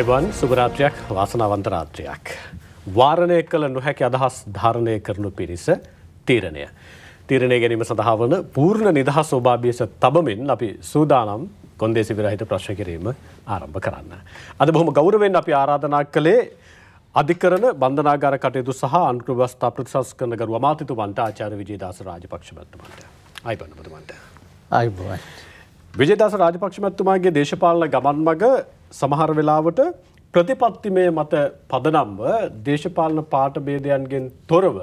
අයිබෝන් සුබ රාත්‍රියක් වාසනාවන්ත රාත්‍රියක් වාරණය කළ නොහැකි අදහස් ධාරණය කරනු පිණිස තීරණය ගැනීම සඳහා වන පූර්ණ නිදහස් ස්වභාවයස තබමින් අපි සූදානම් කොන්දේසි විරහිත ප්‍රශ්න කිරීම ආරම්භ කරන්න. අද බොහොම ගෞරවයෙන් අපි ආරාධනා කළේ අධිකරණ බන්ධනාගාර කටයුතු සහ අනුකූල අවස්ථා ප්‍රතිසංස්කරණ ගරු අමාත්‍යතුමන්ට ආචාර්ය විජේදාස රාජපක්ෂ මහත්මයාට. අයිබෝන් ඔබතුමාට. අයිබෝන්. විජේදාස රාජපක්ෂ මහත්මයාගේ දේශපාලන ගමන් මඟ සමහර වෙලාවට ප්‍රතිපත්තිමය මත පදනම්ව දේශපාලන පාට ભેදයන්ගෙන් තොරව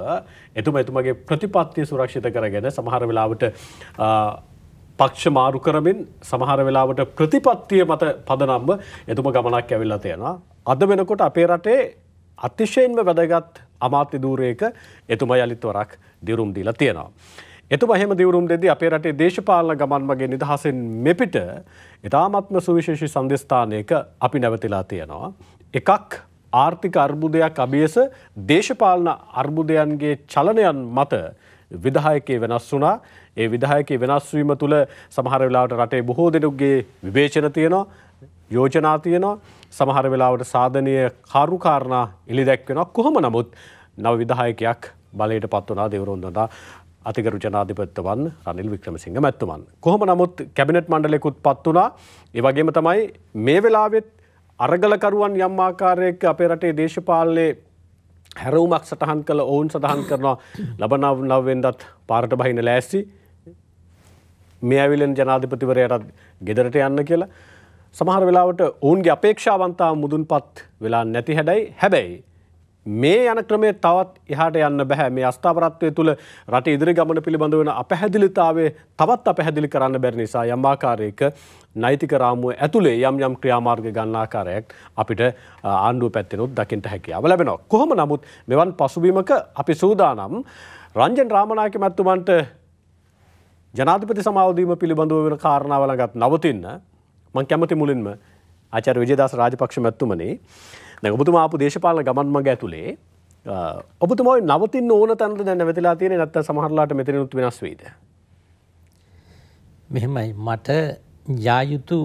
එතුමගේ ප්‍රතිපත්තිය සුරක්ෂිත කරගෙන සමහර වෙලාවට පක්ෂ මාරු කරමින් සමහර වෙලාවට ප්‍රතිපත්තිය මත පදනම්ව එතුම ගමනක් ඇවිල්ලා තියෙනවා. අද වෙනකොට අපේ රටේ අතිශයින්ම වැදගත් අමාත්‍ය ධූරයක එතුම යලිත් වරක් දිරුම් දීලා තියෙනවා. එතුම එහෙම දිරුම් දෙද්දී අපේ රටේ දේශපාලන ගමන් මගේ නිදහසෙන් මෙපිට ඉතාමත්ම සුවිශේෂී සංදේශානයක අපි නැවතිලා තියෙනවා. එකක් ආර්ථික අර්බුදයක් අභියස දේශපාලන අර්බුදයන්ගේ චලනයන් මත විධායකයේ වෙනස් වුණා. ඒ විධායකයේ වෙනස් වීම තුළ සමහර වෙලාවට රටේ බොහෝ දෙනෙකුගේ විවේචන තියෙනවා, යෝජනා තියෙනවා, සමහර වෙලාවට සාධනීය කාර්යකාරණා එළි දැක්වෙනවා. කොහොම නමුත් නව විධායකයක් බලයට පත් වුණා දේවරොන්දා අතිගරු ජනාධිපතිවන් රනිල් වික්‍රමසිංහ මැතිතුමන්. කොහොම නමුත් කැබිනට් මණ්ඩලයකුත් පත් වුණා. ඒ වගේම තමයි මේ වෙලාවෙත් අරගලකරුවන් යම් ආකාරයක අපේ රටේ දේශපාලනයේ හැරවුමක් සටහන් කළ ඔවුන් සටහන් කරනවා ලබනව 9 වෙනිදාත් පාරට බහින ලෑස්ති මේ ඇවිලෙන ජනාධිපතිවරයාට ගෙදරට යන්න කියලා. සමහර වෙලාවට ඔවුන්ගේ අපේක්ෂාවන්තාව මුදුන්පත් වෙලා නැති හැඩයි. හැබැයි මේ යන ක්‍රමය තවත් එහාට යන්න බෑ. මේ අස්ථාවරත්වය තුළ රට ඉදිරි ගමන පිළිබඳ වෙන අපැහැදිලිතාවය තවත් අපැහැදිලි කරන්න බැරි නිසා යම් ආකාරයක නෛතික රාමුව ඇතුලේ යම් ක්‍රියාමාර්ග ගන්න ආකාරයක් අපිට ආණ්ඩුව පැත්තෙනුත් දකින්න හැකියාව ලැබෙනවා. කොහොම නමුත් මෙවන් පසුබිමක අපි සූදානම් රංජන් රාමනායක මැතිතුමන්ට ජනාධිපති සමාව දීම පිළිබඳව වෙන කාරණාව ළඟත් නවතින්න මම කැමති මුලින්ම ආචාර්ය විජේදාස රාජපක්ෂ මැතිතුමනි, ඔබතුමා ආපු දේශපාලන ගමන් මඟ ඇතුලේ ඔබතුමා නවතින්න ඕන තැනද දැන් නැවතිලා තියෙන්නේ නැත්නම් සමහරලාට මෙතනිනුත් වෙනස් වෙයිද? මෙහෙමයි, මට යා යුතු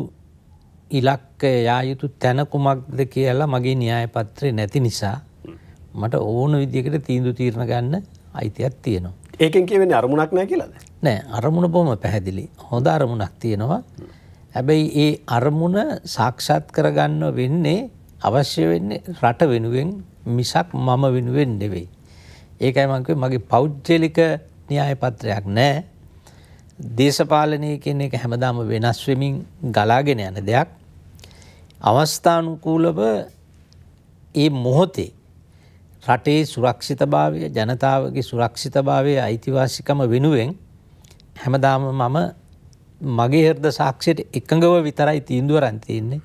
ඉලක්කය, යා යුතු තැන කුමක්ද කියලා මගේ න්‍යාය පත්‍රේ නැති නිසා මට ඕන විදිහකට තීන්දුව తీරන ගන්න අයිතියක් තියෙනවා. ඒකෙන් කියවෙන්නේ අරමුණක් නැහැ කියලාද? නෑ, අරමුණ බොහොම පැහැදිලි. හොඳ අරමුණක් තියෙනවා. හැබැයි ඒ අරමුණ සාක්ෂාත් කරගන්න වෙන්නේ අවශ්‍ය වෙන්නේ රට වෙනුවෙන් මිසක් මම වෙනුවෙන් නෙවෙයි. ඒකයි මම කිව්වේ මගේ පෞද්ගලික න්‍යාය පත්‍රයක් නැහැ. දේශපාලනය කියන එක හැමදාම වෙනස් වෙමින් ගලාගෙන යන දෙයක්. අවස්ථානුකූලව මේ මොහොතේ රටේ සුරක්ෂිතභාවය, ජනතාවගේ සුරක්ෂිතභාවය, අයිතිවාසිකම වෙනුවෙන් හැමදාම මම මගේ හෘද සාක්ෂියට එකඟව විතරයි තීන්දුව අරන් තින්නේ.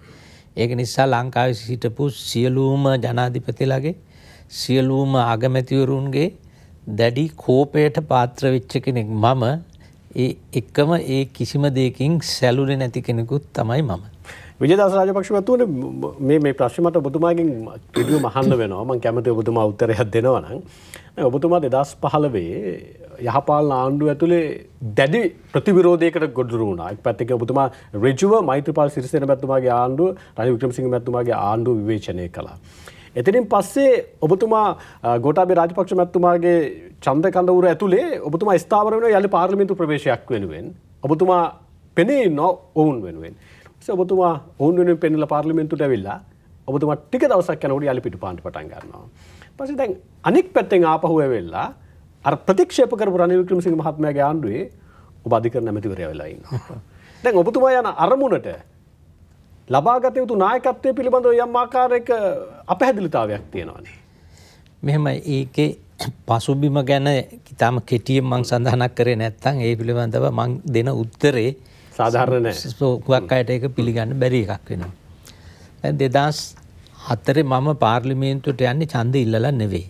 ඒක නිසා ලංකාවේ සිටපු සියලුම ජනාධිපතිලාගේ, සියලුම අගමැතිවරුන්ගේ දැඩි කෝපයට පාත්‍ර වෙච්ච කෙනෙක් මම. ඒ එකම ඒ කිසිම දෙයකින් සැලුනේ නැති කෙනෙකුත් තමයි මම. විජේදාස රාජපක්ෂ මහත්මයා, මේ ප්‍රශ්න මට ඔබතුමාගෙන් පිළිතුරු මහන්න වෙනවා. මම කැමති ඔබතුමා උත්තරයක් දෙනවා නම්. ඔබතුමා 2015 යහපාලන ආණ්ඩුව ඇතුලේ දැඩි ප්‍රතිවිරෝධයකට ගොදුරු වුණා. එක් පැත්තක ඔබතුමා ඍජුව මෛත්‍රීපාල සිරිසේන මැතිතුමාගේ ආණ්ඩුව, රනිල් වික්‍රමසිංහ මැතිතුමාගේ ආණ්ඩුව විවේචනය කළා. එතනින් පස්සේ ඔබතුමා ගෝඨාභය රාජපක්ෂ මැතිතුමාගේ චන්ද්‍ර කඳවුර ඇතුලේ ඔබතුමා ස්ථාවර වෙනවා යලි පාර්ලිමේන්තු ප්‍රවේශයක් වෙනුවෙන්. ඔබතුමා පෙනේ ඔවුන් වෙනුවෙන්. ඔබතුමා ඔවුන් වෙනුවෙන් පෙනලා පාර්ලිමේන්තුවට ඇවිල්ලා ඔබතුමා ටික දවසක් යනකොට යලි පිටුපාන්න පටන් ගන්නවා. ඊපස්සේ දැන් අනෙක් පැත්තෙන් ආපහු ඇවිල්ලා අර ප්‍රතික්ෂේප කරපු රනිල් වික්‍රමසිංහ මහත්මයාගේ ආණ්ඩුවේ ඔබ අධිකරණ ඇමතිවරයා වෙලා ඉන්නවා. දැන් ඔබතුමා යන අරමුණට ලබාගත යුතු නායකත්වයේ පිළිබඳව යම් ආකාරයක අපහැදිලිතාවයක් තියෙනවානේ. මෙහෙම ඒකේ පසුබිම ගැන ඊටම කෙටියෙන් මම සඳහනක් කරේ නැත්නම් ඒ පිළිබඳව මම දෙන උත්තරේ සාධාරණ නැහැ. සෝකුවක් අයට ඒක පිළිගන්න බැරි එකක් වෙනවා. දැන් 2004 මම පාර්ලිමේන්තුවට යන්නේ ඡන්දෙ ඉල්ලලා නෙවෙයි.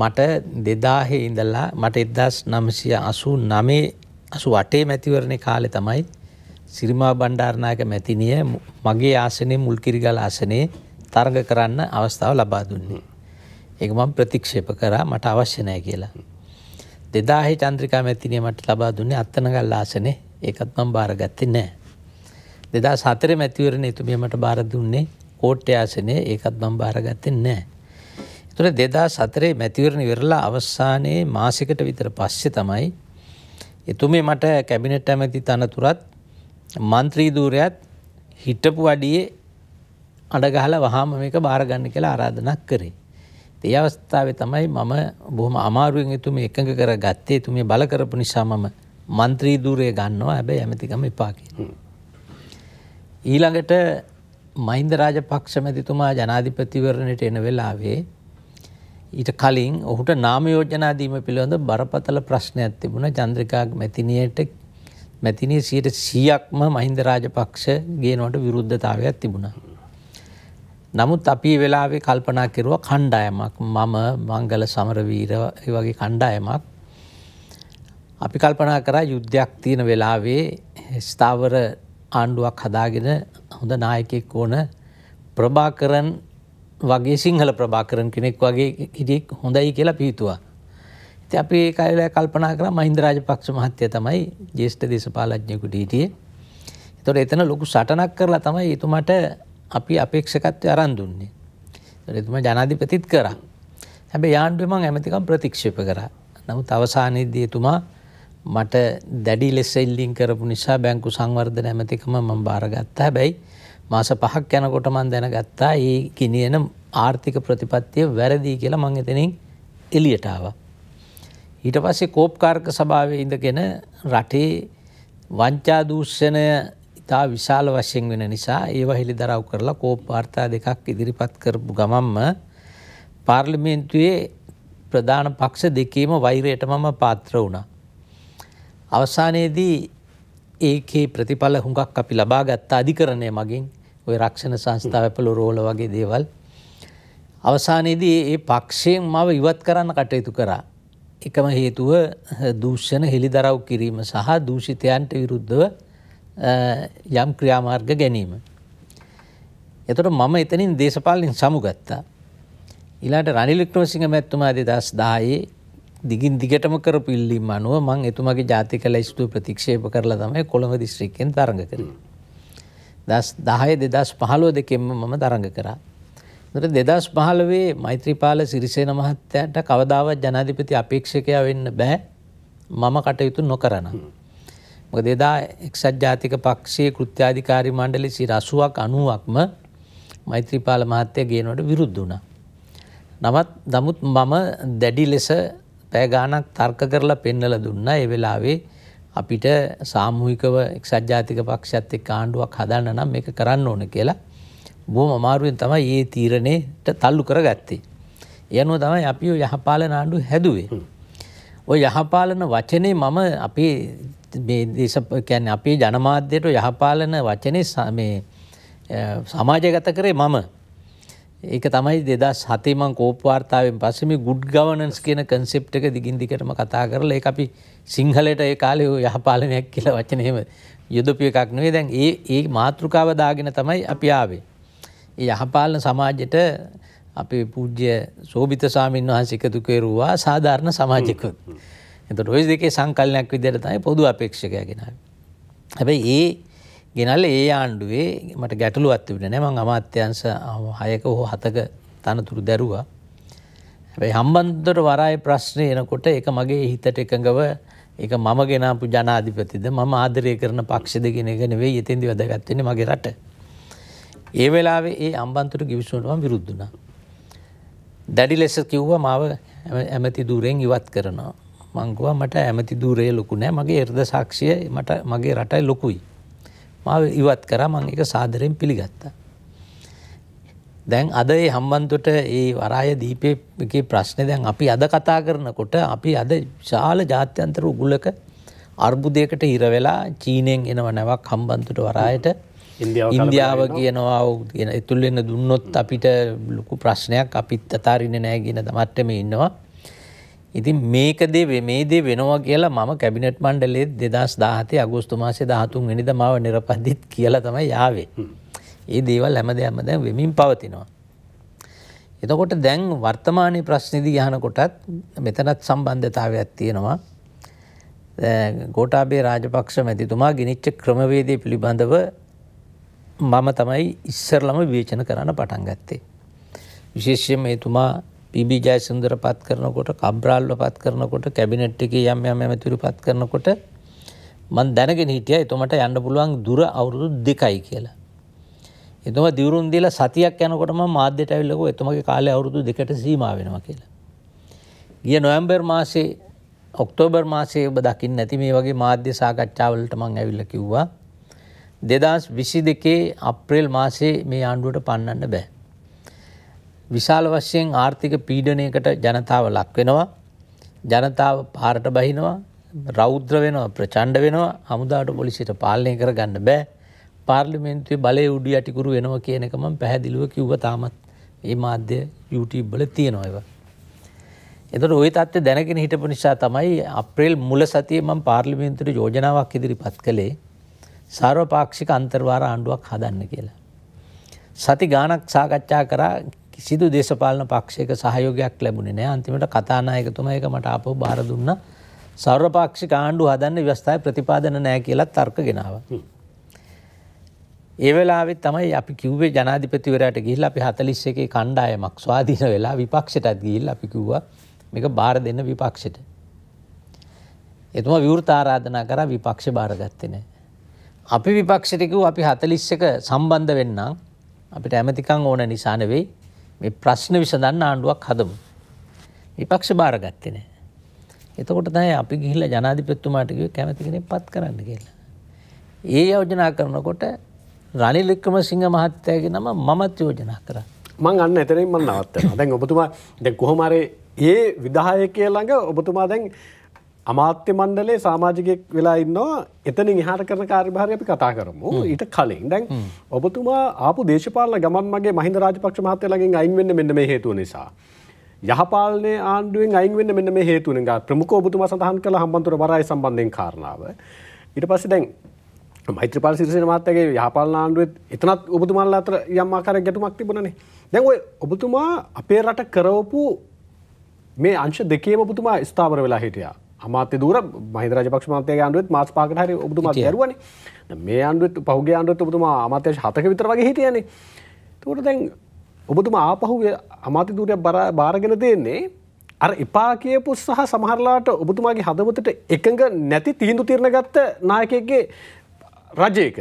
මට 2000 ඉඳලා මට 1989 මැතිවරණේ කාලේ තමයි සිරිමාව බණ්ඩාරනායක මැතිණිය මගේ ආසනේ මුල්කිරිගල ආසනේ තරඟ කරන්න අවස්ථාව ලබා දුන්නේ. ඒක මම ප්‍රතික්ෂේප කරා, මට අවශ්‍ය නැහැ කියලා. 2000 චන්ද්‍රිකා මැතිණිය මට ලබා දුන්නේ අත්තනගල් ආසනේ. ඒකත් මම බාරගත්තේ නැහැ. 2004 මැතිවරණේ එතුමිය මට බාර දුන්නේ කෝට්ටේ ආසනය ඒකත් මම බාරගත්තේ නැහැ. ඒතර 2004 මැතිවරණ ඉවරලා අවසානයේ මාසයකට විතර පස්සේ තමයි එතුමේ මට කැබිනට් ඇමති තනතුරත් මන්ත්‍රී ධූරයත් හිටපු අඩියේ අඬ ගහලා වහාම මේක බාර ගන්න කියලා ආරාධනා කරේ. ඒ අවස්ථාවේ තමයි මම බොහොම අමාරුවෙන් එතුමේ එකඟ කරගත්තේ. එතුමේ බල කරපු නිසා මම මන්ත්‍රී ධූරය ගන්නවා. හැබැයි ඇමතිකම එපා කියලා. ඊළඟට මහින්ද රාජපක්ෂ මැතිතුමා ජනාධිපතිවරණයට එන වෙලාවේ ඊට කලින් ඔහුට නාම යෝජනා දීම පිළිබඳ බරපතල ප්‍රශ්නයක් තිබුණා. චන්ද්‍රිකා මැතිණිය 100%ක්ම මහින්ද රාජපක්ෂ ගේනවට විරුද්ධතාවයක් තිබුණා. නමුත් අපි ඒ වෙලාවේ කල්පනා කෙරුවා කණ්ඩායමක් මම මංගල සමරවීර වගේ කණ්ඩායමක් අපි කල්පනා කරා යුද්ධයක් තියෙන වෙලාවේ ස්ථාවර ආණ්ඩුවක් හදාගෙන හොඳ නායකයෙක් ඕන ප්‍රභාකරන් වගේ සිංහල ප්‍රභාකරන් කෙනෙක් වගේ හිටියෙක් හොඳයි කියලා පිහිටුවා. ඉතින් අපි ඒ කාලේ කල්පනා කරා මහින්ද රාජපක්ෂ මහත්තයා තමයි ජ්‍යෙෂ්ඨ දේශපාලඥයෙකුට හිටියේ. ඒතකොට එතන ලොකු සටනක් කරලා තමයි එතුමාට අපි අපේක්ෂකත්වය අරන් දුන්නේ. ඒතකොට එතුමා ජනාධිපතිත් කරා. හැබැයි ආණ්ඩුවේ මම ඇමතිකම් ප්‍රතික්ෂේප කරා. නමුත් අවසානයේදී එතුමා මට දැඩි ලෙස ඉල්ලීම් කරපු නිසා බැංකු සංවර්ධන ඇමතිකම මම බාරගත්තා. හැබැයි මාස 5ක් යනකොට මම දැනගත්තා මේ කිනියන ආර්ථික ප්‍රතිපත්තිය වැරදි කියලා. මම එතනින් එළියට ආවා. ඊට පස්සේ කෝපකාරක සභාවේ ඉඳගෙන රටේ වංචා දූෂණය ඉතා විශාල වශයෙන් වෙන නිසා ඒවා හෙළිදරව් කරලා කෝප වාර්තා දෙකක් ඉදිරිපත් කරපු ගමන්ම පාර්ලිමේන්තුවේ ප්‍රධාන පක්ෂ දෙකේම වෛරයට මම පාත්‍ර වුණා. අවසානයේදී ඒකේ ප්‍රතිඵල හුඟක් අපි ලබා ගත්ත අධිකරණය මගින් ওই රක්ෂණ සංස්ථා වැපළු රෝල වගේ දේවල් අවසානයේදී ඒ පක්ෂයෙන් මාව ඉවත් කරන්න කටයුතු කරා. එකම හේතුව දූෂණ හෙළිදරව් කිරීම සහ දූෂිතයන්ට විරුද්ධව යම් ක්‍රියාමාර්ග ගැනීම. එතකොට මම එතනින් දේශපාලනින් සමුගත්තා. ඊළඟට රනිල් වික්‍රමසිංහ මැතිතුමා 2010 දිගින් දිගටම කරපු ඉල්ලීම් අනුව මම එතුමාගේ ජාතික ලැයිස්තුව ප්‍රතික්ෂේප කරලා තමයි කොළඹ දිස්ත්‍රික්කයෙන් තරඟ කරේ. 2010 2015 දෙකෙන්ම මම තරඟ කරා. ඒතර 2015 මෛත්‍රීපාල සිරිසේන මහත්තයාට කවදාවත් ජනාධිපති අපේක්ෂකයා වෙන්න බෑ මම කටයුතු නොකරන. මොකද එදා එක්සත් ජාතික පක්ෂයේ කෘත්‍යාධිකාරී මණ්ඩලය 80ක් 90ක්ම මෛත්‍රීපාල මහත්තයා ගේනවට විරුද්ධ වුණා. නමුත් මම දැඩි ලෙස පැය ගානක් තර්ක කරලා පෙන්නලා දුන්නා. ඒ වෙලාවේ අපිට සාමූහිකව එක්සත් ජාතික පක්ෂයත් එක්ක ආණ්ඩුවක් හදන්න නම් මේක කරන්න ඕන කියලා බොහොම අමාරුවෙන් තමයි මේ තීරණයට තල්ලු කරගත්තේ. ඒ අනුව තමයි අපි යහපාලන ආණ්ඩුව හැදුවේ. ওই යහපාලන වචනේ මම අපේ මේ දේශ කියන්නේ අපේ ජනමාධ්‍යයට යහපාලන වචනේ මේ සමාජගත කරේ මම. ඒක තමයි 2007 මං කෝප වාර්තාවෙන් පස්සේ මේ good governance කියන concept එක දිගින් දිගටම කතා කරලා ඒක අපි සිංහලයට ඒ කාලේ යහපාලනයක් කියලා වචන එහෙම යොදපු එකක් නෙවෙයි. දැන් ඒ මාතෘකාව දාගෙන තමයි අපි ආවේ. ඒ යහපාලන සමාජයට අපේ පූජ්‍ය සෝබිත ස්වාමීන් වහන්සේ එකතු කෙරුවා සාධාරණ සමාජිකව. එතකොට ওই දෙකේ සංකල්පයක් විදිහට තමයි පොදු අපේක්ෂකයා ගෙනාවේ. හැබැයි ගෙනල්ල ඒ ආණ්ඩුවේ මට ගැටලුවක් තිබුණේ නැහැ. මම අමාත්‍යංශ 6ක හෝ 7ක තනතුරු දැරුවා. හැබැයි හම්බන්තොට වරායේ ප්‍රශ්නේ එනකොට ඒක මගේ හිතට එකඟව ඒක මම ගෙනාපු ජනාධිපතිද මම ආදරය කරන පක්ෂද කියන එක නෙවෙයි එතෙන්දි වැදගත් වෙන්නේ මගේ රට. ඒ වෙලාවේ ඒ හම්බන්තොට කිවිසුනට මම විරුද්ධ වුණා. දැඩි ලෙස කිව්වා මාව ඇමති ධූරයෙන් ඉවත් කරනවා. මං ගියා මට ඇමති ධූරය ලොකු නෑ. මගේ හෘද සාක්ෂිය මට මගේ රටයි ලොකුයි. මාව ඉවත් කරා. මම ඒක සාදරයෙන් පිළිගත්තා. දැන් අද මේ හම්බන්තොට මේ වරාය දීපේකේ ප්‍රශ්නේ දැන් අපි අද කතා කරනකොට අපි අද විශාල ජාත්‍යන්තර උගුලක අර්බුදයකට ඉර වෙලා චීනෙන් එනව නැවක් හම්බන්තොට වරායට ඉන්දියාව කියනවා කියන එතුල් වෙන දුන්නොත් අපිට ලොකු ප්‍රශ්නයක්. අපිත් අතාරින්නේ නැහැ කියන මට්ටමේ ඉන්නවා. ඉතින් මේ දේ වෙනවා කියලා මම කැබිනට් මණ්ඩලයේ 2017 අගෝස්තු මාසේ 13 වෙනිදා මාව නිරපදිත කියලා තමයි ආවේ. මේ දේවල් හැමදේම දැන් වෙමින් පවතිනවා. එතකොට දැන් වර්තමානයේ ප්‍රශ්නේදී යහනකොටත් මෙතනත් සම්බන්ධතාවයක් තියෙනවා. ගෝඨාභය රාජපක්ෂ මැතිතුමා ගිනිච්ච ක්‍රමවේදය පිළිබඳව මම තමයි ඉස්සරලම විවේචන කරන්න පටන් ගත්තේ. විශේෂයෙන්ම එතුමා පී.බී. ජයසුන්දර පත් කරනකොට, කබ්‍රාල්ව පත් කරනකොට, කැබිනට් එකේ යම් යම් ඇමතිවරු පත් කරනකොට මම දැනගෙන හිටියා එතුමාට යන්න පුළුවන් දුර අවුරුදු 2යි කියලා. එතුමා දිවුරුන් දීලා සතියක් යනකොට මම මාධ්‍යට ඇවිල්ලා එතුමාගේ කාලය අවුරුදු 2ට සීමා වෙනවා කියලා. ගිය නොවැම්බර් මාසේ, ඔක්තෝබර් මාසේ ඔබ දකින්න නැති මේ වගේ මාධ්‍ය සාකච්ඡාවලට මම ඇවිල්ලා කිව්වා 2022 අප්‍රේල් මාසේ මේ ආණ්ඩුවට පන්නන්න බෑ. විශාල වශයෙන් ආර්ථික පීඩනයකට ජනතාව ලක් වෙනවා. ජනතාව පාරට බහිනවා, රෞද්‍ර වෙනවා, ප්‍රචණ්ඩ වෙනවා. හමුදාවට පොලිසියට පාලනය කරගන්න බෑ. පාර්ලිමේන්තුවේ බලය උඩු යටිකුරු වෙනවා කියන එක මම පැහැදිලිව කිව්වා. තාමත් මේ මාධ්‍ය YouTube වල තියෙනවා ඒවා. එතකොට ওই තත්ත්වය දැනගෙන හිටපු නිසා තමයි අප්‍රේල් මුල සතියේ මම පාර්ලිමේන්තුවේ යෝජනාවක් ඉදිරිපත් කළේ සාර්වපාක්ෂික අන්තර්වාර ආණ්ඩුවක් හදන්න කියලා. සති ගාණක් සාකච්ඡා කරා, කිසිදු දේශපාලන පක්ෂයක සහයෝගයක් ලැබුණේ නැහැ. අන්තිමට කතානායකතුමා ඒක මට ආපහු බාර දුන්නා. සාර්වපාක්ෂික ආණ්ඩුව හදන්න ව්‍යවස්ථාවේ ප්‍රතිපාදන නැහැ කියලා තර්ක ගෙනාවා. ඒ වෙලාවේ තමයි අපි කිව්වේ ජනාධිපතිවරයාට ගිහිල්ලා අපි 41 කණ්ඩායමක් ස්වාධීන වෙලා විපක්ෂයටත් ගිහිල්ලා අපි කිව්වා මේක බාර දෙන්න විපක්ෂයට. එතුමා විවෘත ආරාධනා කරා, විපක්ෂ බාර ගත්තේ නැහැ. අපි විපක්ෂයට කිව්වා අපි 41 සම්බන්ධ වෙන්නම්, අපිට ඇමතිකම් ඕන නිසා නෙවෙයි, මේ ප්‍රශ්න විසඳන්න ආණ්ඩුවක් හදමු. විපක්ෂ බාර ගත්තේ නැහැ. එතකොට තමයි අපි ගිහිල්ලා ජනාධිපතිතුමාට කිව්වේ කැමැති කෙනෙක් පත් කරන්න කියලා. ඒ යෝජනා කරනකොට රනිල් වික්‍රමසිංහ මහත්තයාගේ නම මමත් යෝජනා කරා. මම අන්න එතනින් මම නවත්තනවා. දැන් ඔබතුමා දැන් කොහොම හරි ඒ විධායකය ළඟ ඔබතුමා දැන් අමාත්‍ය මණ්ඩලයේ සමාජිකයෙක් වෙලා ඉන්නවා. එතනින් එහාට කරන කාර්යභාරය අපි කතා කරමු. ඊට කලින් දැන් ඔබතුමා ආපු දේශපාලන ගමන් මගේ මහින්ද රාජපක්ෂ මහත්තයා ළඟින් අයින් වෙන්න මෙන්න මේ හේතුව නිසා. යහපාලනයේ ආණ්ඩුවෙන් අයින් වෙන්න මෙන්න මේ හේතුව නිසා ප්‍රමුඛ ඔබතුමා සඳහන් කළ හම්බන්තොට වරාය සම්බන්ධයෙන් කාරණාව. ඊට පස්සේ දැන් මෛත්‍රීපාල සිරිසේන මහත්තයාගේ යහපාලන ආණ්ඩුවෙත් එතනත් ඔබතුමාලා අතර යම් ආකාරයක ගැටුමක් තිබුණනේ. දැන් ඔය ඔබතුමා අපේ රට කරවපු මේ අංශ දෙකේම ඔබතුමා ස්ථාවර වෙලා හිටියා. අමාත්‍ය දූර මහින්ද රාජපක්ෂ මහත්තයාගේ ආණ්ඩුවෙත් මාස 5කට හරි ඔබතුමා දැරුවනේ. දැන් මේ ආණ්ඩුවෙත් පහුගිය ආණ්ඩුවෙත් ඔබතුමා අමාත්‍ය 7ක විතර වගේ හිටියානේ. එතකොට දැන් ඔබතුමා ආපහු අමාත්‍ය දූරය බාරගෙන දෙන්නේ අර එපා කියපු සහ සමහරලාට ඔබතුමාගේ හදවතට එකඟ නැති තීන්දුව తీරන ගත්ත නායකයෙක්ගේ රජයක.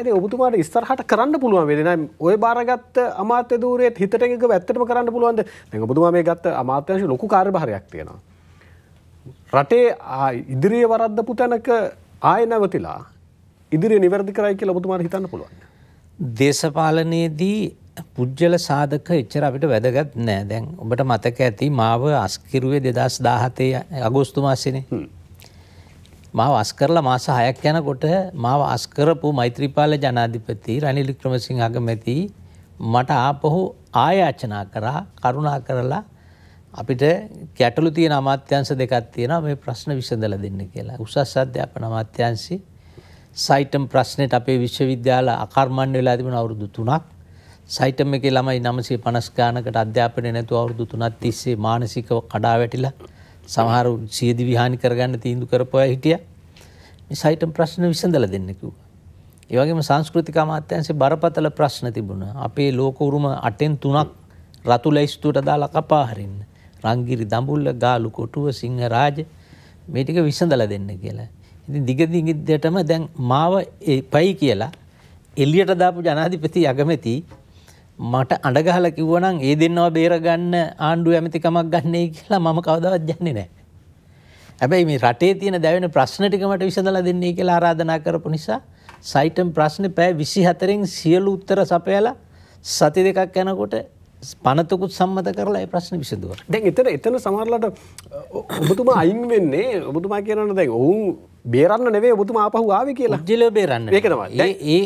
ඒ ඔබතුමාට ඉස්සරහට කරන්න පුළුවන් වෙන්නේ නැහැ. ඔය බාරගත්ත අමාත්‍ය ධූරයේත් හිතට එකක වැත්තටම කරන්න පුළුවන්ද? දැන් ඔබතුමා මේ ගත්ත අමාත්‍යංශ ලොකු කාර්යභාරයක් තියෙනවා. රටේ ඉදිරියේ වරද්දපු තැනක ආය නැවතිලා ඉදිරියේ નિවර්ධි කරයි කියලා ඔබතුමාට හිතන්න පුළුවන්. දේශපාලනයේදී පුජ්‍යල සාධක එච්චර අපිට වැදගත් නැහැ. දැන් ඔබට මතක ඇති මාව අස්කිරුවේ 2017 අගෝස්තු මාසෙනේ. මාව අස් කරලා මාස 6ක් යනකොට මාව අස් කරපු මෛත්‍රීපාල ජනාධිපති රනිල් වික්‍රමසිංහ අගමැති මට ආපහු ආයාචනා කරා කරුණා කරලා අපිට ගැටලු තියෙන අමාත්‍යාංශ දෙකක් තියෙනවා මේ ප්‍රශ්න විසඳලා දෙන්න කියලා. උසස් අධ්‍යාපන අමාත්‍යාංශي සයිටම් ප්‍රශ්නෙට අපේ විශ්වවිද්‍යාල අකර්මණ්‍ය වෙලා තිබුණ අවුරුදු 3ක්. සයිටම් එකේ ළමයි 950 ගානකට අධ්‍යාපනය නැතුව අවුරුදු 3ක් තිස්සේ මානසිකව කඩා වැටිලා සමහර සියදි විහානි කරගන්න තීන්දුව කරපුවා හිටියා. මේ සයිටම් ප්‍රශ්න විසඳලා දෙන්න කිව්වා. ඒ වගේම සංස්කෘතික අමාත්‍යාංශේ බරපතල ප්‍රශ්න තිබුණා. අපේ ලෝක උරුම 8න් 3ක් රතු ලැයිස්තුවට දාලා කපා හරින්න. රංගිරි දඹුල්ල, ගාලු කොටුව, සිංහරාජ මේ ටික විසඳලා දෙන්න කියලා. ඉතින් දිගදිගටම දැන් මාව එපයි කියලා එළියට දාපු ජනාධිපති අගමැති මට අඬ ගහලා කිව්වනම් ඒ දෙන්නව බේරගන්න ආණ්ඩුව ඇමතිකමක් ගන්නයි කියලා මම කවදාවත් යන්නේ නැහැ. හැබැයි මේ රටේ තියෙන දැවෙන ප්‍රශ්න ටික මට විසඳලා දෙන්නයි කියලා ආරාධනා කරපු නිසා සයිටම් ප්‍රශ්නේ පැය 24න් සියලු උත්තර සපයලා සති දෙකක් යනකොට පනතකුත් සම්මත කරලා ඒ ප්‍රශ්න විසඳුවා. දැන් එතන සමහරලාට ඔබතුමා අයින් වෙන්නේ ඔබතුමා කියනවා දැන් ඔව් බේරන්න නෙවෙයි ඔබතුමා ආපහු ආවේ කියලා. ජිලෝ බේරන්න. ඒක තමයි.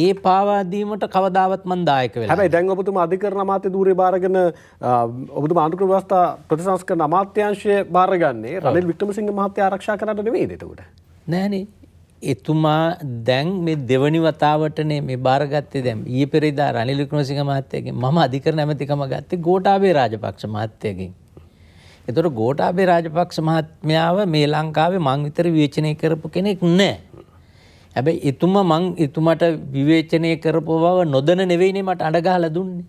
ඒ පාවා දීමට කවදාවත් මන් දායක වෙලා. හැබැයි දැන් ඔබතුමා අධිකරණ අමාත්‍ය ධූරේ බාරගෙන ඔබතුමා ආණ්ඩුක්‍රම ව්‍යවස්ථා ප්‍රතිසංස්කරණ අමාත්‍යාංශය බාරගන්නේ රනිල් වික්‍රමසිංහ මහත්තයා ආරක්ෂා කරන්න නෙවෙයිද එතකොට? නෑනේ. එතුමා දැන් මේ දෙවනි වතාවටනේ මේ බාරගත්තේ. දැන් ඊයේ පෙරේදා රනිල් වික්‍රමසිංහ මහත්තයාගෙන් මම අධිකරණ ඇමතිකම ගත්තේ ගෝඨාභය රාජපක්ෂ මහත්තයාගෙන්. එතකොට ගෝඨාභය රාජපක්ෂ මහත්මයාව මේ ලංකාවේ මං විතර විවේචනය කරපු කෙනෙක් නැහැ. හැබැයි එතුමා මං එතුමාට විවේචනය කරපුවව නොදැන නෙවෙයිනේ මට අඬ ගහලා දුන්නේ.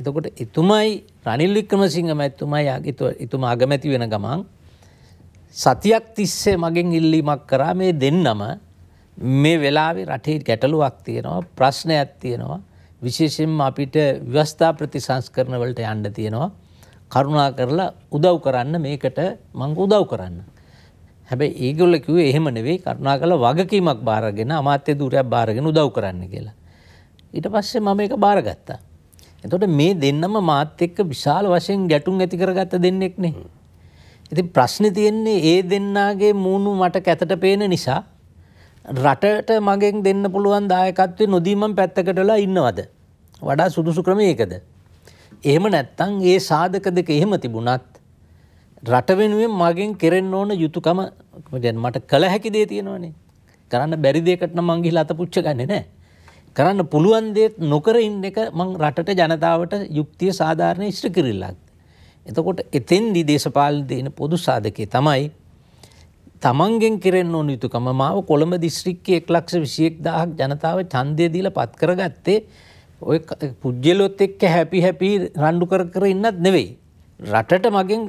එතකොට එතුමයි රනිල් වික්‍රමසිංහ මහත්මයා එතුමා අගමැති වෙන ගමන් සතියක් තිස්සේ මගෙන් ඉල්ලීමක් කරා මේ දෙන්නම මේ වෙලාවේ රටේ ගැටලුවක් තියෙනවා ප්‍රශ්නයක් තියෙනවා විශේෂයෙන්ම අපිට ව්‍යවස්ථා ප්‍රතිසංස්කරණ වලට යන්න තියෙනවා කරුණා කරලා උදව් කරන්න මේකට මං උදව් කරන්න. හැබැයි ඒගොල්ලෝ කිව්වේ එහෙම නෙවෙයි කරුණා කරලා වගකීමක් බාරගෙන අමාත්‍ය ධූරයක් බාරගෙන උදව් කරන්න කියලා. ඊට පස්සේ මම ඒක බාරගත්තා. එතකොට මේ දෙන්නම මාත් එක්ක විශාල වශයෙන් ගැටුම් ඇති කරගත්ත දෙන්නෙක් නේ. ඉතින් ප්‍රශ්නේ තියෙන්නේ ඒ දෙන්නාගේ මූණු මට කැතට පේන නිසා රටට මගෙන් දෙන්න පුළුවන් දායකත්වේ නොදී මම පැත්තකටලා ඉන්නවද? වඩා සුදුසු ක්‍රමය ඒකද? එහෙම නැත්නම් ඒ සාධක දෙක එහෙම තිබුණත් රට වෙනුවෙන් මගෙන් කෙරෙන්න ඕන යුතුයකම කියන්නේ මට කළ හැකි දේ තියෙනවනේ. කරන්න බැරි දෙයකට නම් මං ගිහලා අත පුච්ච ගන්නෙ නෑ. කරන්න පුළුවන් දේ නොකර ඉන්න එක මං රටට ජනතාවට යුක්තිය සාධාරණ ඉෂ්ට කිරිල්ලක්. එතකොට එතෙන්දී දේශපාලන දෙන පොදු සාධකයේ තමයි තමන්ගෙන් කෙරෙන්න ඕන යුතුයකම මාව කොළඹ දිස්ත්‍රික්කයේ 1,21,000ක් ජනතාව ඡන්දය දීලා පත් කරගත්තේ ඔය පුජ්‍යලොත් එක්ක හැපි හැපි රණ්ඩු කර කර ඉන්නත් නෙවෙයි. රටට මගෙන්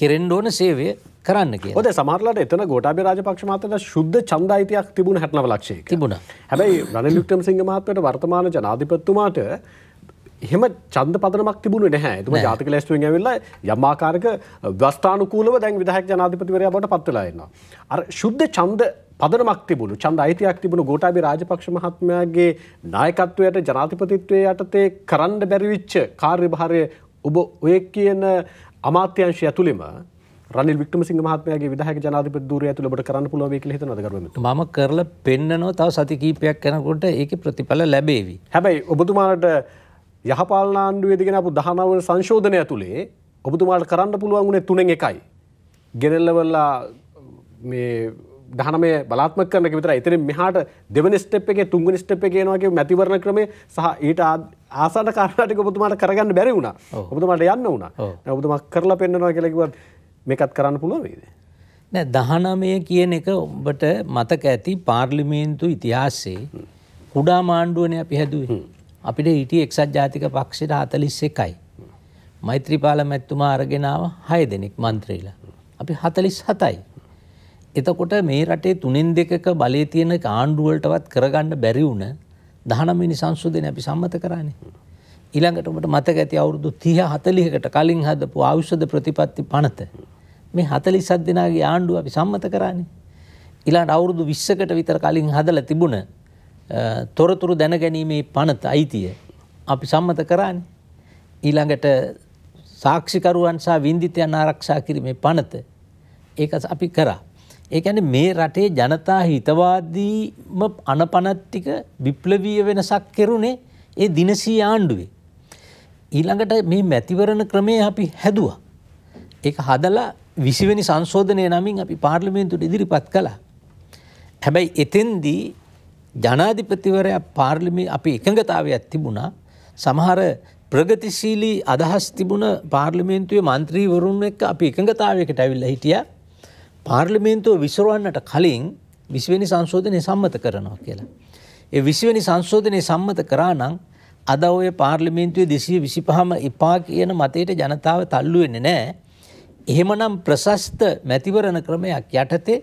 කෙරෙන්ඩෝන සේවය කරන්න කිය ොද සමාරලට එතන ගෝටාබේ රාජපක්ෂ මහත්තයට ශුද්ධ ඡන්දායිතයක් තිබුණ 69 ලක්ෂය තිබුණ. හැබැයි රනිල් වික්‍රමසිංහ මහත්මයාට වර්තමාන ජනාධිපතිතුමාට එහෙම ඡන්ද පදනමක් තිබුණේ නැහැ. එතුමා ජාතික ලැස්තුවෙන් ඇවිල්ලා යම් ආකාරයක ව්‍යවස්ථානුකූලව දැන් විධායක ජනාධිපතිවරයා බවට පත් වෙලා ඉන්නවා. අර ශුද්ධ ඡන්ද පදනමක් තිබුණු ඡන්දායිතයක් තිබුණු ගෝටාබේ රාජපක්ෂ මහත්මයාගේ නායකත්වයට ජනාධිපතිත්වයේ යටතේ කරන්න බැරි වෙච්ච කාර්යභාරය ඔබ ඔය කියන අමාත්‍යංශය ඇතුළෙම රනිල් වික්‍රමසිංහ මහත්මයාගේ විධායක ජනාධිපති ධූරය ඇතුළේ ඔබට කරන්න පුළුවන් වෙයි කියලා හිතනවද ගරුවමිතුමා? මම කරලා පෙන්නනවා තව සති කීපයක් යනකොට ඒකේ ප්‍රතිඵල ලැබෙවි. හැබැයි ඔබතුමාට යහපාලන ආණ්ඩුවේ දීගෙන ආපු 19 වන සංශෝධනය ඇතුළේ ඔබතුමාට කරන්න පුළුවන් උනේ 3-1. ගෙරෙල්ලවලා මේ 19 බලාත්මක කරන එක විතරයි. එතනින් මෙහාට දෙවෙනි ස්ටෙප් එකේ තුන්වෙනි ස්ටෙප් එකේ යනවා කියන මැතිවරණ ක්‍රමය සහ ඊට ආසන්න කාරණා ටික ඔබතුමාට කරගන්න බැරි වුණා. ඔබතුමාට යන්න වුණා. දැන් ඔබතුමා කරලා පෙන්නනවා කියලා කිව්වත් මේකත් කරන්න පුළුවන් වේද? නෑ 19 කියන එක ඔබට මතක ඇති පාර්ලිමේන්තු ඉතිහාසයේ කුඩා මාණ්ඩුවනේ අපි හැදුවේ. අපිට හිටියේ එක්සත් ජාතික පක්ෂයට 41යි. මෛත්‍රීපාල මැතිතුමා අරගෙන ආව 6 දෙනෙක් മന്ത്രിලා. අපි 47යි. එතකොට මේ රටේ 3/2ක බලයේ තියෙන ආණ්ඩුව වලටවත් කරගන්න බැරි වුණා. 19 වෙනි සංශෝධනය අපි සම්මත කරානේ. ඊළඟට ඔබට මතක ඇති අවුරුදු 30 40කට කලින් හදපු ආයුෂද ප්‍රතිපත්ති පනත මේ 47 දෙනාගේ ආණ්ඩුව අපි සම්මත කරානේ. ඊළඟට අවුරුදු 20කට විතර කලින් හදලා තිබුණ තොරතුරු දැනගැනීමේ පනත අයිතිය අපි සම්මත කරානේ. ඊළඟට සාක්ෂිකරුවන් සහ වින්දිතයන් ආරක්ෂා කිරීමේ පනත ඒක අපි කරා. ඒ කියන්නේ මේ රටේ ජනතා හිතවාදීම අනපනත් ටික විප්ලවීය වෙනසක් කෙරුණේ ඒ දිනසී ආණ්ඩුවේ. ඊළඟට මේ මැතිවරණ ක්‍රමය අපි හැදුවා. ඒක හදලා 20 වෙනි සංශෝධනය නමින් අපි පාර්ලිමේන්තුවට ඉදිරිපත් කළා. හැබැයි එතෙන්දී ජනාධිපතිවරයා අපි එකඟතාවයක් තිබුණා. සමහර ප්‍රගතිශීලී අදහස් තිබුණ පාර්ලිමේන්තුවේ മന്ത്രിවරුන් එක්ක අපි එකඟතාවයකට ඇවිල්ලා හිටියා. පාර්ලිමේන්තුව විසිරවන්නට කලින් 20 වෙනි සංශෝධනය සම්මත කරනවා කියලා. ඒ 20 වෙනි සංශෝධනය සම්මත කරා නම් අද ඔය පාර්ලිමේන්තුවේ 225ම එපා කියන මතයට ජනතාව තල්ලු වෙන්නේ නැහැ. එහෙමනම් ප්‍රශස්ත මැතිවරණ ක්‍රමයක් යටතේ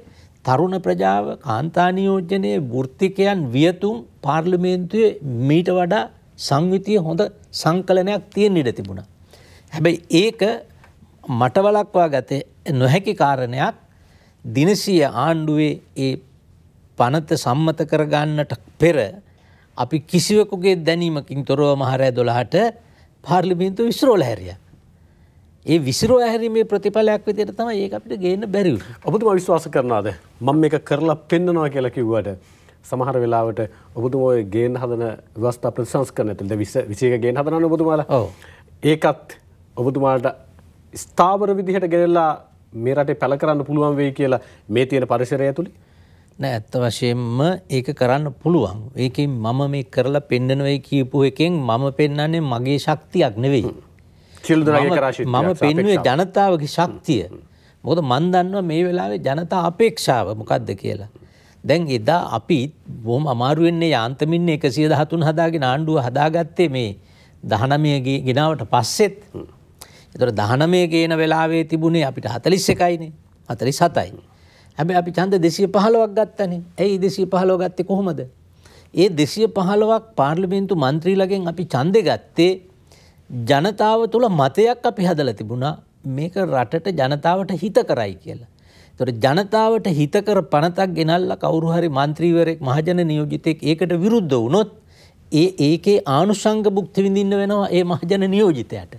තරුණ ප්‍රජාව, කාන්තා නියෝජනයේ වෘත්තිකයන් වියතුම් පාර්ලිමේන්තුවේ මීට වඩා සංවිධිය හොඳ සංකලනයක් තියෙන්න ඉඩ තිබුණා. හැබැයි ඒක මට වළක්වා ගත නොහැකි කාරණයක් දිනසිය ආණ්ඩුවේ ඒ පනත සම්මත කරගන්නට පෙර අපි කිසිවෙකුගේ දැනීමකින් තොරව මහරෑ 12ට පාර්ලිමේන්තුව විසිරෝලා හැරියා. ඒ විසිරෝ හැරීමේ ප්‍රතිඵලයක් විදියට තමයි ඒක අපිට ගේන්න බැරි වුනේ. ඔබතුමා විශ්වාස කරනවද මම මේක කරලා පෙන්නනවා කියලා කිව්වට සමහර වෙලාවට ඔබතුමා ඔය ගේන්න හදන ව්‍යවස්ථා ප්‍රතිසංස්කරණ ඇතුළේ 21 ගේන්න හදනවනේ ඔබතුමාලා. ඔව්. ඒකත් ඔබතුමාට ස්ථාවර විදිහට ගෙනලා මේ රටේ පැල කරන්න පුළුවන් වෙයි කියලා මේ තියෙන පරිසරය ඇතුළේ නෑ අත්ත වශයෙන්ම ඒක කරන්න පුළුවන්. ඒකෙන් මම මේ කරලා පෙන්නන වෙයි කියපු එකෙන් මම පෙන්නන්නේ මගේ ශක්තියක් නෙවෙයි. මම පෙන්නුවේ ජනතාවගේ ශක්තිය. මොකද මන් දන්නවා මේ වෙලාවේ ජනතා අපේක්ෂාව මොකද්ද කියලා. දැන් එදා අපි බොහොම අමාරු වෙන්නේ යාන්තමින් 113 හදාගෙන ආණ්ඩුව හදාගත්තේ මේ 19 ගෙනාවට පස්සෙත්. ඒතර 19 ගේන වෙලාවේ තිබුණේ අපිට 41යිනේ 47යි. හැබැයි අපි ඡන්ද 215ක් ගත්තනේ. ඇයි 215 ගත්තේ කොහොමද? ඒ 215ක් පාර්ලිමේන්තු മന്ത്രിලාගෙන් අපි ඡන්දේ ගත්තේ ජනතාව තුල මතයක් අපි හදලා තිබුණා මේක රටට ජනතාවට හිත කරයි කියලා. ඒතර ජනතාවට හිත කර පනතක් ගෙනල්ලා කවුරු හරි മന്ത്രിවරයෙක් මහජන නියෝජිතයෙක් ඒකට විරුද්ධ වුණොත් ඒකේ ආනුෂංග භුක්ති විඳින්න වෙනවා ඒ මහජන නියෝජිතයාට.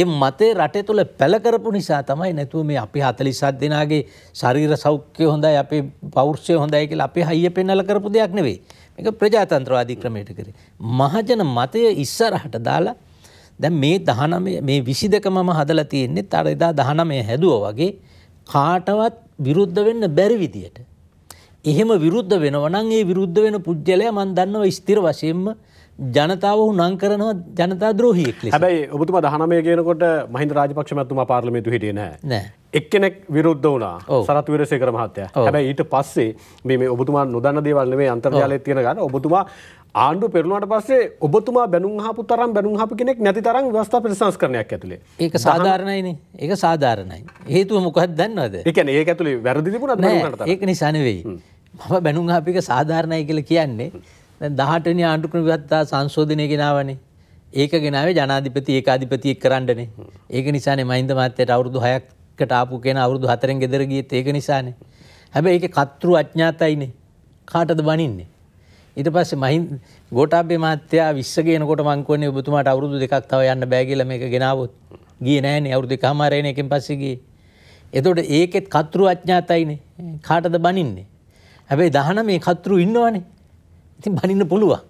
ඒ මතේ රටේ තුල පැල කරපු නිසා තමයි නැතුව මේ අපි 47 දෙනාගේ ශරීර සෞඛ්‍යය හොඳයි අපේ පෞරුෂය හොඳයි කියලා අපේ හයිය පෙන්වලා කරපු දෙයක් නෙවෙයි. මේක ප්‍රජාතන්ත්‍රවාදී ක්‍රමයට කරේ. මහජන මතය ඉස්සරහට දාලා දැන් මේ 19 මේ 22 මම හදලා තියෙන්නේ අර එදා 19 හැදුවා වගේ කාටවත් විරුද්ධ වෙන්න බැරි විදියට. එහෙම විරුද්ධ වෙනවා නම් ඒ විරුද්ධ වෙන පුජ්‍යලයා මම දන්නවා ස්ථිර වශයෙන්ම ජනතාව උනන් කරනවා ජනතා ද්‍රෝහියෙක් ලෙස. හැබැයි ඔබතුමා 19 කියනකොට මහින්ද රාජපක්ෂ මහත්මයා පාර්ලිමේන්තුවේ හිටියේ නැහැ. එක්කෙනෙක් විරුද්ධ වුණා සරත් වීරසේකර මහත්තයා. හැබැයි ඊට පස්සේ මේ ඔබතුමා නොදන්න දේවල් නෙමෙයි අන්තර්ජාලයේ තියෙන ගන්න ඔබතුමා ආණ්ඩු පෙරළුණාට පස්සේ ඔබතුමා බැනුම් අහපු තරම් බැනුම් අහපු කෙනෙක් නැති තරම් ව්‍යවස්ථා ප්‍රතිසංස්කරණයක් ඇතුලේ. ඒක සාධාරණයිනේ. ඒක සාධාරණයි. හේතුව මොකක්ද දන්නවද? ඒ කියන්නේ ඒක ඇතුලේ වැරදි තිබුණාද බැනුම්කට තමයි. ඒක නිසා නෙවෙයි. මම බැනුම් අහපු එක සාධාරණයි කියලා කියන්නේ දැන් 18 වෙනි ආණ්ඩු ක්‍රම ව්‍යවස්ථා සංශෝධනය ගෙනාවනේ. ඒක ගෙනාවේ ජනාධිපති ඒකාධිපති එක් කරන්නනේ. ඒක නිසානේ මහින්ද මහත්තයාට අවුරුදු 6කට ආපු කෙනා අවුරුදු 4න් ගෙදර ගියත් ඒක නිසානේ. හැබැයි ඒක කතෘ අඥාතයිනේ. කාටද බනින්නේ? ඊට පස්සේ මහින්ද ගෝඨාභය මහත්තයා 20 ගේනකොට මං කියන්නේ ඔබතුමාට අවුරුදු දෙකක් තව යන්න බෑ කියලා මේක ගෙනාවොත් ගියේ නෑනේ අවුරුදු දෙකමාරේනේ එකෙන් පස්සේ ගියේ. එතකොට ඒකෙත් කතෘ අඥාතයිනේ. කාටද බනින්නේ? හැබැයි 19 කතෘ ඉන්නවනේ. ඉතින් බනින්න පුළුවන්.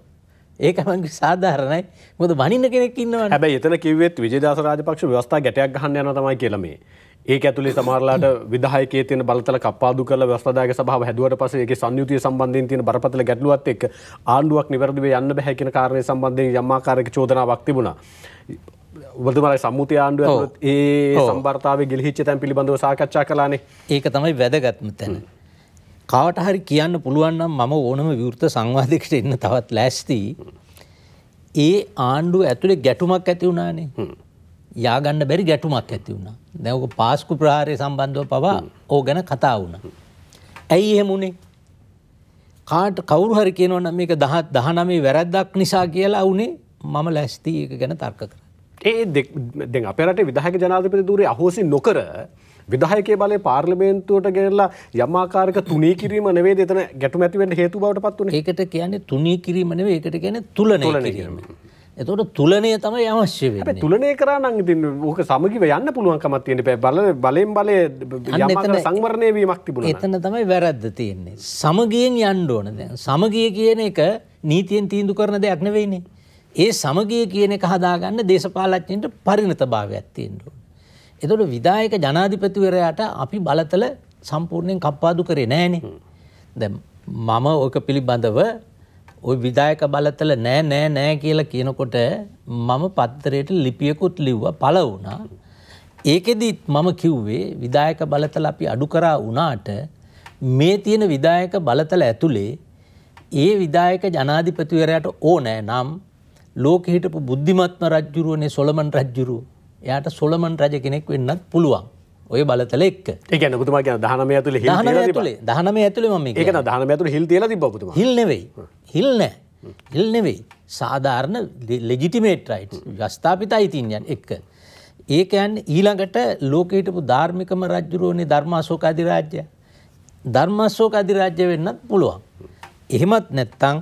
ඒක මං කිය සාධාරණයි. මොකද බනින්න කෙනෙක් ඉන්නවනේ. හැබැයි එතන කිව්වෙත් විජේදාස රාජපක්ෂ ව්‍යවස්ථා ගැටයක් ගහන්න යනවා තමයි කියලා මේ. ඒක ඇතුලේ සමහරලාට විධායකයේ තියෙන බලතල කප්පාදු කරලා ව්‍යවස්ථාදායක සභාව හැදුවට පස්සේ ඒකේ සංයුතිය සම්බන්ධයෙන් තියෙන බරපතල ගැටලුවත් එක්ක ආණ්ඩුවක් નિවර්ධිව යන්න බෑ කියන කාරණේ සම්බන්ධයෙන් යම් ආකාරයක චෝදනාවක් තිබුණා. වර්තමානයේ සම්මුතිය ආණ්ඩුව ඇතුළත් ඒ සම්බර්තාවේ ගිලිහිච්ච තැන් පිළිබඳව සාකච්ඡා කළානේ. ඒක තමයි වැදගත්ම තැන. කාට හරි කියන්න පුළුවන් නම් මම ඕනම විවෘත සංවාදයකට එන්න තවත් ලෑස්තියි. ඒ ආණ්ඩුව ඇතුලේ ගැටුමක් ඇති වුණානේ. යාගන්න බැරි ගැටුමක් ඇති වුණා. දැන් ඔක පාස්කු ප්‍රහාරය සම්බන්ධව පවා ඕගන කතා වුණා. ඇයි එහෙම උනේ? කාට කවුරු හරි කියනවා නම් මේක 19 වැරද්දක් නිසා කියලා උනේ මම ලැස්ති ඒක ගැන තර්ක කරන්න. ඒ දැන් අපේ රටේ විධායක ජනාධිපති ධූරයේ අහෝසි නොකර විධායකයේ බලය පාර්ලිමේන්තුවට ගෙනලා යම් ආකාරයක තුනී කිරීම නෙවෙයි එතන ගැටුම ඇති වෙන්න හේතු බවට පත් උනේ. ඒකට කියන්නේ තුනී කිරීම නෙවෙයි ඒකට කියන්නේ තුලනය කිරීම. එතකොට තුලනය තමයි අවශ්‍ය වෙන්නේ. අපි තුලනය කරා නම් ඉතින් ඕක සමගිව යන්න පුළුවන්කමක් තියෙන බෑ. බලයෙන් බලයේ යමකට සංවර්ධනය වීමක් තිබුණා. එතන තමයි වැරද්ද තියෙන්නේ. සමගියෙන් යන්න ඕන දැන්. සමගිය කියන එක නීතියෙන් තීන්දුව කරන දෙයක් නෙවෙයිනේ. ඒ සමගිය කියන එක හදාගන්න දේශපාලඥයන්ට පරිණතභාවයක් තියෙන්න ඕන. එතකොට විධායක ජනාධිපතිවරයාට අපි බලතල සම්පූර්ණයෙන් කප්පාදු කරේ නෑනේ. දැන් මම ඕක පිළිබඳව ඔය විධායක බලතල නෑ නෑ නෑ කියලා කියනකොට මම පත්තරයට ලිපියකුත් ලිව්වා පළ වුණා. ඒකෙදිත් මම කිව්වේ විධායක බලතල අපි අඩු කරා වුණාට මේ තියෙන විධායක බලතල ඇතුලේ ඒ විධායක ජනාධිපතිවරයාට ඕනෑ නම් ලෝකෙ හිටපු බුද්ධිමත්ම රජුරුවනේ සොලමන් රජුරුව. එයාට සොලමන් රජ කෙනෙක් වෙන්නත් පුළුවන්. ඔය බලතල එක්ක. ඒ කියන්නේ ඔබතුමා කියන 19 ඇතුලේ හිල් තියලා තිබ්බා. 19 ඇතුලේ මම කියන්නේ. ඒක න 19 ඇතුලේ හිල් තියලා තිබ්බා ඔබතුමා. හිල් නෙවෙයි. හිල් නෑ. හිල් නෙවෙයි. සාධාරණ ලෙජිටිමේට් රයිට්ස් ව්‍යවස්ථාපිත අයිතිඥයන් එක්ක. ඒ කියන්නේ ඊළඟට ලෝකේ හිටපු ධාර්මිකම රජුරෝනේ ධර්මාශෝක අධිරාජ්‍ය. ධර්මාශෝක අධිරාජ්‍ය වෙන්නත් පුළුවන්. එහෙමත් නැත්නම්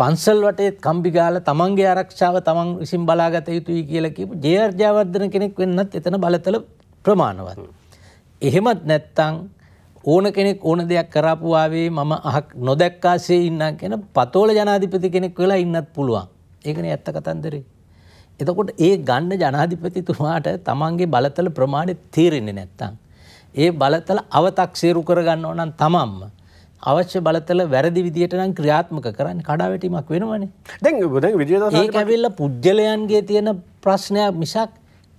පන්සල් වටේ කම්බි ගාලා තමන්ගේ ආරක්ෂාව තමන් විසින් බලාගත යුතුයි කියලා කියපු ජේ.ආර්. ජයවර්ධන කෙනෙක් වෙන්නත් එතන බලතල ප්‍රමාණවත්. එහෙමත් නැත්නම් ඕන කෙනෙක් ඕන දෙයක් කරාපු ආවේ මම අහක් නොදැක්කාසේ ඉන්නා කියන පතෝල ජනාධිපති කෙනෙක් වෙලා ඉන්නත් පුළුවන්. ඒකනේ ඇත්ත කතන්දරේ. එතකොට ඒ ගන්න ජනාධිපතිතුමාට තමන්ගේ බලතල ප්‍රමාණය තීරෙන්නේ නැත්නම් ඒ බලතල අව탁සීරු කරගන්නව නම් තමන්ම අවශ්‍ය බලතල වැරදි විදියට නම් ක්‍රියාත්මක කරන්න කඩාවැටීමක් වෙනවනේ. දැන් විජේදාස ඒක ඇවිල්ලා පුජ්‍යලයන්ගේ තියෙන ප්‍රශ්නයක් මිසක්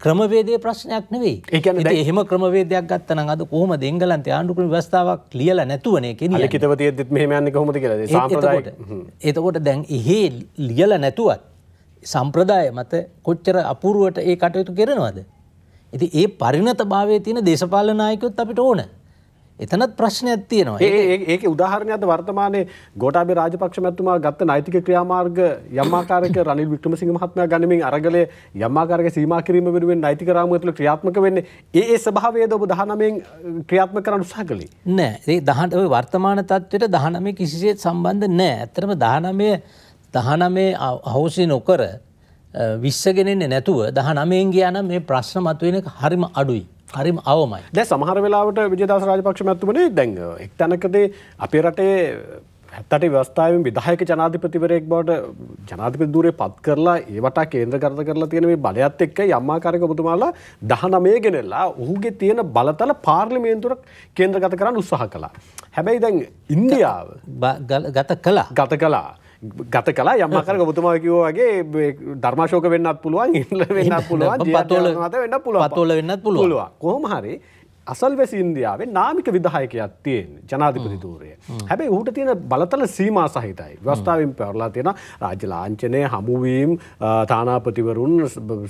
ක්‍රමවේදයේ ප්‍රශ්නයක් නෙවෙයි. ඒ කියන්නේ දැන් එහෙම ක්‍රමවේදයක් ගත්තා නම් අද කොහොමද එංගලන්තයේ ආණ්ඩුක්‍රම ව්‍යවස්ථාවක් ලියලා නැතුවනේ කියන්නේ. ලිඛිතව තියෙද්දිත් මෙහෙම යන්නේ කොහොමද කියලාද? සාම්ප්‍රදායික. එතකොට දැන් එහි ලියලා නැතුවත් සම්ප්‍රදාය මත කොච්චර අපූර්වට ඒ කටයුතු කරනවද? ඉතින් ඒ පරිණතභාවයේ තියෙන දේශපාලන නායකයොත් අපිට ඕන. එතනත් ප්‍රශ්නයක් තියෙනවා. ඒකේ උදාහරණයක්ද වර්තමානයේ ගෝඨාභය රාජපක්ෂ මහත්මයා ගත්ත නෛතික ක්‍රියාමාර්ග යම් ආකාරයක රනිල් වික්‍රමසිංහ මහත්මයා ගනිමින් අරගලයේ යම් ආකාරයක සීමා කිරීම වෙනුවෙන් නෛතික රාමුව තුළ ක්‍රියාත්මක වෙන්නේ ඒ ස්වභාවයේද ඔබ 19න් ක්‍රියාත්මක කරන්න උත්සාහ කළේ නෑ. ඒ 18 ඔය වර්තමාන තත්ත්වයට 19 කිසිසේත් සම්බන්ධ නෑ. ඇත්තටම 19 අහෝසි නොකර 20 ගෙනෙන්නේ නැතුව 19න් ගියා නම් මේ ප්‍රශ්න මතුවෙන හරිම අඩුයි. හරිම අවමයි. දැන් සමහර වෙලාවට විජේදාස රාජපක්ෂ මහත්මනේ දැන් එක් තැනකදී අපේ රටේ 78 ව්‍යවස්ථාවෙන් විධායක ජනාධිපතිවරයෙක් බවට ජනාධිපති ධූරය පත් කරලා ඒ වටා කේන්ද්‍රගත කරලා තියෙන මේ බලයත් එක්ක යම් ආකාරයක ඔබතුමාලා 19 ගෙනලා ඔහුගේ තියෙන බලතල පාර්ලිමේන්තුවට කේන්ද්‍රගත කරන්න උත්සාහ කළා. හැබැයි දැන් ඉන්දියාව ගත කළා යම් ආකාරයක ඔබතුමා කිව්වා වගේ ධර්මාශෝක වෙන්නත් පුළුවන්, ඉන්න වෙන්නත් පුළුවන්, පතෝල වෙන්නත් පුළුවන්. කොහොම හරි අසල්වැසි ඉන්දියාවේ නාමික විධායකයෙක් තියෙන්නේ ජනාධිපති ධූරය. හැබැයි ඌට තියෙන බලතල සීමා සහිතයි. ව්‍යවස්ථාවෙන් පැවරලා තියෙන රාජ්‍ය ලාංඡනය, හමුවීම්, තානාපතිවරුන්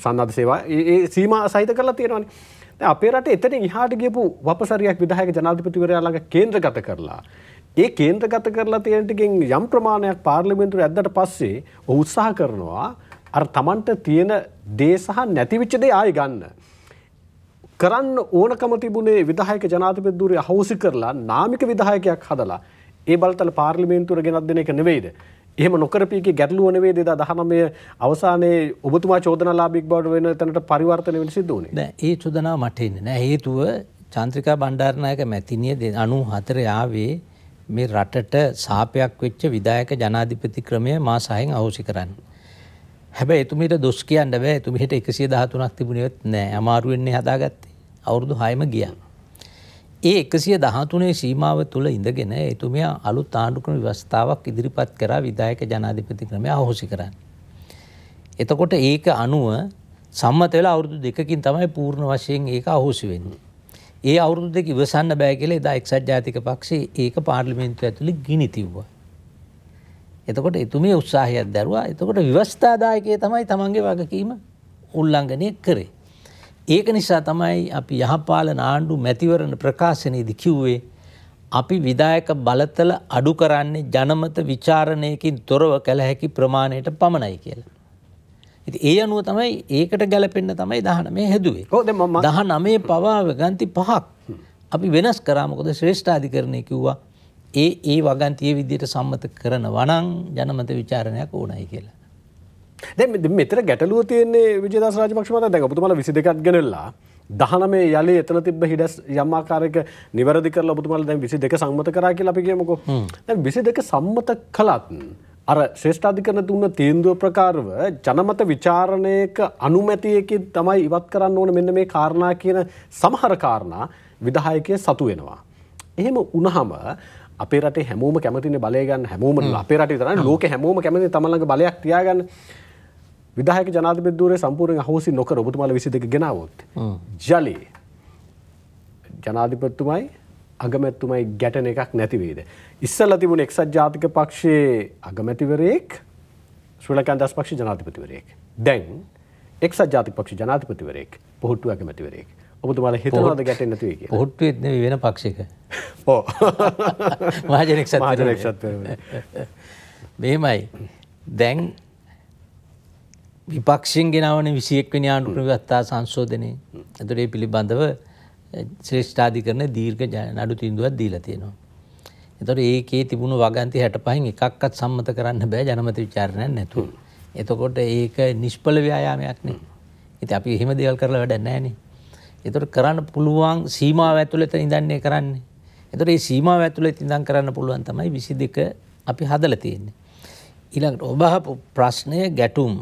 සන්නද්ධ සේවා ඒ සීමා සහිත කරලා තියෙනවානේ. දැන් අපේ රටේ එතනින් ඉහාට ගියපු වපසරියක් විධායක ජනාධිපතිවරයා ළඟ කේන්ද්‍රගත කරලා ඒ කේන්ද්‍රගත කරලා තියෙන ටිකෙන් යම් ප්‍රමාණයක් පාර්ලිමේන්තුවේ ඇද්දට පස්සේ ඔහු උත්සාහ කරනවා අර Tamanට තියෙන දේ සහ නැතිවෙච්ච දේ ආයෙ ගන්න. කරන්න ඕනකම තිබුණේ විධායක ජනාධිපති ධූරය අහෝසි කරලා නාමික විධායකයක් හදලා ඒ බලතල පාර්ලිමේන්තුවට ගෙනත් දෙන එක නෙවෙයිද? එහෙම නොකරපීකේ ගැටලුව නෙවෙයිද 2019 අවසානයේ ඔබතුමා චෝදනාලාභීක් බවට වෙන තැනට පරිවර්තනය වෙන්න සිද්ධ වුණේ? නෑ, ඒ චෝදනාව මට එන්නේ නෑ. හේතුව චන්ද්‍රිකා බණ්ඩාරනායක මැතිණිය 94 ආවේ මේ රටට සාපයක් වෙච්ච විධායක ජනාධිපති ක්‍රමය මා සහෙන් අහෝසි කරන්න. හැබැයි එතුමිට දොස් කියන්න බෑ. එතුමිට 113ක් තිබුණේවත් නෑ. අමාරුවෙන්නේ හදාගත්තේ. අවුරුදු 6ම ගියා. ඒ 113 සීමාව තුල ඉඳගෙන එතුමියා අලුත් ආණ්ඩුක්‍රම ව්‍යවස්ථාවක් ඉදිරිපත් කරා විධායක ජනාධිපති ක්‍රමය අහෝසි කරන්න. එතකොට ඒක අනුව සම්මත වෙලා අවුරුදු 2කින් තමයි පූර්ණ වශයෙන් ඒක අහෝසි වෙන්නේ. ඒ අවුරුදු දෙක ඉවසන්න බෑ කියලා එදා එක්සත් ජාතික පක්ෂයේ ඒක පාර්ලිමේන්තුව ඇතුළේ ගිනි තිබ්වා. එතකොට එතුමිය උත්සාහයක් දැරුවා. එතකොට ව්‍යවස්ථාදායකය තමයි තමන්ගේ වගකීම උල්ලංඝනය කරේ. ඒක නිසා තමයි අපි යහපාලන ආණ්ඩු මැතිවරණ ප්‍රකාශනයේදී කිව්වේ අපි විධායක බලතල අඩු කරන්නේ ජනමත විචාරණයකින් තොරව කළ හැකි ප්‍රමාණයට පමණයි කියලා. ඒ අනුව තමයි ඒකට ගැලපෙන්න තමයි 19 හැදුවේ. 19 පවා වගන්ති 5ක් අපි වෙනස් කරා. මොකද ශ්‍රේෂ්ඨාධිකරණය කිව්වා ඒ වගන්තියේ විදියට සම්මත කරනවා නම් ජනමත විචාරණයක් ඕනයි කියලා. දැන් මෙතන ගැටලුව තියෙන්නේ විජේදාස රාජපක්ෂ මහතා දැන් ඔබතුමාලා 22ක් ගෙනල්ලා 19 යලේ එතන තිබ්බ හිඩස් යම් ආකාරයක නිවැරදි කරලා ඔබතුමාලා දැන් 22 සම්මත කරා කියලා අපි කියමුකෝ. දැන් 22 සම්මත කළත් අර ශ්‍රේෂ්ඨාධිකරණ දුන්න තීන්දුව ප්‍රකාරව ජනමත විචාරණයක අනුමැතියකින් තමයි ඉවත් කරන්න ඕන මෙන්න මේ කාරණා කියන සමහර කාරණා විධායකයේ සතු වෙනවා. එහෙම වුණාම අපේ රටේ හැමෝම කැමතිනේ බලය ගන්න. හැමෝම අපේ රටේ විතරයි ලෝකේ හැමෝම කැමතිනේ තම ළඟ බලයක් තියාගන්න. විධායක ජනාධිපති ධූරය සම්පූර්ණයෙන් අහෝසි නොකර ඔබතුමාලා 22 ගෙනාවොත් ජලි ජනාධිපතිතුමයි අගමැතිතුමයි ගැටෙන එකක් නැති වේද? ඉස්සෙල්ලා තිබුණේ එක්සත් ජාතික පක්ෂයේ අගමැතිවරයෙක්, ශ්‍රී ලංකන් දාස් පක්ෂ ජනාධිපතිවරයෙක්. දැන් එක්සත් ජාතික පක්ෂ ජනාධිපතිවරයෙක්, පොහොට්ටු අගමැතිවරයෙක්. ඔබතුමාලා හිතනවාද ගැටෙන්නේ නැති වෙයි කියලා? පොහොට්ටුවේ නෙවෙයි වෙන පක්ෂයක. ඔව්. මහජන එක්සත්වරයෙක්. මෙහෙමයි. දැන් විපක්ෂයෙන් ගෙනාවනේ 21 වෙනි ආණ්ඩුක්‍රම ව්‍යවස්ථා සංශෝධනයේ. ඒතරේ පිළිබඳව ශ්‍රේෂ්ඨාධිකරණ දීර්ඝ නඩු තීන්දුවක් දීලා තියෙනවා. ඒතකොට ඒකේ තිබුණු වගන්ති 65න් එකක්වත් සම්මත කරන්න බෑ ජනමත විචාරණයක් නැතුව. එතකොට ඒක නිෂ්ඵල ව්‍යායාමයක් නේ. ඉතින් අපි එහෙම දේවල් කරලා වැඩක් නැහැ නේ. ඒතකොට කරන්න පුළුවන් සීමාව ඇතුළත ඉඳන්නේ කරන්නේ. ඒතකොට මේ සීමාව ඇතුළත ඉඳන් කරන්න පුළුවන් තමයි 22 අපි හදලා තියෙන්නේ. ඊළඟට ඔබ අහපු ප්‍රශ්නය ගැටුම්.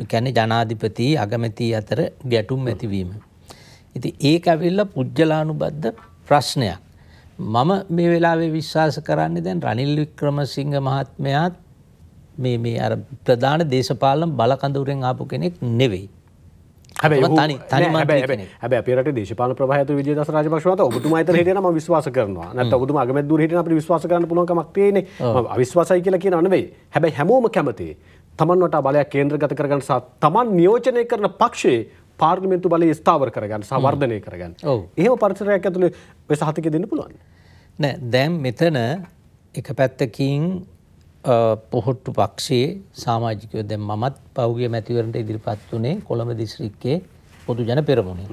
ඒ කියන්නේ ජනාධිපති අගමැති අතර ගැටුම් ඇතිවීම. ඉතින් ඒක ඇවිල්ලා පුජ්‍යලානුබද්ධ ප්‍රශ්නයක්. මම මේ වෙලාවේ විශ්වාස කරන්නේ දැන් රනිල් වික්‍රමසිංහ මහත්මයාත් මේ අර ප්‍රධාන දේශපාලන බලකඳුරෙන් ආපු කෙනෙක් නෙවෙයි. අපේ රටේ දේශපාලන ප්‍රවාහය තුළ විජේදාස රාජපක්ෂ මහතා ඔබතුමා අතර හිටියනම් මම විශ්වාස කරනවා. නැත්නම් ඔබතුමා අගමැතිවරු හිටියනම් අපිට විශ්වාස කරන්න පුළුවන් කමක් තියෙන්නේ. මම අවිශ්වාසයි කියලා කියනව නෙවෙයි. හැබැයි හැමෝම කැමති තමන් වටා බලය කේන්ද්‍රගත කරගන්න සහ තමන් නියෝජනය කරන පක්ෂයේ පාර්ලිමේන්තු බලය ස්ථාවර කරගන්න සහ වර්ධනය කරගන්න. එහෙම පරිසරයක් ඇතුළේ ඔය සහතික දෙන්න පුළුවන්. නෑ දැන් මෙතන එක පැත්තකින් පොහොට්ටු පක්ෂයේ සමාජිකයෝ දැන් මමත් පහුගිය මැතිවරණයට ඉදිරිපත් වුණේ කොළඹ දිස්ත්‍රික්කයේ පොදු ජන පෙරමුණේ.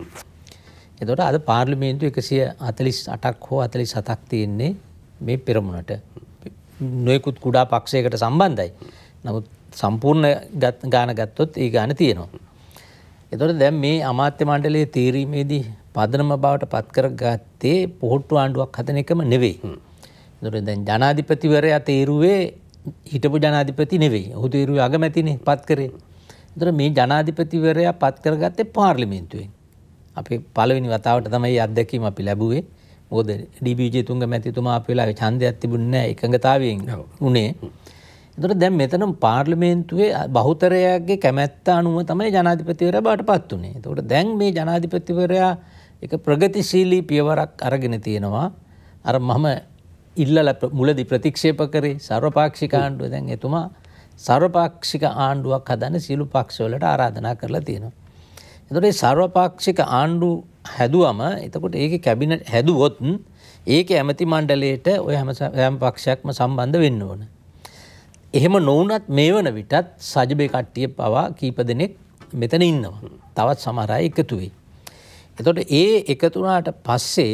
එතකොට අද පාර්ලිමේන්තු 148ක් හෝ 47ක් තියෙන්නේ මේ පෙරමුණට. නොයෙකුත් කුඩා පක්ෂයකට සම්බන්ධයි. නමුත් සම්පූර්ණ ගාන ගත්තොත් ඒ ගාන තියෙනවා. එතකොට දැන් මේ අමාත්‍ය මණ්ඩලයේ තීරීමේදී පදනම බවට පත් කරගත්තේ පොහොට්ටු ආණ්ඩුවක් හදන එකම නෙවෙයි. එතකොට දැන් ජනාධිපතිවරයා තීරුවේ හිටපු ජනාධිපති නෙවෙයි. ඔහු තීරුවේ අගමැතිනේ පත් කරේ. එතකොට මේ ජනාධිපතිවරයා පත් කරගත්තේ පාර්ලිමේන්තුවෙන්. අපි පළවෙනි වතාවට තමයි අත්දැකීම අපි ලැබුවේ. මොකද ඩී.බී. විජේතුංග මැතිතුමා අපේ වෙලාවේ ඡන්දයක් තිබුණේ නැහැ එකඟතාවයෙන් උනේ. එතකොට දැන් මෙතන පාර්ලිමේන්තුවේ බහුතරයගේ කැමැත්ත අනුව තමයි ජනාධිපතිවරයා බාටපත් උනේ. එතකොට දැන් මේ ජනාධිපතිවරයා එක ප්‍රගතිශීලී පියවරක් අරගෙන තියෙනවා. අර මම ඉල්ලලා මුලදී ප්‍රතික්ෂේප කරේ සර්වපාක්ෂික ආණ්ඩුව. දැන් එතුමා සර්වපාක්ෂික ආණ්ඩුවක් හදන සියලු පක්ෂවලට ආරාධනා කරලා තියෙනවා. එතකොට මේ සර්වපාක්ෂික ආණ්ඩුව හැදුවම එතකොට ඒකේ කැබිනට් හැදුවොත් ඒකේ ඇමති මණ්ඩලයට ඔය හැම පක්ෂයක්ම සම්බන්ධ වෙන්න ඕන. එහෙම නොවුනත් මේ වන විටත් සජබේ කට්ටිය පවා කීප දෙනෙක් මෙතන ඉන්නවා. තවත් සමහර අය එකතු වෙයි. එතකොට ඒ එකතු වුණාට පස්සේ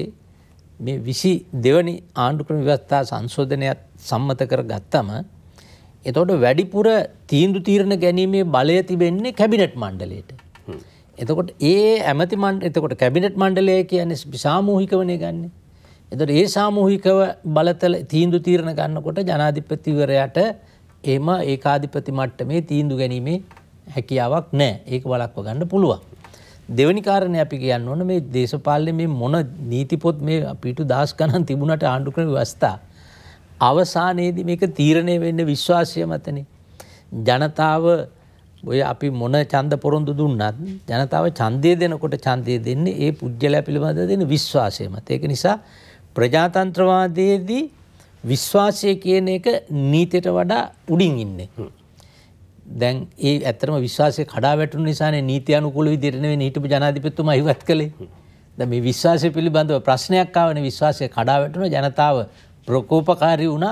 මේ 22 වෙනි ආණ්ඩුක්‍රම ව්‍යවස්ථා සංශෝධනයත් සම්මත කර ගත්තම එතකොට වැඩිපුර තීන්දුව තීරණ ගැනීමේ බලය තිබෙන්නේ කැබිනට් මණ්ඩලයට. එතකොට ඒ ඇමති මණ්ඩල එතකොට කැබිනට් මණ්ඩලය කියන්නේ සාමූහිකවනේ ගන්න. එතකොට ඒ සාමූහිකව බලතල තීන්දුව තීරණ ගන්නකොට ජනාධිපතිවරයාට එම ඒකාධිපති මට්ටමේ තීන්දුව ගැනීමේ හැකියාවක් නැහැ. ඒක වළක්වා ගන්න පුළුවන්. දෙවනි කාරණේ අපි කියන්න ඕන මේ දේශපාලනේ මේ මොන නීති පොත් මේ අපිට දාස් ගණන් තිබුණාට ආණ්ඩුක්‍රම ව්‍යවස්ථා අවසානයේදී මේක තීරණය වෙන්නේ විශ්වාසය මතනේ. ජනතාව ඔය අපි මොන ඡන්ද පොරොන්දු දුන්නත් ජනතාව ඡන්දය දෙනකොට ඡන්දය දෙන්නේ ඒ පුජ්‍යලයා පිළිබඳ දෙන විශ්වාසය මත. ඒක නිසා ප්‍රජාතන්ත්‍රවාදයේදී විශ්වාසය කියන එක නීතියට වඩා උඩින් ඉන්නේ. දැන් ඒ ඇත්තම විශ්වාසය කඩා වැටුණු නිසානේ නීති අනුකූල විදිහට නෙවෙයි හිටපු ජනාධිපතිතුමා ඉවත් කළේ. දැන් මේ විශ්වාසය පිළිබඳව ප්‍රශ්නයක් ආවනේ විශ්වාසය කඩා වැටුණා ජනතාව ප්‍රකෝපකාරී වුණා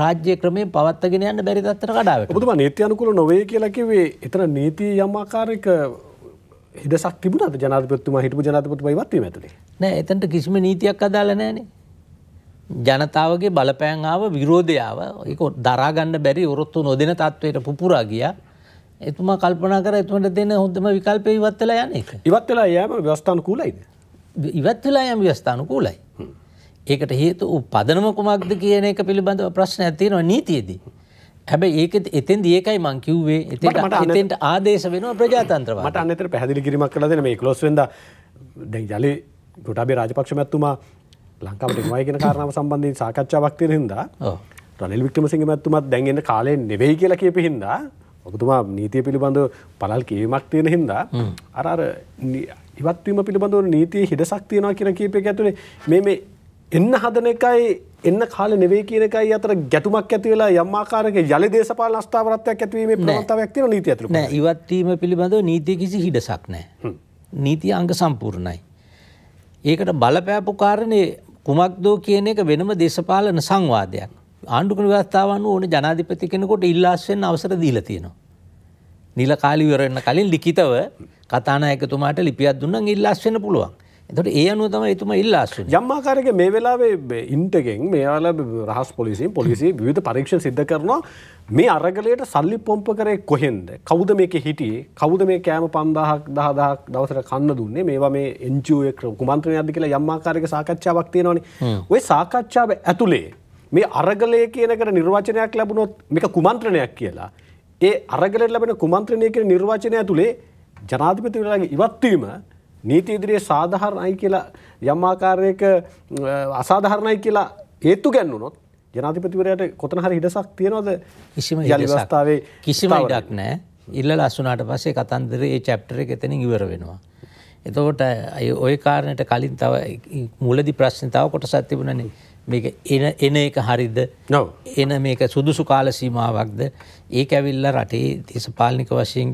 රාජ්‍ය ක්‍රමයේ පවත්වාගෙන යන්න බැරි තත්ත්වයට කඩා වැටුණා. ඔබතුමා නීති අනුකූල නොවේ කියලා කිව්වේ එතන නීති යම් ආකාරයක හිදසක් තිබුණාද ජනාධිපතිතුමා හිටපු ජනාධිපතිතුමා ඉවත් වීම ඇතුලේ? නෑ එතනට කිසිම නීතියක් අදාළ නැහැනේ. ජනතාවගේ බලපෑන් ආව විරෝධය ආව ඒක දරා ගන්න බැරි වරොත්තු නොදෙන තත්වයට පුපුරා ගියා. එතුමා කල්පනා කරා එතුමන්ට දෙන හොඳම විකල්පය ඉවත් වෙලා යන්නේ. ඉවත් වෙලා යෑම ව්‍යවස්ථානුකූලයිද? ඉවත් වෙලා යෑම ව්‍යවස්ථානුකූලයි. ඒකට හේතු පදනම කුමක්ද කියන එක පිළිබඳව ප්‍රශ්නයක් තියෙනවා නීතියේදී. හැබැයි ඒක එතෙන්දී ඒකයි මං කිව්වේ එතෙන්ට ආදේශ වෙනවා ප්‍රජාතන්ත්‍රවාදී. මට අන්න ඇතර පැහැදිලි කිරීමක් කළා දෙන්න මේ 11 වෙනිදා දැන් ජලේ ගොටාබේ රාජපක්ෂ මහත්මයා ලංකාවට එනවා කියන කාරණාව සම්බන්ධයෙන් සාකච්ඡාවක් තියෙන හින්දා රනිල් වික්‍රමසිංහ මහත්මයාත් දැන් එන කාලේ නෙවෙයි කියලා කියපු හින්දා ඔබතුමා නීතිය පිළිබඳව පළල් කියවීමක් තියෙන හින්දා අර ඉවත් වීම පිළිබඳව නීතියේ හිඩසක් තියෙනවා කියන කීපයක ඇතුලේ මේ එන්න හදන එකයි එන්න කාලේ නෙවෙයි කියන එකයි අතර ගැටුමක් ඇති වෙලා යම් ආකාරයක යලි දේශපාලන අස්ථාවරත්වයක් ඇති වීමේ ප්‍රවණතාවයක් තියෙන නීතිය ඇතුළේ. නෑ ඉවත් වීම පිළිබඳව නීතිය කිසි හිඩසක් නෑ. නීතිය අංග සම්පූර්ණයි. ඒකට බලපෑපු කාරණේ කුමක්දෝ කියන එක වෙනම දේශපාලන සංවාදයක්. ආණ්ඩුක්‍රම ව්‍යවස්ථාව අනුව ඕන ජනාධිපති කෙනෙකුට ඉල්ලාස් වෙන්න අවසර දීලා තියෙනවා. නිල කාලි ඉවර වෙන කලින් ලිඛිතව කතානායකතුමාට ලිපියක් දුන්නම් ඉල්ලාස් වෙන්න පුළුවන්. එතකොට ඒ අනුව තමයි එතුමා ඉල්ලාස් වෙන්නේ. යම් ආකාරයක මේ වෙලාවේ ඉන්ටගෙන් මේ වෙලාවේ රහස් පොලිසිය විවිධ පරීක්ෂණ සිද්ධ කරනවා. මේ අරගලයට සල්ලි පොම්ප කරේ කොහෙන්ද? කවුද මේකේ හිටියේ? කවුද මේ කෑම 5000ක් 10000ක් දවසට කන්න දුන්නේ? මේවා මේ NGO එකේ කුමන්ත්‍රණයක්ද කියලා යම් ආකාරයක සාකච්ඡාවක් තියෙනවනේ. ওই සාකච්ඡාව ඇතුලේ මේ අරගලය කියන එකට නිර්වචනයක් ලැබුණොත් මේක කුමන්ත්‍රණයක් කියලා. ඒ අරගලයට ලැබෙන කුමන්ත්‍රණය කියන නිර්වචනය ඇතුලේ ජනාධිපතිවරයාගේ ඉවත් වීම නීති ඉදිරියේ සාධාරණයි කියලා යම් ආකාරයක අසාධාරණයි කියලා හේතු ගන්නුනොත් ජනාධිපතිවරයාට කොතන හරි ඉඩසක් තියනවද? කිසිම ඉඩක් නැහැ. ඉල්ලලා අසුනාට පස්සේ කතන්දරේ මේ චැප්ටර් එක එතනින් ඉවර වෙනවා. එතකොට ওই කාරණේට කලින් තව මුලදී ප්‍රශ්නේ තව කොටසක් තිබුණානේ. මේක එන එක හරියද? ඔව්. එන මේක සුදුසු කාල සීමාවක්ද? ඒක ඇවිල්ලා රටේ දේශපාලනික වශයෙන්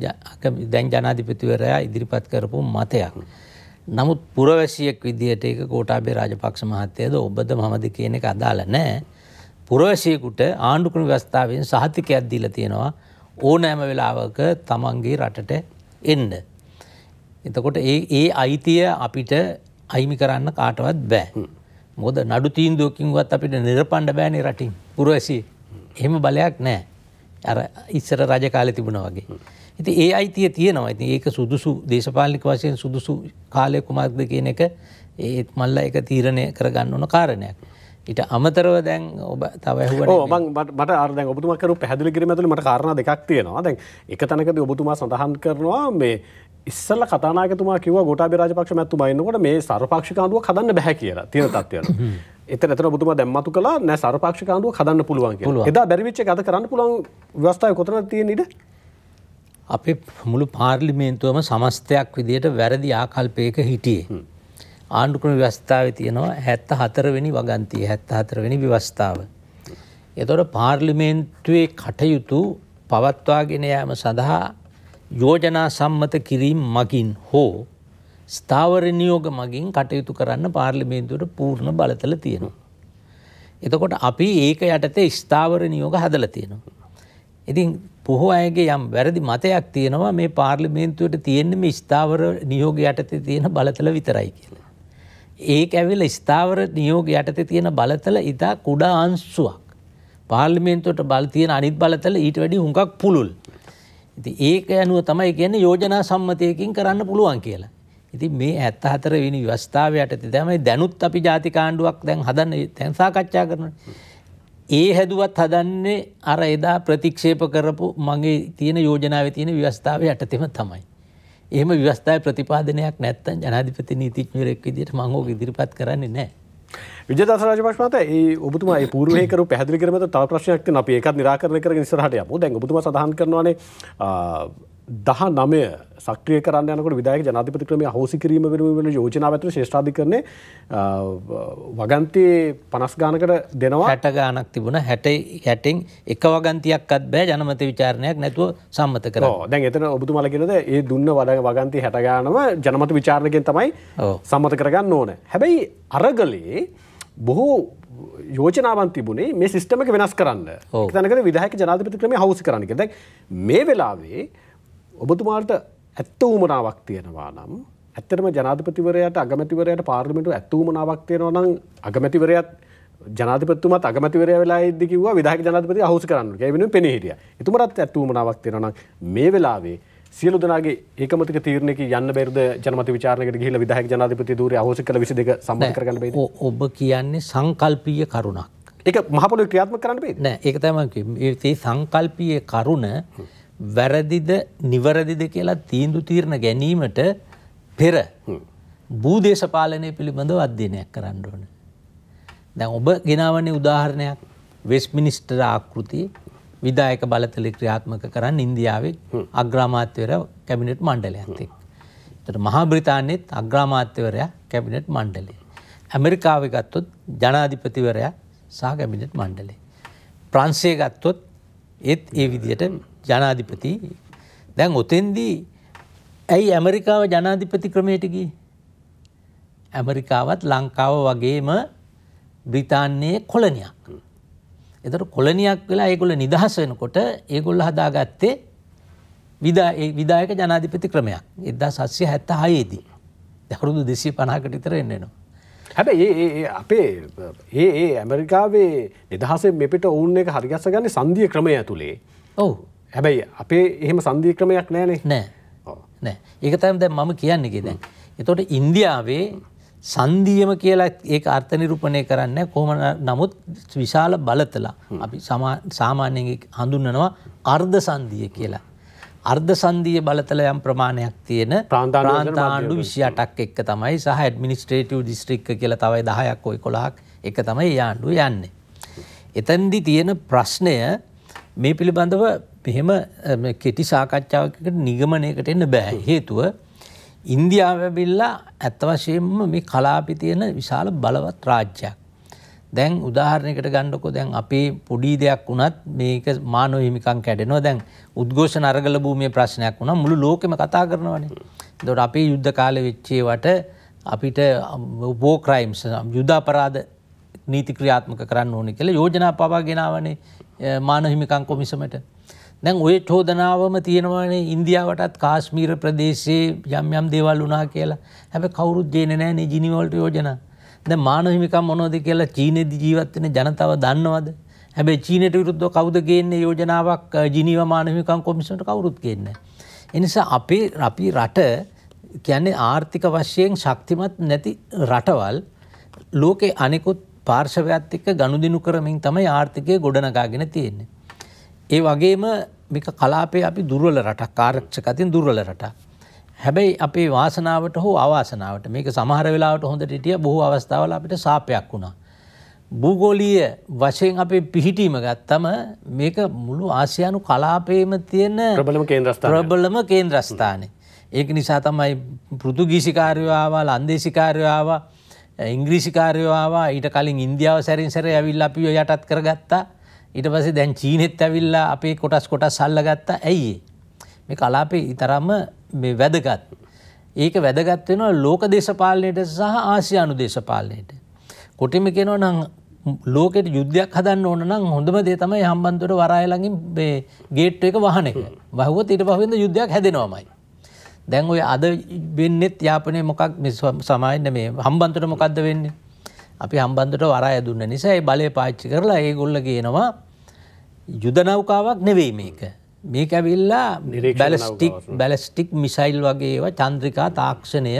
දැන් ජනාධිපතිවරයා ඉදිරිපත් කරපු මතයක්. නමුත් පුරවැසියෙක් විදියට ඒක ගෝඨාභය රාජපක්ෂ මහත්තයාද ඔබද මමද කියන එක අදාළ නැහැ. පුරවැසියෙකුට ආණ්ඩු ක්‍රම ව්‍යවස්ථාවෙන් සහතිකයක් දීලා තියෙනවා ඕනෑම වෙලාවක තමන්ගේ රටට එන්න. එතකොට ඒ අයිතිය අපිට අයිමි කරන්න කාටවත් බෑ. මොකද නඩු තීන්දුවකින්වත් අපිට නිරපණ්ඩ බෑනේ රටින්. පුරවැසිය. එහෙම බලයක් නැහැ. අර ඉස්සර රජ කාලේ තිබුණා වගේ. ඉතින් ඒ අයිතිය තියෙනවා. ඉතින් ඒක සුදුසු දේශපාලනික වශයෙන් සුදුසු කාලය කුමක්ද කියන එක ඒත් මල්ලා ඒක තීරණය කරගන්න ඕන කාරණයක්. ඊට අමතරව දැන් ඔබ තව ඇහුවනේ ඔව් මම මට අර දැන් ඔබතුමා කරු පැහැදිලි කිරීම ඇතුළේ මට කාරණා දෙකක් තියෙනවා. දැන් එක තැනකදී ඔබතුමා සඳහන් කරනවා මේ ඉස්සෙල්ලා කතානායකතුමා කිව්වා ගෝඨාභය රාජපක්ෂ මහත්මයා ඉන්නකොට මේ සර්වපාක්ෂික ආණ්ඩුවක් හදන්න බෑ කියලා තියෙන තත්ත්වයන. එතන ඔබතුමා දැන් මතු කළා නෑ සර්වපාක්ෂික ආණ්ඩුවක් හදන්න පුළුවන් කියලා. එදා බැරි වෙච්ච එක අද කරන්න පුළුවන් ව්‍යවස්ථාවේ කොතනද තියෙන්නේ ඊට? අපේ මුළු පාර්ලිමේන්තුවම සමස්තයක් විදියට වැරදි ආකල්පයක හිටියේ. ආණ්ඩු ක්‍රම ව්‍යවස්ථාවේ තියෙනවා 74 වෙනි වගන්තිය 74 වෙනි ව්‍යවස්ථාව. ඒතොර පාර්ලිමේන්තුවේ කටයුතු පවත්වාගෙන යාම සඳහා යෝජනා සම්මත කිරීම මගින් හෝ ස්ථාවර නියෝග මගින් කටයුතු කරන්න පාර්ලිමේන්තුවට පූර්ණ බලතල තියෙනවා. එතකොට අපි ඒක යටතේ ස්ථාවර නියෝග හදලා තියෙනවා. ඉතින් බොහෝ අයගේ යම් වැරදි මතයක් තියෙනවා මේ පාර්ලිමේන්තුවට තියෙන්නේ මේ ස්ථාවර නියෝග යටතේ තියෙන බලතල විතරයි කියලා. ඒක ඇවිල්ලා ස්ථාවර නියෝග යටතේ තියෙන බලතල ඉතා කුඩා අංශුවක්. පාර්ලිමේන්තුවට බල තියෙන අනිත් බලතල ඊට වැඩි හුඟක් පුළුල්. ඉතින් ඒක යනුව තමයි කියන්නේ යෝජනා සම්මතයකින් කරන්න පුළුවන් කියලා. ඉතින් මේ 74 වෙනි ව්‍යවස්ථාව යටතේ තමයි දැනුත් අපි ජාතික ආණ්ඩුවක් දැන් හදන්න දැන් සාකච්ඡා කරනවා. ඒ හැදුවත් හදන්නේ අර එදා ප්‍රතික්ෂේප කරපු මගේ තියෙන යෝජනාවේ තියෙන ව්‍යවස්ථාව යටතේම තමයි. එහෙම ව්‍යවස්ථාවේ ප්‍රතිපාදනයක් නැත්නම් ජනාධිපති නීතිඥයෙක් විදිහට මම ඕක ඉදිරිපත් කරන්නේ නැහැ. විජේදාස රාජපක්ෂ මහතා ඒ ඔබතුමා ඒ పూర్වයේ කරපු පැහැදිලි කිරීම මත තව ප්‍රශ්නයක් තියෙනවා. අපි ඒකත් निराකරණය කරගෙන ඉස්සරහට යමු. දැන් ඔබතුමා සඳහන් කරනවානේ 19 සක්‍රිය කරන්න යනකොට විධායක ජනාධිපති ක්‍රමයේ අහෝසි කිරීම වෙනුවෙන් වෙන යෝජනාව ඇතුළේ ශ්‍රේෂ්ඨාධිකරණයේ වගන්තියේ 50 ගානකට දෙනවා. 60 ගානක් තිබුණා. 60න් එක වගන්තියක්වත් බෑ ජනමත විචාරණයක් නැතුව සම්මත කරා. ඔව් දැන් එතන ඔබතුමාලා කියනද ඒ දුන්න වගන්තිය 60 ගානම ජනමත විචාරණයෙන් තමයි සම්මත කරගන්න ඕනේ. හැබැයි අරගලේ බොහෝ යෝජනාවන් තිබුණේ මේ සිස්ටම් එක වෙනස් කරන්න. ඒක තනකද විධායක ජනාධිපති ක්‍රමයේ හවුස් කරන්න කියලා. දැන් මේ වෙලාවේ ඔබතුමාට ඇත්ත උමනාවක් තියෙනවා නම් ඇත්තටම ජනාධිපතිවරයාට අගමැතිවරයාට පාර්ලිමේන්තුවට ඇත්ත උමනාවක් තියෙනවා නම් අගමැතිවරයාත් ජනාධිපතිතුමාත් අගමැතිවරයා වෙලා ඉද්දි කිව්වා විධායක ජනාධිපති හවුස් කරන්න කියලා. ඒ වෙනුවෙන් පෙනී හිටියා. එතුමරත් ඇත්ත උමනාවක් තියෙනවා නම් මේ වෙලාවේ සියලු දෙනාගේ ඒකමතික තීරණයක යන්න බැරිද ජනමත විචාරණයකට ගිහිල්ලා විධායක ජනාධිපති ධූරය අහෝසි කළ 22 සම්මත කරගන්න බැයිද? ඔබ කියන්නේ සංකල්පීය කරුණක්. ඒක මහ පොළොවේ ක්‍රියාත්මක කරන්න බැයිද? නෑ ඒක තමයි කිව්වේ. මේ සංකල්පීය කරුණ වැරදිද නිවැරදිද කියලා තීන්දුව තීරණ ගැනීමට පෙර භූදේශපාලනය පිළිබඳව අධ්‍යයනයක් කරන්න ඕනේ. දැන් ඔබ ගෙනාවන්නේ උදාහරණයක් වෙස්ට්මිනිස්ටර් ආකෘතිය විධායක බලතල ක්‍රියාත්මක කරන්න ඉන්දියාවේ අග්‍රාමාත්‍යවරයා කැබිනට් මණ්ඩලයත් එක්ක. ඒතර මහා බ්‍රිතාන්‍යයේත් අග්‍රාමාත්‍යවරයා කැබිනට් මණ්ඩලය. ඇමරිකාවේ ගත්තොත් ජනාධිපතිවරයා සහ කැබිනට් මණ්ඩලය. ප්‍රංශයේ ගත්තොත් ඒත් ඒ විදිහට ජනාධිපති. දැන් ඔතෙන්දී ඇයි ඇමරිකාව ජනාධිපති ක්‍රමයට ගියේ? ඇමරිකාවත් ලංකාව වගේම බ්‍රිතාන්‍යයේ කොලනියක්. එතකොට කොලනියක් වෙලා ඒගොල්ලෝ නිදහස් වෙනකොට ඒගොල්ලෝ හදාගත්තේ විධායක ජනාධිපති ක්‍රමයක් 1776 දී. දැන් අවුරුදු 250කට විතර එන්න වෙනවා. හැබැයි අපේ ඇමරිකාවේ නිදහසෙන් මෙපිට වුණ එක හරියස්ස ගන්න සංධිය ක්‍රමය ඇතුලේ. ඔව්. හැබැයි අපේ එහෙම සංධිය ක්‍රමයක් නැහැනේ. නෑ. ඔව්. නෑ. ඒක තමයි දැන් මම කියන්නේ කේ දැන්. එතකොට ඉන්දියාවේ සංධියම කියලා ඒක අර්ථ නිරූපණය කරන්නේ කොහොම නමුත් විශාල බලතල අපි සාමාන්‍යයෙන් හඳුන්වනවා අර්ධ සංධිය කියලා. අර්ධ සංධියේ බලතල යම් ප්‍රමාණයක් තියෙන ප්‍රාන්ත ආණ්ඩු 28ක් එක්ක තමයි සහ ඇඩ්මිනිස්ට්‍රේටිව් ඩිස්ට්‍රික්ට් කියලා තව 10ක් ඔය 11ක් එක තමයි ඒ ආණ්ඩුව යන්නේ. එතෙන්දී තියෙන ප්‍රශ්නය මේ පිළිබඳව මෙහෙම කෙටි සාකච්ඡාවකට නිගමනයකට එන්න බෑ. හේතුව ඉන්දියාව ඇවිල්ලා අත් වශයෙන්ම මේ කලාපේ තියෙන විශාල බලවත් රාජ්‍යයක්. දැන් උදාහරණයකට ගන්නකො දැන් අපේ පොඩි දෙයක් වුණත් මේක මානව හිමිකම් කැඩෙනවා. දැන් උද්ඝෝෂණ අරගල භූමියේ ප්‍රශ්නයක් වුණා මුළු ලෝකෙම කතා කරනවානේ. ඒතකොට අපේ යුද්ධ කාලේ වෙච්ච ඒවට අපිට වෝ ක්‍රයිම්ස් යුද අපරාධ නීති ක්‍රියාත්මක කරන්න ඕනේ කියලා යෝජනා පවා ගෙනාවනේ මානව හිමිකම් කොමිසමට. දැන් ওই චෝදනාවම තියෙනවානේ ඉන්දියාවටත් කාශ්මීර ප්‍රදේශයේ යම් යම් දේවල් වුණා කියලා. හැබැයි කවුරුත් දෙන්නේ නැහැ නේ ජිනීව වලට යෝජනා. දැන් මානව හිමිකම් මොනවද කියලා චීනයේදී ජීවත් වෙන ජනතාව දන්නවද? හැබැයි චීනයට විරුද්ධව කවුද ගේන්නේ යෝජනාවක් ජිනීව මානව හිමිකම් කොමිසමට කවුරුත් ගේන්නේ නැහැ. ඒ නිසා අපි රට කියන්නේ ආර්ථික වශයෙන් ශක්තිමත් නැති රටවල් ලෝකේ අනෙකුත් පාර්ශවයත් එක්ක ගනුදෙනු කරමින් තමයි ආර්ථිකය ගොඩනගාගෙන තියෙන්නේ. ඒ වගේම මේක කලාපේ අපි දුර්වල රටක්, ආරක්ෂකතින් දුර්වල රටක්. හැබැයි අපේ වාසනාවට හෝ අවාසනාවට මේක සමහර වෙලාවට හොඳට හිටියා, බොහෝ අවස්ථාවල අපිට සාපයක් වුණා. භූගෝලීය වශයෙන් අපේ පිහිටීම ගත්තම මේක මුළු ආසියානු කලාපේම තියෙන ප්‍රබලම කේන්ද්‍රස්ථානය. ඒක නිසා තමයි පෘතුගීසිකාරයෝ ආවා, ලන්දේසිකාරයෝ ආවා, ඉංග්‍රීසි කාර්යෝ ආවා. ඊට කලින් ඉන්දියාව සැරින් සැරේ ඇවිල්ලා අපිව යටත් කරගත්තා. ඊට පස්සේ දැන් චීනෙත් ඇවිල්ලා අපේ කොටස් අල්ලගත්තා. ඇයි මේ කලාපේ ඊතරම්ම මේ වැදගත්? ඒක වැදගත් වෙනවා ලෝක දේශපාලනයට සහ ආසියානු දේශපාලනයට. කොටිම කියනවා නම් ලෝකෙට යුද්ධයක් හදන්න ඕන නම් හොඳම දේ තමයි හම්බන්තොට වරාය ළඟින් මේ ගේට්ටු එක වහන එක. වහුවොත් ඊට පස්සේ යුද්ධයක් හැදෙනවාමයි. දැන් ඔය අද වෙන්නෙත් යාපනයේ මොකක් මේ සමායන මේ හම්බන්තොට මොකද්ද වෙන්නේ? අපි හම්බන්තොට වරාය දුන්න නිසා ඒ බලය පාවිච්චි කරලා ඒගොල්ල කියනවා යුද නෞකාවක් නෙවෙයි මේක. මේක ඇවිල්ලා බැලස්ටික් මිසයිල් වගේ ඒවා චන්ද්‍රිකා තාක්ෂණය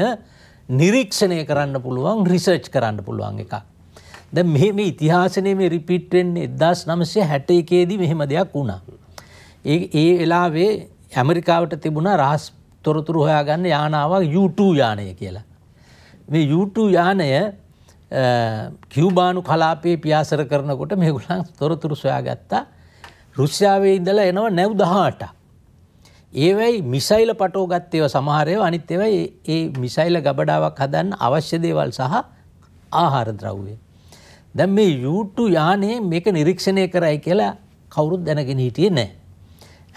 නිරීක්ෂණය කරන්න පුළුවන්, රිසර්ච් කරන්න පුළුවන් එකක්. දැන් මේ ඉතිහාසයේ මේ රිපීට් වෙන්නේ 1961 දී මෙහෙම දෙයක් වුණා. ඒ වෙලාවේ ඇමරිකාවට තිබුණා රහස් තොරතුරු හොයාගන්න යානාවක් U2 යානය කියලා. මේ U2 යානය කියුබානු කලාපයේ පියාසර කරනකොට මේගොල්ලන් තොරතුරු සොයාගත්තා. රුසියාවේ ඉඳලා එනවා නැව් 18ක්. ඒවයි මිසයිල් පටෝ ගත්ත ඒවා සමහර ඒවා, අනිත් ඒවා ඒ මිසයිල් ගබඩාවක් හදන්න අවශ්‍ය දේවල් සහ ආහාර ද්‍රව්‍ය. දැන් මේ U2 යානය මේක නිරීක්ෂණය කරයි කියලා කවුරුත් දැනගෙන හිටියේ නැහැ.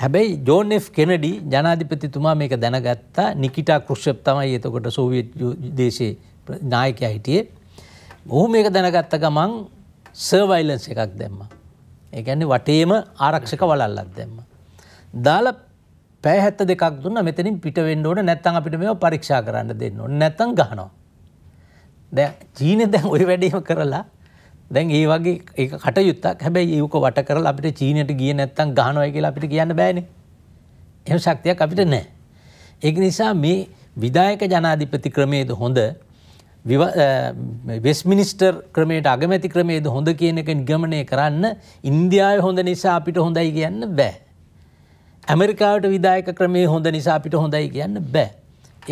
හැබැයි ජෝන් F. කෙනඩි ජනාධිපතිතුමා මේක දැනගත්තා. නිකිටා ක්‍රුෂ්චෙව් තමයි එතකොට සෝවියට් දේශයේ නායකයා හිටියේ. ඔහු මේක දැනගත්ත ගමන් සර්වයිලන්ස් එකක් දැම්මා. ඒ කියන්නේ වටේම ආරක්ෂක වළල්ලක් දැම්මා. දාලා පැය 72ක් දුන්නා මෙතනින් පිට වෙන්න ඕන, නැත්නම් අපිට මේව පරීක්ෂා කරන්න දෙන්න ඕන, නැත්නම් ගහනවා. දැන් චීනේ දැන් ওই වැඩේම කරලා දැන් ඒ වගේ ඒක කටයුත්තක්. හැබැයි ඒක වට කරලා අපිට චීනයට ගියේ නැත්තම් ගහනවයි කියලා අපිට කියන්න බෑනේ. එහෙම ශක්තියක් අපිට නැහැ. ඒක නිසා මේ විධායක ජනාධිපති ක්‍රමයේද හොඳ, වෙස්ට්මිනිස්ටර් ක්‍රමයට අගමැති ක්‍රමයේද හොඳ කියන එක නිගමනය කරන්න ඉන්දියාවේ හොඳ නිසා අපිට හොඳයි කියන්න බෑ. ඇමරිකාවට විධායක ක්‍රමයේ හොඳ නිසා අපිට හොඳයි කියන්න බෑ.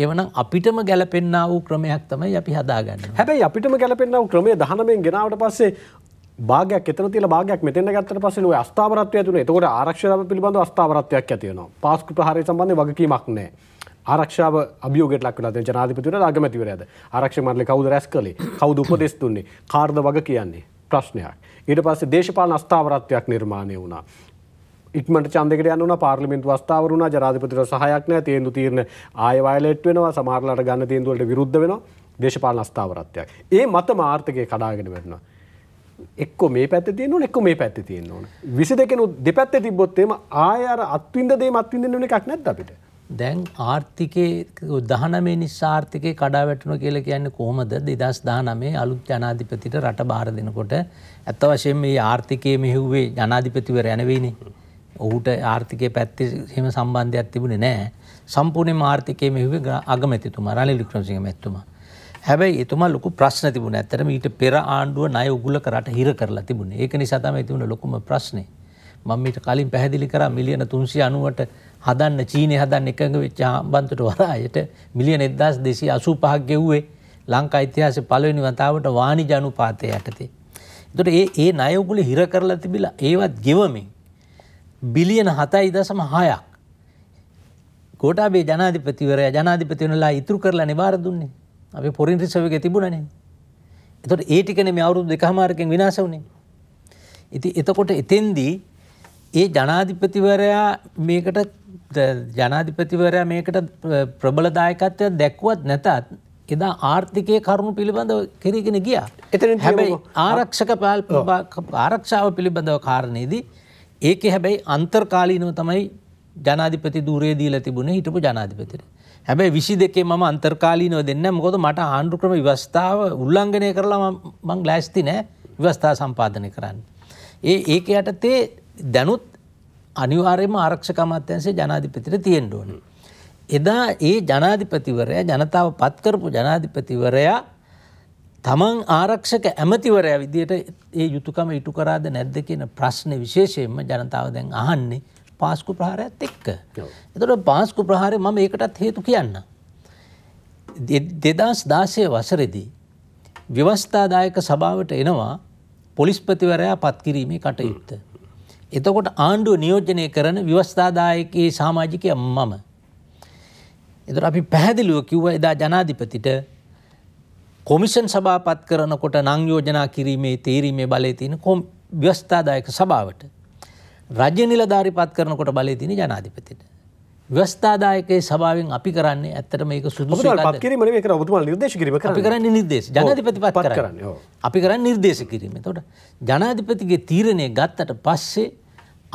එවනම් අපිටම ගැලපෙන්නා වූ ක්‍රමයක් තමයි අපි හදාගන්නේ. හැබැයි අපිටම ගැලපෙන්නා වූ ක්‍රමය 19න් ගෙනාවට පස්සේ භාගයක් එතන තියලා භාගයක් මෙතෙන් ගත්තට පස්සේ ඔය අස්ථාවරත්වය තුනේ. එතකොට ආරක්ෂාව පිළිබඳව අස්ථාවරත්වයක් ඇති වෙනවා. පාස්කු ප්‍රහාරය සම්බන්ධයෙන් වගකීමක් නැහැ. ආරක්ෂාව අභියෝගයට ලක් වෙනවා. දැන් ජනාධිපතිවරයාද අගමැතිවරයාද ආරක්ෂක මණ්ඩලය කවුද රැස් කළේ? කවුද උපදෙස් දුන්නේ? කාර්ද වග කියන්නේ ප්‍රශ්නයක්. ඊට පස්සේ දේශපාලන අස්ථාවරත්වයක් නිර්මාණය වුණා. ඉක්මනට ඡන්දයකට යන්න වුණා, පාර්ලිමේන්තු අස්ථාවර වුණා, ජනාධිපතිතුමා සහායක් නැහැ, තීන්දුව තීරණ ආය වයලට් වෙනවා, සමහරලාට ගන්න තීන්දුව වලට විරුද්ධ වෙනවා, දේශපාලන අස්ථාවරත්වයක්. ඒ මතම ආර්ථිකය කඩාගෙන වැටෙනවා. එක්කෝ මේ පැත්තේ තියෙන්න ඕන, එක්කෝ මේ පැත්තේ තියෙන්න ඕන. 22 කෙනෙක් දෙපැත්තේ තිබ්බොත් එම ආය අර අත්විඳ දෙයක් අත්විඳින්න වෙන එකක් නැද්ද අපිට? දැන් ආර්ථිකයේ 19 නිසා ආර්ථිකය කඩා වැටුණා කියලා කියන්නේ කොහොමද? 2019 අලුත් ජනාධිපතිට රට බාර දෙනකොට අත් වශයෙන් මේ ආර්ථිකයේ මෙහෙව්වේ ජනාධිපතිවරයා නෙවෙයිනේ. ඔහුට ආර්ථිකයේ පැත්තේ එහෙම සම්බන්ධයක් තිබුණේ නැහැ. සම්පූර්ණයෙන්ම ආර්ථිකයේ මෙහෙව්වේ අගමැතිතුමා රනිල් වික්‍රමසිංහ මැතිතුමා. හැබැයි එතුමා ලොකු ප්‍රශ්න තිබුණා. ඇත්තටම ඊට පෙර ආණ්ඩුව ණය උගුලක රට හිර කරලා තිබුණේ. ඒක නිසා තමයි තිබුණ ලොකුම ප්‍රශ්නේ. මම මීට කලින් පැහැදිලි කරා මිලියන 390ට හදන්න චීනේ හදන්න එකඟ වෙච්ච හම්බන්තොට වරායට මිලියන 1285ක් ගෙව්වේ ලංකා ඉතිහාසයේ පළවෙනි වතාවට වාණිජ අනුපාතය යටතේ. ඒතකොට ඒ ණය උගුල හිර කරලා තිබිලා ඒවත් ගෙවමින් බිලියන 7.6ක් ගෝඨාභය ජනාධිපතිවරයා ජනාධිපතිවරණලා ඉතුරු කරලා නේ බාර දුන්නේ. අපි ෆොරින් රිසර්ව් එකේ තිබුණානේ. එතකොට ඒ ටිකනේ මේ අවුරුදු 2.5කින් විනාශ වුනේ. ඉතින් එතකොට එතෙන්දී ඒ ජනාධිපතිවරයා මේකට ප්‍රබල දායකත්වයක් දැක්ුවත් නැතත් එදා ආර්ථිකයේ කරුණු පිළිබඳව කෙරීගෙන ගියා. එතනින් හැබැයි ආරක්ෂාව පිළිබඳව කාරණේදී ඒකේ හැබැයි අන්තර්කාලීනව තමයි ජනාධිපති ධූරය දීලා තිබුණේ හිටපු ජනාධිපතිට. හැබැයි 22 මම අන්තර්කාලීනව දෙන්නේ මොකද මට ආණ්ඩු ක්‍රම ව්‍යවස්ථාව උල්ලංඝනය කරලා මම ලෑස්ති නැහැ ව්‍යවස්ථා සම්පාදනය කරන්න. ඒක යටතේ දැනුත් අනිවාර්යයෙන්ම ආරක්ෂක අමාත්‍යාංශයේ ජනාධිපතිට තියෙන්න ඕනේ. එදා ඒ ජනාධිපතිවරයා ජනතාව පත් කරපු ජනාධිපතිවරයා තමන් ආරක්ෂක ඇමතිවරයා විදියට ඒ යුතුයකම ඉටු කරාද නැද්ද කියන ප්‍රශ්නේ විශේෂයෙන්ම ජනතාව දැන් අහන්නේ පාස්කු ප්‍රහාරයත් එක්ක. එතකොට පාස්කු ප්‍රහාරය මම ඒකටත් හේතු කියන්න. 2016 වසරේදී ව්‍යවස්ථාදායක සභාවට එනවා පොලිස්පතිවරයා පත් කිරීමේ කටයුත්ත. එතකොට ආණ්ඩුව නියෝජනය කරන ව්‍යවස්ථාදායකයේ සමාජිකයා මම. එතකොට අපි පැහැදිලිව කිව්වා එදා ජනාධිපතිට කොමිෂන් සභාව පත් කරනකොට නම් යෝජනා කිරීමේ තීරීමේ බලය තියෙන ව්‍යවස්ථාදායක සභාවට. राज्य निलधारी पात करना बल दी जनाधिपति व्यवस्थादायक सभा निर्देश जनाधिपति अपिकरा निर्देश जनाधिपति के तीरने गट पास से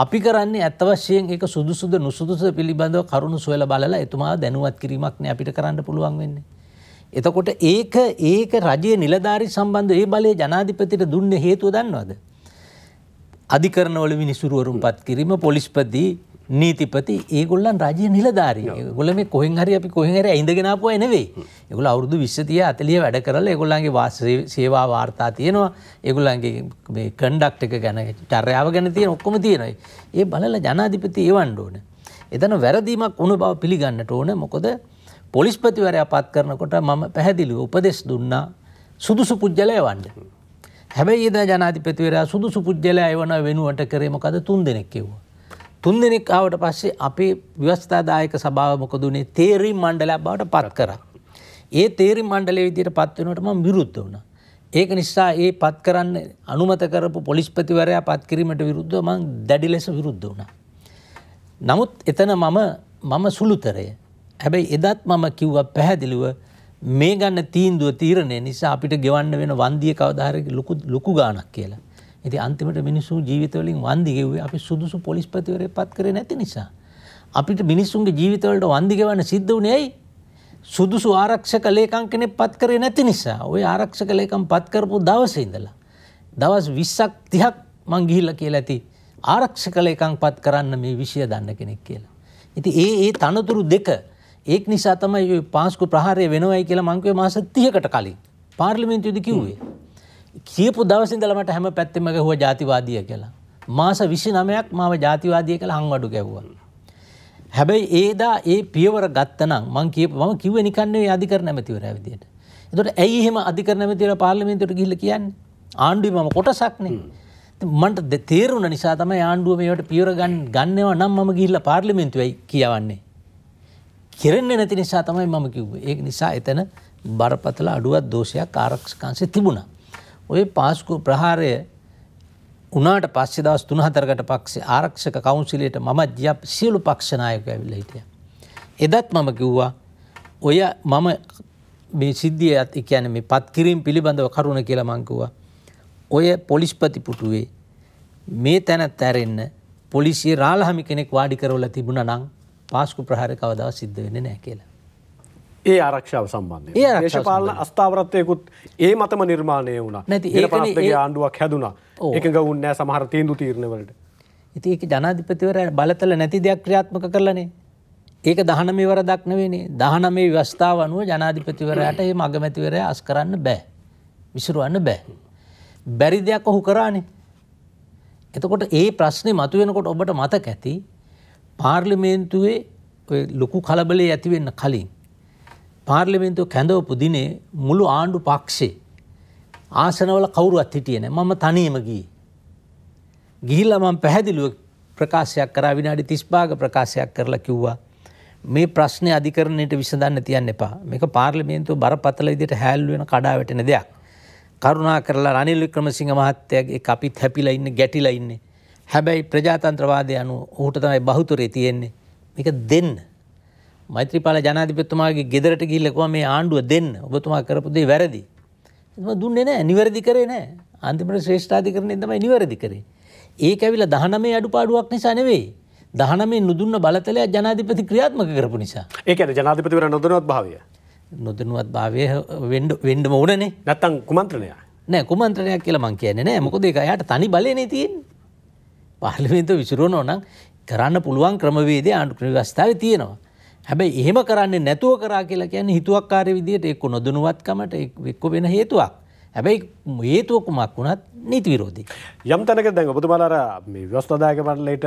अपिकराने अत्यावश्यक एक सुदुसुद नुसुदुस पीली बंद करुण सोयल बाल तुम्हारा धनुवाद किरीमकने अपिकरा पुलवांग इतकोट एक एक राज्य निलधारी संबंध ये बाले जनाधिपति दुंड हेतु दानवाद अधिकरणवल मिनिसुरुवरुम पात किरीम पोलिसपति नीतिपति ඒගොල්ලන් රාජ්‍ය නිලධාරී. ඒගොල්ලෝ මේ කොහෙන් හරි ඇඳගෙන ආපුවා නෙවෙයි. ඒගොල්ලෝ අවුරුදු 20 30 40 වැඩ කරලා ඒගොල්ලන්ගේ සේවා වාර්තා තියෙනවා. ඒගොල්ලන්ගේ මේ කන්ඩක්ට් එක ගැන, චර්යාව ගැන තියෙන ඔක්කොම තියෙනවා. ඒ බලලා ජනාධිපති එවන්න ඕන. එතන වැරදීමක් වුණ බව පිළිගන්නට ඕන. මොකද පොලිස්පතිවරයා පත් කරනකොට මම පැහැදිලිව උපදෙස් දුන්නා සුදුසු පුජ්‍යලය එවන්න. හැබැයි එදා ජනාධිපතිවරයා සුදුසු පුජ්‍යලයා එවන වෙනුවට කරේ මොකද තුන් දෙනෙක් කිව්වා. තුන් දෙනෙක් ආවට පස්සේ අපේ ව්‍යවස්ථාදායක සභාව මොකද උනේ තේරීම් මණ්ඩලයක් බවට පත් කරා. ඒ තේරීම් මණ්ඩලයේ විදියට පත් වෙනකොට මම විරුද්ධ වුණා. ඒක නිසා ඒ පත් කරන්න අනුමත කරපු පොලිස්පතිවරයා පත් කිරීමට විරුද්ධව මම දැඩි ලෙස විරුද්ධ වුණා. නමුත් එතන මම සුළුතරය. හැබැයි එදත් මම කිව්වා පැහැදිලිව මේ ගන්න තීන්දුව තීරණය නිසා අපිට ගෙවන්න වෙන වන්දිය කවදාහරි ලොකු ගාණක් කියලා. ඉතින් අන්තිමට මිනිසුන් ජීවිතවලින් වන්දි ගෙව්වේ අපි සුදුසු පොලිස්පතිවරයෙක් පත් කරේ නැති නිසා. අපිට මිනිසුන්ගේ ජීවිතවලට වන්දි ගෙවන්න සිද්ධ වුණේ ඇයි? සුදුසු ආරක්ෂක ලේකම් කෙනෙක් පත් කරේ නැති නිසා. ওই ආරක්ෂක ලේකම් පත් කරපු දවසේ ඉඳලා දවස් 20ක් 30ක් මං ගිහිල්ලා කියලා ඇති ආරක්ෂක ලේකම් පත් කරන්න මේ විෂය දන්න කෙනෙක් කියලා. ඉතින් ඒ තනතුරු දෙක एक निशा तमय पांसकु प्रहारे वेनोवाई के मंके मास 30කට කලින් පාර්ලිමේන්තු යුද කිව්වේ. කියපු දවසින් ඉඳලා මට හැම පැත්තෙම ගහුවා ජාතිවාදීය කියලා. මාස 29ක් මාව ජාතිවාදීය කියලා හංවඩු ගැව්වා. හැබැයි ඒදා ඒ පියවර ගත්තනම් මම කිව්වේ නිකන් නෙවෙයි අධිකරණ ඇමතිවරයා විදියට. එතකොට ඇයි එහෙම අධිකරණ ඇමතිවරයා පාර්ලිමේන්තුවට ගිහිල්ලා කියන්නේ? ආණ්ඩුවේ මම කොටසක් නේ. මන්ට තේරුණ නිසා තමයි ආණ්ඩුව මේවට පියවර ගන්නවා නම් මම ගිහිල්ලා පාර්ලිමේන්තුවයි කියවන්නේ. කෙරෙන්නේ නැති නිසා තමයි මම කිව්වේ. ඒක නිසා එතන බරපතල අඩුවක් දෝෂයක් ආරක්ෂකංශේ තිබුණා. ওই පාස්කු ප්‍රහාරය උනාට පස්සේ දවස් 3-4කට පස්සේ ආරක්ෂක කවුන්සිලයට මම සියලු පක්ෂ නායකයෝ ඇවිල්ලා හිටියා. එදත් මම කිව්වා ඔය මම මේ සිද්ධියත් කියන්නේ මේ පත් කිරීම පිළිබඳව කරුණ කියලා මම කිව්වා. ඔය පොලිස්පති පුටුවේ මේ තැනත් ඇරෙන්න පොලිසිය රාළහාමි කෙනෙක් වාඩි කරවලා තිබුණා නම් පාස්කු ප්‍රහාරය කවදාවත් සිද්ධ වෙන්නේ නැහැ කියලා. ඒ ආරක්ෂාව සම්බන්ධයෙන් දේශපාලන අස්ථාවරත්වයකුත් ඒ මතම නිර්මාණය වුණා. ඒකේ ආණ්ඩුවක් හැදුනා. එකඟ වුණේ නැහැ සමහර තීන්දුව තීරණ වලට. ඉතින් ඒක ජනාධිපතිවරයා බලතල නැති දෙයක් ක්‍රියාත්මක කරලානේ. ඒක 19 වරදක් නෙවෙයිනේ. 19 ව්‍යවස්ථාව අනුව ජනාධිපතිවරයාට මේ මගමැතිවරයා අස් කරන්න බෑ. විසිරවන්න බෑ. බැරි දෙයක් ඔහු කරානේ. එතකොට මේ ප්‍රශ්නේ මතුවෙනකොට ඔබට මතක ඇති පාර්ලිමේන්තුවේ ඔය ලොකු කලබලේ ඇති වෙන්න කලින් පාර්ලිමේන්තුව කැඳවපු දිනේ මුළු ආණ්ඩු පක්ෂේ ආසනවල කවුරුවත් හිටියේ නැහැ. මම තනියම ගිහිල්ලා මම පැහැදිලිව ප්‍රකාශයක් කරා විනාඩි 35ක ප්‍රකාශයක් කරලා කිව්වා මේ ප්‍රශ්නේ අධිකරණයට විසඳන්න තියන්න එපා. මේක පාර්ලිමේන්තුව බරපතල විදිහට හැල්ලු වෙන කඩාවැටෙන දෙයක්. කරුණා කරලා රනිල් වික්‍රමසිංහ මහත්තයාගේ අපිත් හැපිලා ඉන්නේ ගැටිලා ඉන්නේ. හැබැයි ප්‍රජාතන්ත්‍රවාදය අනුව ඌට තමයි බහුතරය තියෙන්නේ. මේක දෙන්න. මෛත්‍රීපාල ජනාධිපතිතුමාගේ ගෙදරට ගිහිල්ලා කිව්වා මේ ආණ්ඩුව දෙන්න. ඔබතුමා කරපු දේ වැරදි. එතුමා දුන්නේ නැහැ. නිවැරදි කරේ නැහැ. අන්තිමට ශ්‍රේෂ්ඨාධිකරණයෙන් තමයි නිවැරදි කරේ. ඒක ඇවිල්ලා 19 අඩුපාඩුවක් නිසා නෙවෙයි. 19 නුදුන්න බලතලය ජනාධිපති ක්‍රියාත්මක කරපු නිසා. ඒ කියන්නේ ජනාධිපතිවරයා නොදනුවත් භාවය වෙන්නම ඕනනේ. නැත්තම් කුමන්ත්‍රණයක්. නෑ කුමන්ත්‍රණයක් කියලා මං කියන්නේ නෑ. මොකද ඒක එයාට තනි බලය නේ තියෙන්නේ. පාර්ලිමේන්තුව විසිරුණා නම් කරන්න පුළුවන් ක්‍රමවේදය ආණ්ඩු ව්‍යවස්ථාවේ තියෙනවා. හැබැයි එහෙම කරන්නේ නැතුව කරා කියලා කියන්නේ හිතුවක්කාරී විදියට එක්ක නොදනුවත්කමට එක්ක වෙන හේතුවක්. හැබැයි හේතුව කුමක් වුණත් නීති විරෝධී. යම් තැනක දැන් ඔබතුමාලා අර මේ ව්‍යවස්ථාදායක මණ්ඩලයට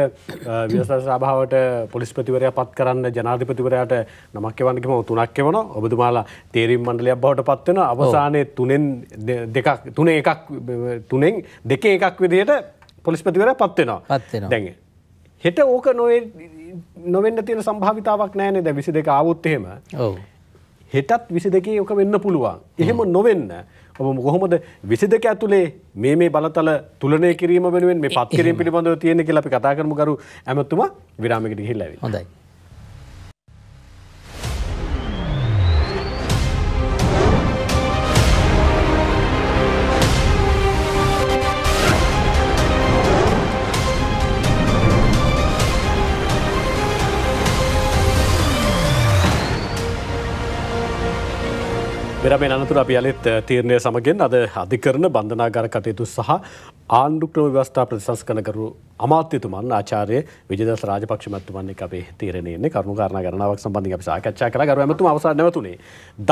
ව්‍යවස්ථා සභාවට පොලිස්පතිවරයා පත් කරන්න ජනාධිපතිවරයාට නමක් කියවන්න කිව්වම තුනක් කියවනවා. ඔබතුමාලා තීරීම් මණ්ඩලයක් බවට පත් වෙනවා. අවසානයේ තුනෙන් දෙකේ එකක් විදියට පොලිස්පතිවරයා පත් වෙනවා. දැන් හෙට ඕක නොවෙන්න තියෙන සම්භාවිතාවක් නැහැ නේද? 22 ආවොත් එහෙම. ඔව්. හෙටත් 22 ඕක වෙන්න පුළුවන්. එහෙම නොවෙන්න ඔබ කොහොමද 22 ඇතුලේ මේ බලතල තුලනය කිරීම වෙනුවෙන් මේ පත් කිරීම පිළිබඳව තියෙන කියලා අපි කතා කරමු. කරු ඇමතුමා විරාමයකට ගිහිල්ලා ආවේ. හොඳයි. මෙරමෙන් අනතුර අපි අලෙත් තීරණය සමගින් අද අධිකරණ බන්ධනාගාර කටයුතු සහ ආණ්ඩුක්‍රම ව්‍යවස්ථා ප්‍රතිසංස්කරණ කරු අමාත්‍යතුමන් ආචාර්ය විජයදාස රාජපක්ෂ මහත්මයාන් එක්ක අපි තීරණය ඉන්නේ කරුණු කාරණා ගණනාවක් සම්බන්ධයෙන් අපි සාකච්ඡා කළා. ගරු ඇමතුමා අවසන් නැවතුනේ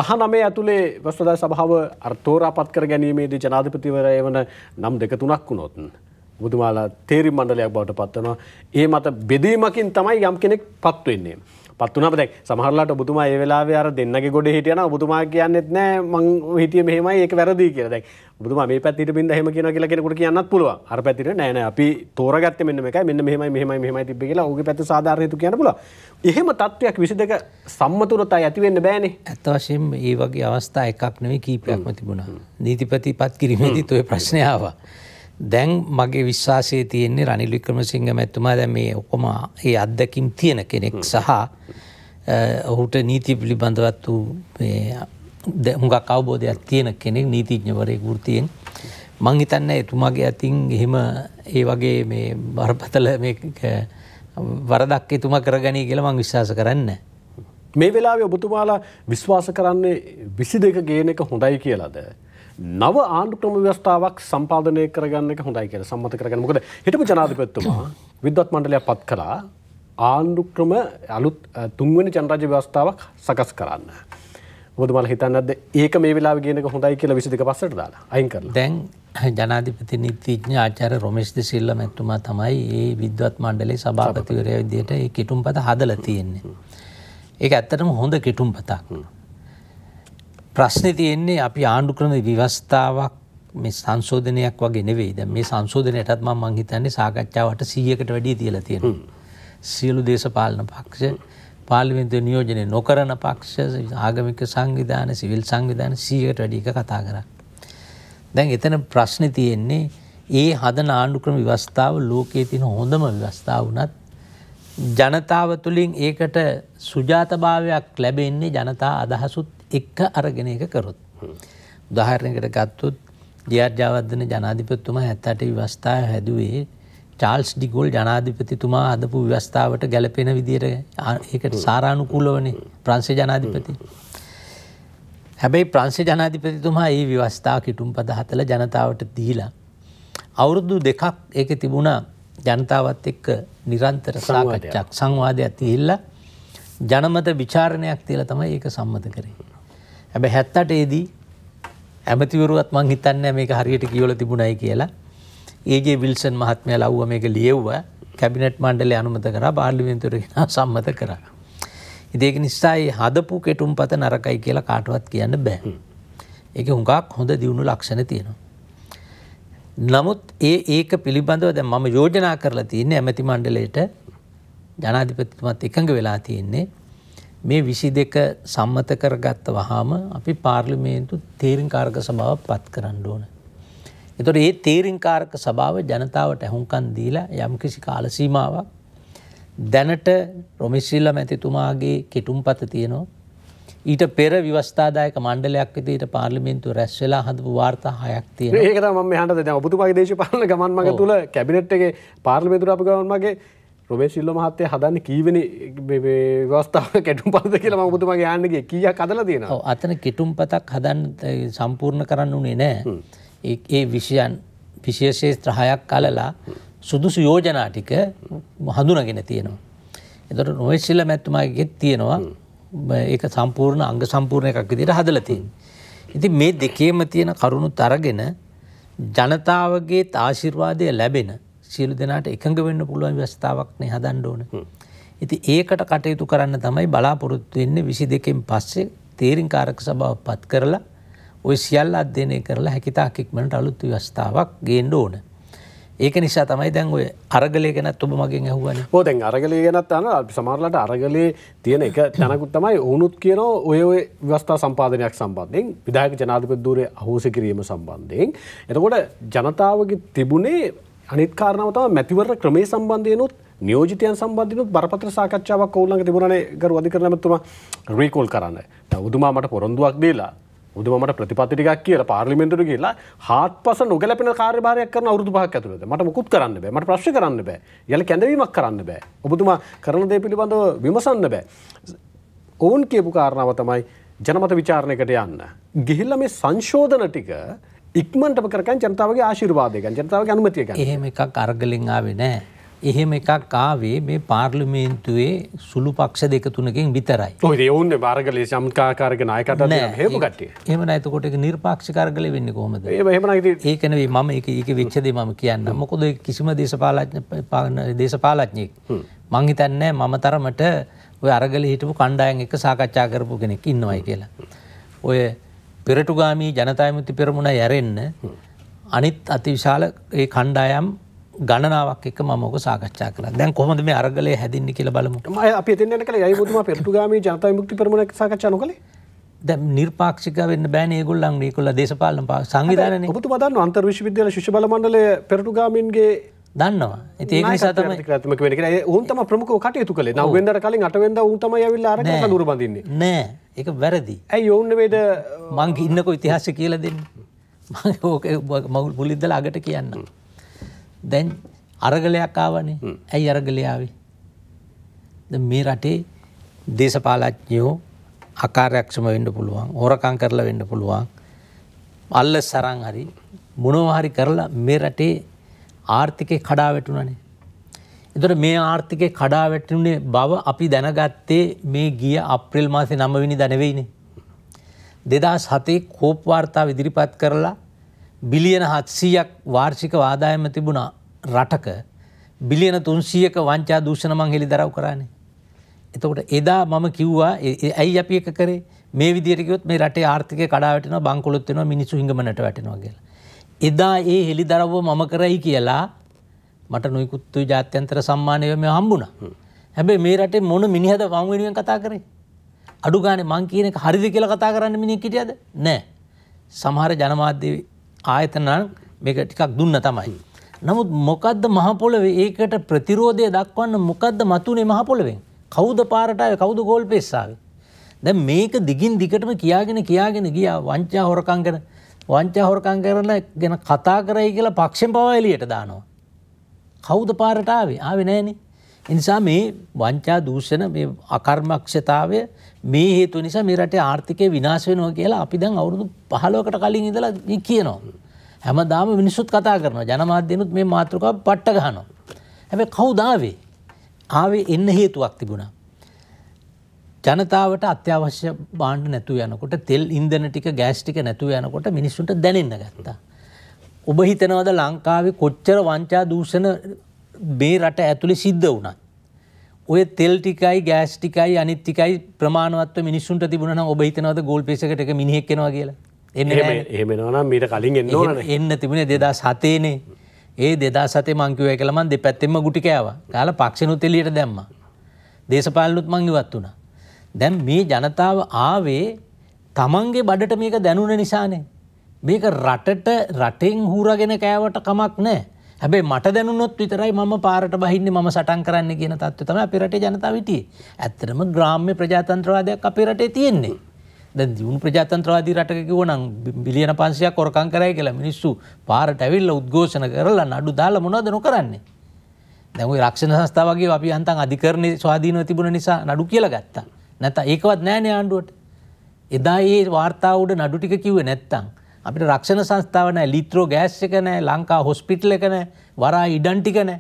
19 ඇතුලේ ව්‍යවස්ථා සභාව අර්ථෝරාපත් කර ගැනීමේදී ජනාධිපතිවරයා වන නම් දෙක තුනක් වුණොත් ඔබතුමාලා තීරීම් මණ්ඩලයක් බවට පත් වෙනවා. ඒ මත බෙදීමකින් තමයි යම් කෙනෙක් පත් වෙන්නේ. පත්තුනම දැන් සමහරලාට ඔබතුමා ඒ වෙලාවේ අර දෙන්නගේ ගොඩේ හිටියානම් ඔබතුමා කියන්නේත් නෑ මං හිටියේ මෙහෙමයි ඒක වැරදි කියලා. දැන් ඔබතුමා මේ පැත්තට බින්දා එහෙම කියනවා කියලා කෙනෙකුට කියන්නත් පුළුවන්. අර පැත්තට නෑ නෑ අපි තෝරගත්තේ මෙන්න මේකයි මෙන්න මෙහෙමයි තිබ්බේ කියලා ඔහුගේ පැත්ත සාධාරණ හේතු කියන්න පුළුවන්. එහෙම තත්වයක් 22 සම්මතුනතයි ඇති වෙන්න බෑනේ. අත් වශයෙන්ම මේ වගේ අවස්ථා එකක් නෙවෙයි කීපයක්ම තිබුණා. නීතිපතිපත් කිරීමේදීත් ওই ප්‍රශ්නේ ආවා. දැන් මගේ විශ්වාසය තියෙන්නේ රනිල් වික්‍රමසිංහ මැතිතුමා දැන් මේ ඔක්කොම ඒ අත්දැකීම් තියෙන කෙනෙක් සහ ඔහුට නීති පිළිබඳවත් මේ හුඟක් අවබෝධයක් තියෙන කෙනෙක් නීතිඥවරයෙක් වෘත්තියෙන්. මං හිතන්නේ එතුමාගේ අතින් එහෙම ඒ වගේ මේ බරපතල මේ වරදක් එතුමා කරගනී කියලා මං විශ්වාස කරන්නේ නැහැ. මේ වෙලාවේ ඔබතුමාලා විශ්වාස කරන්නේ 22 ගේන එක හොඳයි කියලාද? නව ආණ්ඩුක්‍රම ව්‍යවස්ථාවක් සම්පාදනය කරගන්න එක හොඳයි කියලා සම්මත කරගන්න. මොකද හිටපු ජනාධිපතිතුමා විද්වත් මණ්ඩලයක් පත් කළා ආණ්ඩුක්‍රම අලුත් තුන්වෙනි ජනරාජ්‍ය ව්‍යවස්ථාවක් සකස් කරන්න. ඔබතුමාලා හිතන්නේ නැද්ද ඒක මේ වෙලාවේ කියන එක හොඳයි කියලා 22 පස්සට දාලා අයින් කරලා? දැන් ජනාධිපති නීතිඥ ආචාර්ය රොමේෂ් දෙසිල්වා මැතිතුමා තමයි මේ විද්වත් මණ්ඩලයේ සභාපතිවරයා විදිහට මේ කිටුම්පත හදලා තියෙන්නේ. ඒක ඇත්තටම හොඳ කිටුම්පතක්. ප්‍රශ්නේ තියෙන්නේ අපි ආණ්ඩුක්‍රම ව්‍යවස්ථාවක් මේ සංශෝධනයක් වගේ නෙවෙයි. දැන් මේ සංශෝධනයටත් මම හිතන්නේ සාකච්ඡාවට 100කට වැඩිය තියලා තියෙනවා. සියලු දේශපාලන පක්ෂ, පාර්ලිමේන්තු නියෝජනය නොකරන පක්ෂ, ආගමික සංවිධාන, සිවිල් සංවිධාන 100කට වැඩි එක කතා කරා. දැන් එතන ප්‍රශ්නේ තියෙන්නේ ඒ හදන ආණ්ඩුක්‍රම ව්‍යවස්ථාව ලෝකයේ තියෙන හොඳම ව්‍යවස්ථාව වුණත් ජනතාව තුළින් ඒකට සුජාතභාවයක් ලැබෙන්නේ ජනතා අදහසුත් එක්ක අරගෙන ඒක කරොත්. උදාහරණයකට ගත්තොත් ජේ.ආර්. ජයවර්ධන ජනාධිපතිතුමා 78 ව්‍යවස්ථාව හැදුවේ චාල්ස් ඩි ගෝල් ජනාධිපතිතුමා හදපු ව්‍යවස්ථාවට ගැලපෙන විදිහට ඒකට සාරානුකූලවනේ ප්‍රංශ ජනාධිපති. හැබැයි ප්‍රංශ ජනාධිපතිතුමා මේ ව්‍යවස්ථාව කිටුම්පත හතලා ජනතාවට දීලා අවුරුදු දෙකක් ඒකේ තිබුණා ජනතාවත් එක්ක නිරන්තර සාකච්ඡාවක් සංවාදයක් තියලා ජනමත ਵਿਚාරණයක් තියලා තමයි ඒක සම්මත කරේ. හැබැයි 78 දී ඇමතිවරුවත් මං හිතන්නේ මේක හරියට කියවලා තිබුණයි කියලා. ඒ.ජේ. විල්සන් මහත්මයා ලව්වා මේක ලියවුවා. කැබිනට් මණ්ඩලය අනුමත කරා, පාර්ලිමේන්තුවට ගෙනා සම්මත කරා. ඉතින් ඒක නිසා මේ හදපු කෙටුම්පත නරකයි කියලා කාටවත් කියන්න බෑ. ඒක හුඟක් හොඳ දියුණු ලක්ෂණ තියෙනවා. නමුත් ඒක පිළිබඳව දැන් මම යෝජනා කරලා තියෙන්නේ ඇමති මණ්ඩලයට ජනාධිපතිතුමත් එකඟ වෙලා තියෙන්නේ මේ 22 සම්මත කරගත්ත වහාම අපි පාර්ලිමේන්තු තීරණකාරක සභාවක් පත් කරන්න ඕන. ඒතකොට මේ තීරණකාරක සභාව ජනතාවට අහුම්කම් දීලා යම්කිසි කාල සීමාවක් දැනට රොමිසිල්ල මැතිතුමාගේ කිටුම්පත තියෙනවා. ඊට පෙර විවස්ථාදායක මණ්ඩලයක් විදිහට පාර්ලිමේන්තුව රැස් වෙලා හදපු වාර්තා 6ක් තියෙනවා. ඒක තමයි මම මෙහාට දැන් ඔබතුමාගේ දේශපාලන ගමන් මඟ තුල කැබිනට් එකේ පාර්ලිමේන්තුවට අප ගමන් මගේ රොමේෂිල්ල මහත්තයා හදන්නේ කීවෙනි මේ ව්‍යවස්ථාවක කෙටුම්පතද කියලා මම ඔබතුමාගේ යන්න ගියේ. කීයක් හදලා තියෙනවා? ඔව් අතන කෙටුම්පතක් හදන්න සම්පූර්ණ කරන්න උනේ නැහැ. ඒ විෂයන් විශේෂ 6ක් අලලා සුදුසු යෝජනා ටික හඳුනාගෙන තියෙනවා. ඒතකොට රොමේෂිල්ල මහත්තයාගේ තියෙනවා एक संपूर्ण अंग संपूर्ण एक विधि हदल थी मे दिखे मतियन करुण तरगेन जनता वे आशीर्वाद लभेन शील दिनाट एकंगवेन्न पुल व्यस्तावक्ने हदंडोन इति एकट कटयतु करन्न तमय बलापुरुत्तु इन्ने विशि देकेम पस्से तीरिंकारक सभाव पत् करला ओय सियल्ल अध्ययनय करला हकिता किक्मनट अलुत व्यस्तावक गेन्न ඕන. ඒක නිසා තමයි දැන් ඔය අරගලේ ගැනත් ඔබ මගෙන් අහුවානේ. ඔව් දැන් අරගලේ ගැනත් අහනවා. සමහරවිට අරගලේ තියෙන එක තැනකුත් තමයි වුණුත් කියනවා ඔය ව්‍යවස්ථා සම්පාදනයක් සම්බන්ධයෙන් විධායක ජනාධිපති ධූරයේ අහෝසි කිරීම සම්බන්ධයෙන්. එතකොට ජනතාවගේ තිබුණේ අනිත් කාරණාව තමයි මැතිවරණ ක්‍රමයේ සම්බන්ධයෙන්ුත් නියෝජිතයන් සම්බන්ධයෙන්ුත් බරපතල සාකච්ඡාවක් ඔවුන් ළඟ තිබුණානේ ගරු අධිකරණමැතිතුමා රීකෝල් කරන්න. දැන් උතුමා මට පොරොන්දුවක් දීලා उदम प्रतिपत्ति टीका पार्लिमेंट की हाट पास नोगेपन कार्य भार्य करना और भाग मट मुकुत कराने मट प्रश्न कराने इला के मक्कराने उबुदुमा करण देपील बंद विमसाने ओन के कारण तमाय जनमत विचारणे कटे अन्न गिहिल में संशोधन टीक इक्मन टपकर जनता के आशीर्वाद जनता के अनुमति है එහෙම එකක් ආවේ මේ පාර්ලිමේන්තුවේ සුළු පක්ෂ දෙක තුනකින් විතරයි. ඔය ඒ වුණේ මාර්ගලේ සම්කාකාරක නායකයන්ට තියෙන හේතු කට්ටිය. එහෙම නැහැ. එතකොට ඒක නිර්පාක්ෂික අරගලේ වෙන්නේ කොහොමද? එහෙම නැහැ. ඒක නෙවෙයි මම ඒක වෙච්ච දේ මම කියන්නම්. මොකද ඒ කිසිම දේශපාලඥයෙක් මං හිතන්නේ මම තරමට ඔය අරගලේ හිටපු කණ්ඩායම් එක්ක සාකච්ඡා කරපු කෙනෙක් ඉන්නවයි කියලා. ඔය පෙරටුගාමි ජනතා විමුක්ති පෙරමුණ යැරෙන්න අනිත් අතිවිශාල ඒ කණ්ඩායම් ගණනාවක් එක්ක මම ඔක සාකච්ඡා කළා. දැන් කොහොමද මේ අරගලේ හැදින්නේ කියලා බලමු. අපි එතෙන් යන කල යයිබුතුමා පෙරටුගාමී ජනතා විමුක්ති පෙරමුණ එක්ක සාකච්ඡා නොකලේ. දැන් නිර්පාක්ෂික වෙන්න බෑනේ ඒගොල්ලන්. ඒගොල්ලෝ දේශපාලන සංවිධානනේ. ඔබතුමා දන්නවා අන්තර් විශ්වවිද්‍යාල ශිෂ්‍ය බල මණ්ඩලය පෙරටුගාමීන්ගේ දන්නවා. ඉතින් ඒක නිසා තමයි ක්‍රියාත්මක වෙන්නේ කියලා. උන් තමයි ප්‍රමුඛව කටයුතු කළේ. 9 වෙනිදාට කලින් 8 වෙනිදා උන් තමයි ආවිල්ලා අරගෙන කඳුර බඳින්නේ. නෑ. ඒක වැරදි. ඇයි යෝන් නෙමෙයිද මං ඉන්නකෝ ඉතිහාසය කියලා දෙන්නේ. මම ඕක මුලින් ඉඳලා අගට කියන්නම්. දැන් අරගලයක් ආවනේ. ඇයි අරගලේ ආවේ? දැන් මේ රටේ දේශපාලඥයෝ අකාර්යක්ෂම වෙන්න පුළුවන්, හොරකම් කරලා වෙන්න පුළුවන්, අල්ලසරන් හරි මොනවා හරි කරලා මේ රටේ ආර්ථිකේ කඩා වැටුණානේ. ඒතර මේ ආර්ථිකේ කඩා වැටුනේ බව අපි දැනගත්තේ මේ ගිය අප්‍රේල් මාසේ 9 වෙනිදා නෙවෙයිනේ. 2007 කෝප් වාර්තාව ඉදිරිපත් කරලා බිලියන 700ක් වාර්ෂික ආදායම තිබුණා රටක බිලියන 300ක වංචා දූෂණ මං හෙලිදරව් කරානේ. එතකොට එදා මම කිව්වා ඇයි අපි එක කරේ මේ විදියට කිව්වොත් මේ රටේ ආර්ථිකය කඩා වැටෙනවා, බංකොලොත් වෙනවා, මිනිස්සු හිඟමනට වැටෙනවා කියලා. එදා ඒ හෙලිදරව්ව මම කරයි කියලා මට නොයිකුත් ජාත්‍යන්තර සම්මාන ඒවා හම්බුණා. හැබැයි මේ රටේ මොන මිනිහද වම් වෙනුවෙන් කතා කරේ? අඩු ගානේ මං කියන එක හරිද කියලා කතා කරන්න මිනිහෙක් හිටියද? නැහැ. සමහර ජනමාධ්‍ය ආයතන මේක ටිකක් දුන්න තමයි. නමුත් මොකද්ද මහ පොළවේ ඒකට ප්‍රතිරෝධය දක්වන්න මොකද්ද මතුනේ මහ පොළවෙන්? කවුද පාරට ආවේ? කවුද ගෝල් පෙස් ආවේ? දැන් මේක දිගින් දිගටම කියාගෙන ගියා වංචා හොරකම් කරන ගැන කතා කරයි කියලා පක්ෂෙන් පවා එළියට දානවා. කවුද පාරට ආවේ? ආවේ නැහනේ. ඒ නිසා මේ වංචා දූෂණ මේ අකර්මක්ෂතාවය මේ හේතුව නිසා මේ රටේ ආර්ථිකය විනාශ වෙනවා කියලා අපි දැන් අවුරුදු 15කට කලින් ඉඳලා මේ කියනවා. හැමදාම මිනිස්සුත් කතා කරනවා. ජනමාධ්‍යනුත් මේ මාතෘකාව පට්ට ගන්නවා. හැබැයි කවුද ආවේ? ආවේ එන්න හේතුවක් තිබුණා. ජනතාවට අත්‍යවශ්‍ය භාණ්ඩ නැතුව යනකොට, තෙල් ඉන්ධන ටික, ගෑස් ටික නැතුව යනකොට මිනිස්සුන්ට දැනෙන්න ගත්තා. ඔබ හිතනවද ලංකාවේ කොච්චර වංචා දූෂණ මේ රට ඇතුලේ සිද්ධ වුණා? ඔය තෙල් ටිකයි ගෑස් ටිකයි අනිත් ටිකයි ප්‍රමාණවත්ව මිනිස්සුන්ට තිබුණා නම් ඔබ හිතනවද ගෝල් පේසකට එක මිනිහෙක් එනවා කියලා? එන්න තිබුණේ 2007 නේ. ඒ 2007 මං කිව්වා කියලා මං දෙපැත්තෙම ගුටි කෑවා. කාලා පක්ෂෙනුත් එළියට දැම්මා. දේශපාලනුත් මං ඉවත් වුණා. දැන් මේ ජනතාව ආවේ තමන්ගේ බඩට මේක දැනුන නිසානේ. මේක රටට රටෙන් හූරගෙන කෑවට කමක් නැහැ. හැබැයි මට දැනුනොත් විතරයි මම පාරට බහින්නේ මම සටන් කරන්න කියන තත්ත්වය තමයි අපේ රටේ ජනතාව හිටියේ. ඇත්තටම ග්‍රාම්‍ය ප්‍රජාතන්ත්‍රවාදයක් අපේ රටේ තියෙන්නේ. දැන් දියුණු ප්‍රජාතන්ත්‍රවාදී රටක කිව්වනම් බිලියන 500ක් හොරකම් කරයි කියලා මිනිස්සු පාරට ඇවිල්ලා උද්ඝෝෂණ කරලා නඩු දාලා මොනවද නොකරන්නේ. දැන් ওই රක්ෂණ සංස්ථා වගේ අපි හන්තන් අධිකරණයේ ස්වාධීනව තිබුණ නිසා නඩු කියලා ගත්තා. නැත්නම් ඒකවත් නැහැනේ ආණ්ඩුවට. එදා ඒ වාර්තාව උඩ නඩු ටික කිව්වේ නැත්නම් අපිට රක්ෂණ සංස්ථාව නැහැ, ලිත්‍රෝ ගෑස් එක නැහැ, ලංකා හොස්පිටල් එක නැහැ, වරා ඉඩම් ටික නැහැ.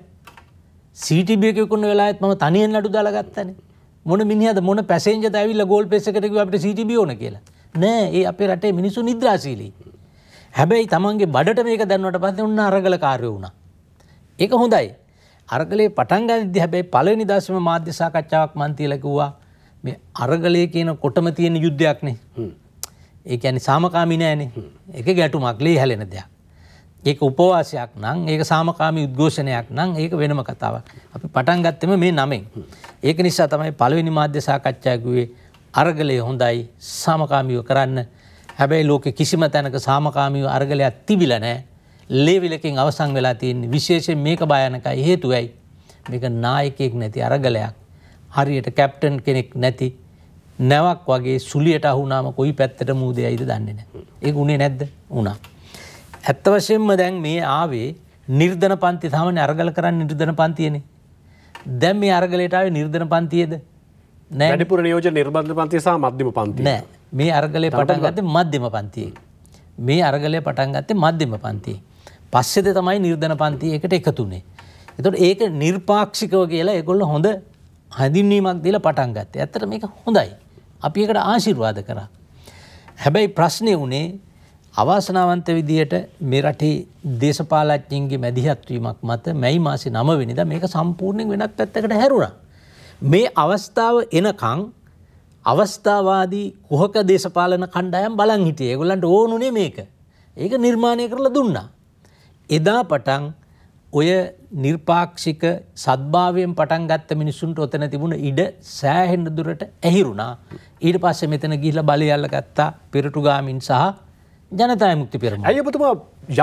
CTB එකේ කුණ වෙලාවෙත් මම තනියෙන් නඩු දාලා ගත්තානේ. මොන මිනිහද මොන පැසෙන්ජර්ද ඇවිල්ලා ගෝල් පෙස් එකට කිව්වා අපිට CTB ඕන කියලා. නෑ, ඒ අපේ රටේ මිනිස්සු නිද්‍රාශීලී. හැබැයි තමන්ගේ බඩට මේක දැනුවට පස්සේ උන්න අරගල කාර්යය වුණා. ඒක හොඳයි. අරගලේ පටන් ගන්නදී හැබැයි පළවෙනි දවසේම මාධ්‍ය සාකච්ඡාවක් මන් තියලා කිව්වා මේ අරගලයේ කියන කොටම තියෙන යුද්ධයක් නේ. ඒ කියන්නේ සාමකාමී නෑනේ. ඒක ගැටුමක්, ලේ හැලෙන දෙයක්. ඒක උපවාසයක් නම් ඒක සාමකාමී උද්ඝෝෂණයක් නම් ඒක වෙනම කතාවක්. අපි පටන් ගත්තෙම මේ නමෙන්. ඒක නිසා තමයි පළවෙනි මාධ්‍ය සාකච්ඡාව ගුවේ අරගලය හොඳයි සාමකාමීව කරන්න. හැබැයි ලෝකෙ කිසිම තැනක සාමකාමීව අරගලයක් තිබිලා නැහැ. ලේවිලකින් අවසන් වෙලා තියෙන විශේෂයෙන් මේක බයනකයි හේතුවයි. මේක නායකයෙක් නැති අරගලයක්. හරියට කැප්ටන් කෙනෙක් නැති නැවක් වගේ සුලියට අහු වුණාම කොයි පැත්තට මූදයයිද දන්නේ නැහැ. ඒක උනේ නැද්ද? උනා. ඇත්ත වශයෙන්ම දැන් මේ ආවේ නිර්ධන පන්ති. සාමාන්‍ය අරගල කරන්නේ නිර්ධන පන්තියනේ. දැන් මේ අරගලයට ආවේ නිර්ධන පන්තියේද? නෑ. වැඩිපුර නියෝජන නිර්බන්ධ පන්තිය සහ මධ්‍යම පන්තිය. නෑ. මේ අරගලේ පටන් ගත්තේ මධ්‍යම පන්තියේ. මේ අරගලේ පටන් ගත්තේ මධ්‍යම පන්තියේ. පස්සේද තමයි නිර්ධන පන්තිය එකට එකතු වුනේ. එතකොට ඒක නිර්පාක්ෂිකව කියලා ඒගොල්ලෝ හොඳ හඳුන්වීමක් දීලා පටන් ගත්තේ. ඇත්තට මේක හොඳයි. අපි ඒකට ආශිර්වාද කරා. හැබැයි ප්‍රශ්නේ උනේ අවාසනාවන්ත විදියට මේ රටේ දේශපාලඥයින්ගේ මැදිහත් වීමක් මත මැයි මාසේ 9 වෙනිදා මේක සම්පූර්ණයෙන් වෙනත් පැත්තකට හැරුණා. මේ අවස්ථාව එනකන් අවස්ථාවාදී කුහක දේශපාලන කණ්ඩායම් බලන් හිටියේ. ඒගොල්ලන්ට ඕනුනේ මේක. ඒක නිර්මාණය කරලා දුන්නා. එදා පටන් ඔය නිර්පාක්ෂික සද්භාවයෙන් පටන් ගත්ත මිනිසුන්ට ඔතන තිබුණ ඉඩ සෑහෙන දුරට ඇහිරුණා. ඊට පස්සේ මෙතන ගිහිල්ලා බලය අල්ලගත්තා පෙරටුගාමින් සහ ජනතා විමුක්ති පෙරමුණ. අයියපතුමා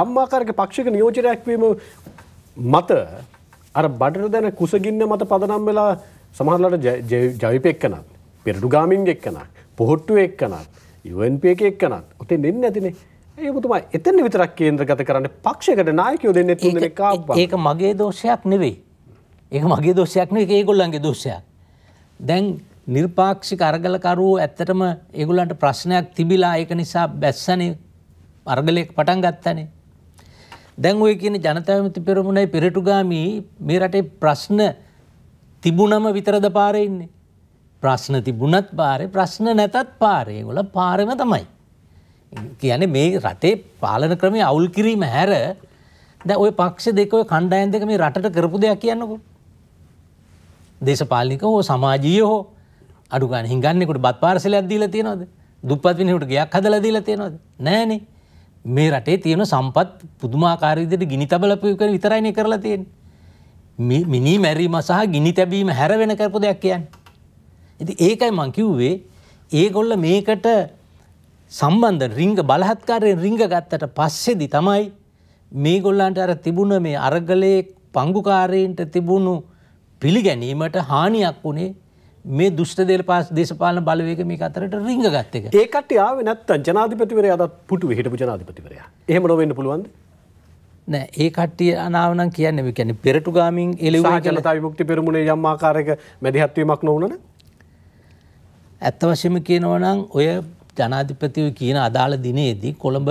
යම් ආකාරයක පක්ෂික නියෝජනයක් වීම මත අර බඩට දැන කුසගින්න මත පදනම් වෙලා සමහරලාට ජවිප එක්කනක්, පෙරටුගාමින් එක්කනක්, පොහොට්ටු එක්කනක්, UNP එක්කනක් ඔතෙන් එන්නේ නැතිනේ. අයියපතුමා එතන විතරක් කේන්ද්‍රගත කරන්නේ පක්ෂයකට නායකයෝ දෙන්නේ තුන් දෙනෙක් ආවා. ඒක මගේ දෝෂයක් නෙවෙයි. ඒක මගේ දෝෂයක් නෙවෙයි. ඒක ඒගොල්ලන්ගේ දෝෂයක්. දැන් නිර්පාක්ෂික අරගලකරුවෝ ඇත්තටම ඒගොල්ලන්ට ප්‍රශ්නයක් තිබිලා ඒක නිසා බැස්සනේ අරගලයක පටන් ගත්තනේ. දැන් ඔය කියන ජනතා විමුක්ති පෙරමුණයි පෙරටුගාමි මේ රටේ ප්‍රශ්න තිබුණම විතරද පාරේ ඉන්නේ? ප්‍රශ්න තිබුණත් පාරේ, ප්‍රශ්න නැතත් පාරේ. ඒගොල්ල පාරේම තමයි. කියන්නේ මේ රටේ පාලන ක්‍රමයේ අවුල් කිරීම හැර දැන් ඔය පක්ෂ දෙක ඔය කණ්ඩායම් දෙක මේ රටට කරපු දෙයක් කියන්නකො. දේශපාලනික හෝ සමාජීය හෝ අඩු ගන්න හිඟන්නේකොට බත් පාර්සලයක් දීලා තියනවද? දුප්පත් වෙනේකට ගයක් හදලා දීලා තියනවද? නෑනේ. මේ රටේ තියෙන සම්පත් පුදුමාකාර විදිහට ගිනි තබලපු එක විතරයිනේ කරලා තියෙන්නේ. මිනි මැරීම සහ ගිනි තැබීම හැර වෙන කරපු දෙයක් කියන්නේ. ඉතින් ඒකයි මම කිව්වේ ඒගොල්ල මේකට සම්බන්ධ රිංග බලහත්කාරයෙන් රිංග ගත්තට පස්සේදී තමයි මේගොල්ලන්ට අර තිබුණ මේ අරගලයේ පංගුකාරයින්ට තිබුණු පිළිගැනීමට හානියක් උනේ මේ දුෂ්ට දේශපාලන බලවේග මේක අතරට රිංග ගත් එක. ඒ කට්ටිය ආවේ නැත්තම් ජනාධිපතිවරයා අදත් පුටුවේ හිටපු ජනාධිපතිවරයා. එහෙම නොවෙන්න පුළුවන්ද? නෑ, ඒ කට්ටිය අනාව නම් කියන්නේ මේ කියන්නේ පෙරටුගාමින් එළෙවුවා කියලා ජනතා විමුක්ති පෙරමුණේ යම් ආකාරයක මැදිහත් වීමක් නොවුණාද? ඇත්ත වශයෙන්ම කියනවා නම් ඔය ජනාධිපතිව කියන අදාළ දිනේදී කොළඹ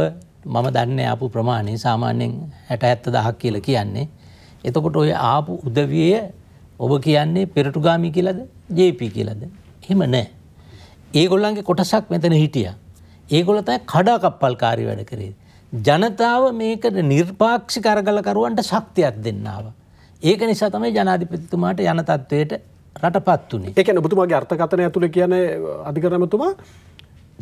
මම දන්නේ ආපු ප්‍රමාණය සාමාන්‍යයෙන් 60 70000ක් කියලා කියන්නේ. එතකොට ඔය ආපු උදවිය ඔබ කියන්නේ පෙරටුගාමි කියලාද JP කියලාද? එහෙම නැහැ. ඒගොල්ලන්ගේ කොටසක් මෙතන හිටියා. ඒගොල්ලෝ තමයි කඩාකප්පල්කාරී වැඩ කරේ. ජනතාව මේකට නිර්පාක්ෂික අරගල කරුවන්ට ශක්තියක් දෙන්න ආවා. ඒක නිසා තමයි ජනාධිපතිතුමාට යන තත්වයට රටපත් උනේ. ඒ කියන්නේ ඔබතුමාගේ අර්ථකථනය ඇතුලේ කියන්නේ අධිකරණතුමා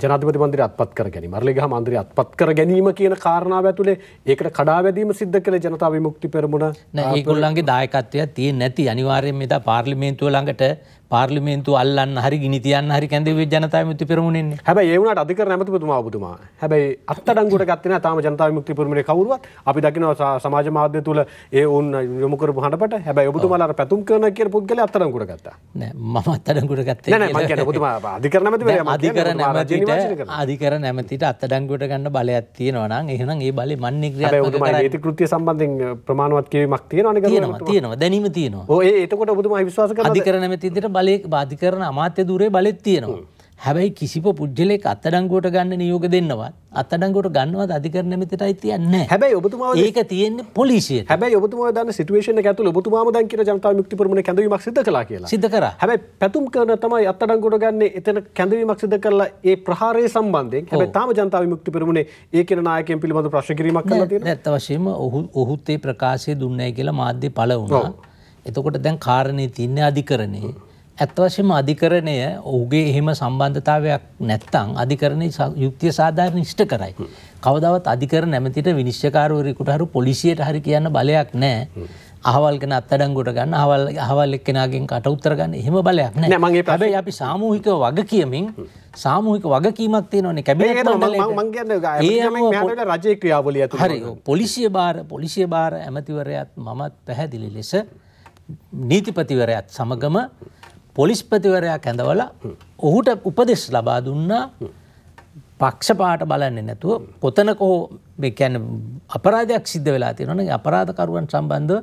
ජනාධිපති මන්දිරය අත්පත් කර ගැනීම, අරලිගහ මන්දිරය අත්පත් කර ගැනීම කියන කාරණාව ඇතුලේ ඒකට කඩා වැදීම සිද්ධ කළේ ජනතා විමුක්ති පෙරමුණ. නෑ, ඒගොල්ලන්ගේ දායකත්වයක් තියෙන්නේ නැති. අනිවාර්යයෙන්ම එදා පාර්ලිමේන්තුව ළඟට පාර්ලිමේන්තුව අල්ලන්න හරි ගිනි තියන්න හරි කැඳෙව්වේ ජනතා විමුක්ති පෙරමුණෙන්නේ. හැබැයි ඒ වුණාට අධිකරණ ඇමතිතුමා ඔබතුමා හැබැයි අත්අඩංගුවට ගත්තේ නෑ තාම ජනතා විමුක්ති පෙරමුණේ කවුරුවත්. අපි දකිනවා සමාජ මාධ්‍ය තුල ඒ උන් යොමු කරපු හඬපට. හැබැයි ඔබතුමාලා අර පැතුම් කරන කියන පුද්ගලයා අත්අඩංගුවට ගත්තා. නෑ, මම අත්අඩංගුවට ගත්තේ නෑ. නෑ, මම කියන්නේ ඔබතුමා අධිකරණ ඇමතිවරයා. මම කියන්නේ अधिकरण ඇමතිට අත්අඩංගුවට ගන්න බලයක් තියෙනවා නම් එහෙනම් ඒ බලේ මන්නේ ක්‍රියාත්මක කරන්නේ. ඔබතුමා නීති කෘත්‍ය සම්බන්ධයෙන් ප්‍රමාණවත් කියවීමක් තියෙනවනේ ගරුවනතුමා. තියෙනවා, දැනීම තියෙනවා. ඔව්, ඒ එතකොට ඔබතුමා විශ්වාස කරනවද? අධිකරණ ඇමති විදිහට බලේ අධිකරණ අමාත්‍ය ධුරයේ බලෙත් තියෙනවා. හැබැයි කිසිම පුජ්‍යලයක අත්අඩංගුවට ගන්න නියෝග දෙන්නවත් අත්අඩංගුවට ගන්නවත් අධිකරණ ඇමතිටයි තියන්නේ නැහැ. හැබැයි ඔබතුමාව ඒක තියෙන්නේ පොලිසියට. හැබැයි ඔබතුමාව දාන සිටුේෂන් එක ඇතුළේ ඔබතුමාම දැන් කියන ජනතා විමුක්ති පෙරමුණේ කැඳවීමක් සිදු කළා කියලා. සිදු කරා. හැබැයි පැතුම් කරන තමයි අත්අඩංගුවට ගන්නේ. එතන කැඳවීමක් සිදු කළා ඒ ප්‍රහාරයේ සම්බන්ධයෙන්. හැබැයි තාම ජනතා විමුක්ති පෙරමුණේ ඒ කියන නායකයන් පිළිබඳ ප්‍රශ්න කිරීමක් කරලා තියෙනවා. නැත්නම් අවශ්‍යම ඔහුත් ඒ ප්‍රකාශය දුන්නේ කියලා මාධ්‍ය පළ වුණා. එතකොට දැන් කාරණේ තියන්නේ අධිකරණේ. ඇත්ත වශයෙන්ම අධිකරණය ඔහුගේ එහෙම සම්බන්ධතාවයක් නැත්නම් අධිකරණයේ යුක්තිය සාධාරණ ඉෂ්ට කරයි. කවදාවත් අධිකරණ ඇමතිට විනිශ්චයකාරවරයෙකුට හරි පොලිසියට හරි කියන්න බලයක් නැහැ. අහවල් කෙනා අත්අඩංගුවට ගන්න, අහවල් එක්කෙනාගෙන් කට උතර ගන්න එහෙම බලයක් නැහැ. හැබැයි අපි සාමූහිකව වගකීමෙන් සාමූහික වගකීමක් තියෙනවනේ කැබිනට් මණ්ඩලයේ. මම කියන්නේ රජයේ ක්‍රියාවලිය ඇතුළත. හරි, පොලිසිය බාර ඇමතිවරයාත් මමත් පැහැදිලි ලෙස නීතිපතිවරයාත් සමගම පොලිස්පතිවරයා කැඳවලා ඔහුට උපදෙස් ලබා දුන්නා පක්ෂපාත බලන්නේ නැතුව කොතනක හෝ මේ කියන්නේ අපරාධයක් සිද්ධ වෙලා තියෙනවනේ අපරාධකරුවන් සම්බන්ධව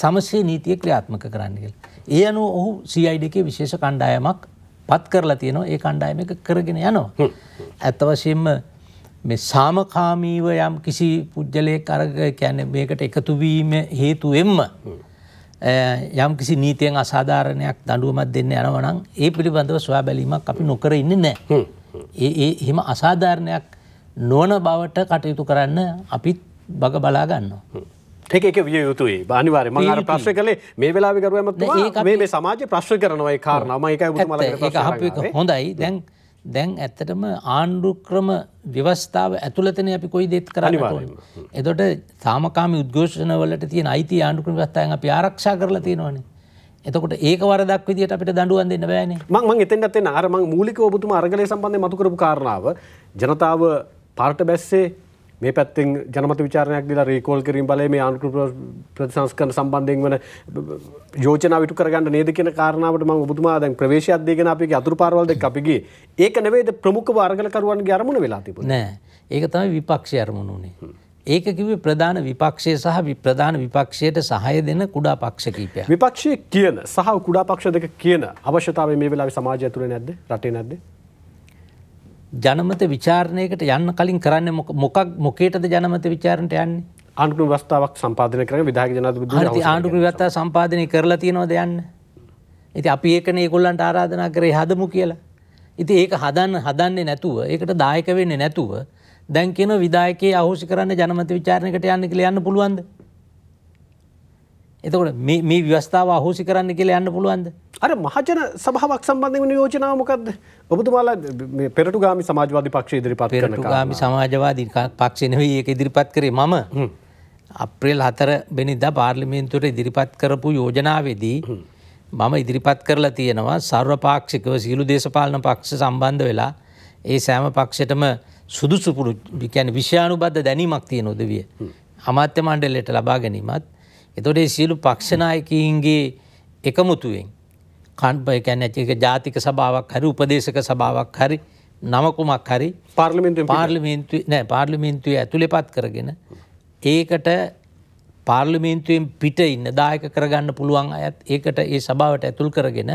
සමසේ නීතිය ක්‍රියාත්මක කරන්න කියලා. ඒ අනුව ඔහු CID එකේ විශේෂ කණ්ඩායමක් පත් කරලා තියෙනවා. ඒ කණ්ඩායම එක කරගෙන යනවා. අත් වශයෙන්ම මේ සාමකාමීව යම් කිසි පුජ්‍යලයක අරගෙන කියන්නේ මේකට එකතු වීම හේතුවෙන්ම යම් කිසි නීතියෙන් අසාධාරණයක් දඬුවමක් දෙන්න යනවා නම් ඒ පිළිබඳව සොයා බැලීමක් අපි නොකර ඉන්නේ නැහැ. ඒ එහෙම අසාධාරණයක් නොවන බවට කටයුතු කරන්න අපිත් බග බලා ගන්නවා. ඒක ඒක විය යුතුයි. අනිවාර්යයෙන්ම මම අර ප්‍රශ්න කළේ මේ වෙලාවේ කරුවමත් මේ සමාජයේ ප්‍රශ්න කරනවා ඒ කාරණා. මම ඒකයි ඔබතුමාලට ප්‍රශ්න කරන්නේ. හොඳයි. දැන් ඇත්තටම ආණ්ඩු ක්‍රම ව්‍යවස්ථාව ඇතුළතනේ අපි කොයි දෙයක් කරන්නේ. එතකොට සාමකාමී උද්ඝෝෂණ වලට තියෙන අයිතිය ආණ්ඩු ක්‍රම ව්‍යවස්ථාවෙන් අපි ආරක්ෂා කරලා තියෙනවානේ. එතකොට ඒක වරදක් විදියට අපිට දඬුවම් දෙන්න බෑනේ. මම එතෙන්ටත් එන්න අර මම මූලිකව ඔබතුමා අරගලේ සම්බන්ධයෙන් මතු කරපු කාරණාව ජනතාව පාරට බැස්සේ මේ පැත්තෙන් ජනමත විචාරණයක් දීලා රීකෝල් කිරීම බලය මේ ආණ්ඩු ක්‍රම ප්‍රතිසංස්කරණ සම්බන්ධයෙන් වෙන යෝජනාව ඉටු කරගන්න නේද කියන කාරණාවට මම ඔබතුමා දැන් ප්‍රවේශයක් දීගෙන අපි ගිය අතුරු පාරවල් දෙක අපි ගියේ. ඒක නෙවෙයිද ප්‍රමුඛව අරගලකරුවන්ගේ අරමුණ වෙලා තිබුණේ? නෑ, ඒක තමයි විපක්ෂයේ අරමුණ උනේ. ඒක කිව්වේ ප්‍රධාන විපක්ෂය සහ ප්‍රධාන විපක්ෂයට සහාය දෙන කුඩා පක්ෂ කීපයක්. විපක්ෂයේ කියන සහ කුඩා පක්ෂ දෙක කියන අවශ්‍යතාවය මේ වෙලාවේ සමාජය ඇතුලේ නැද්ද? රටේ නැද්ද? ජනමත විචාරණයකට යන්න කලින් කරන්නේ මොකේටද ජනමත විචාරණයට යන්නේ? ආණ්ඩු ක්‍රම ව්‍යවස්ථාවක් සම්පාදනය කරගෙන විධායක ජනාධිපතිතුමා ආණ්ඩු ක්‍රම ව්‍යවස්ථාව සම්පාදනය කරලා තියනවද යන්න? ඉතින් අපි ඒකනේ ඒගොල්ලන්ට ආරාධනා කරේ හදමු කියලා. ඉතින් ඒක හදන්නේ නැතුව ඒකට දායක වෙන්නේ නැතුව දැන් කියන විධායකයේ අහෝසි කරන්න ජනමත විචාරණයකට යන්න කියලා යන්න පුළුවන්ද? එතකොට මේ ව්‍යවස්ථාව අහෝසි කරන්න කියලා යන්න පුළුවන්ද? අර මහජන සභාවක් සම්බන්ධයෙන් වෙන යෝජනාව මොකද්ද? ඔබතුමාලා මේ පෙරටුගාමි සමාජවාදී පක්ෂය ඉදිරිපත් කරන කාරණා. පෙරටුගාමි සමාජවාදී පක්ෂය නෙවෙයි ඒක ඉදිරිපත් කරේ මම. අප්‍රේල් 4 වෙනිදා පාර්ලිමේන්තුවට ඉදිරිපත් කරපු යෝජනාවේදී මම ඉදිරිපත් කරලා තියෙනවා සර්වපාක්ෂිකව සියලු දේශපාලන පක්ෂ සම්බන්ධ වෙලා ඒ සෑම පක්ෂයකටම සුදුසු පුරුදු කියන්නේ විෂයානුබද්ධ දැනීමක් තියෙන උදවිය. අමාත්‍ය මණ්ඩලයට ලබා ගැනීමත් එතකොට මේ සියලු පක්ෂ නායකයින්ගේ එකමුතුවෙන් කන්පය කියන්නේ ඒක ජාතික සභාවක් හරි උපදේශක සභාවක් හරි නමකුමක් හරි පාර්ලිමේන්තුවේ ඇතුළේපත් කරගෙන ඒකට පාර්ලිමේන්තුවෙන් පිට ඉන්න දායක කරගන්න පුළුවන් අයත් ඒකට ඒ සභාවට ඇතුල් කරගෙන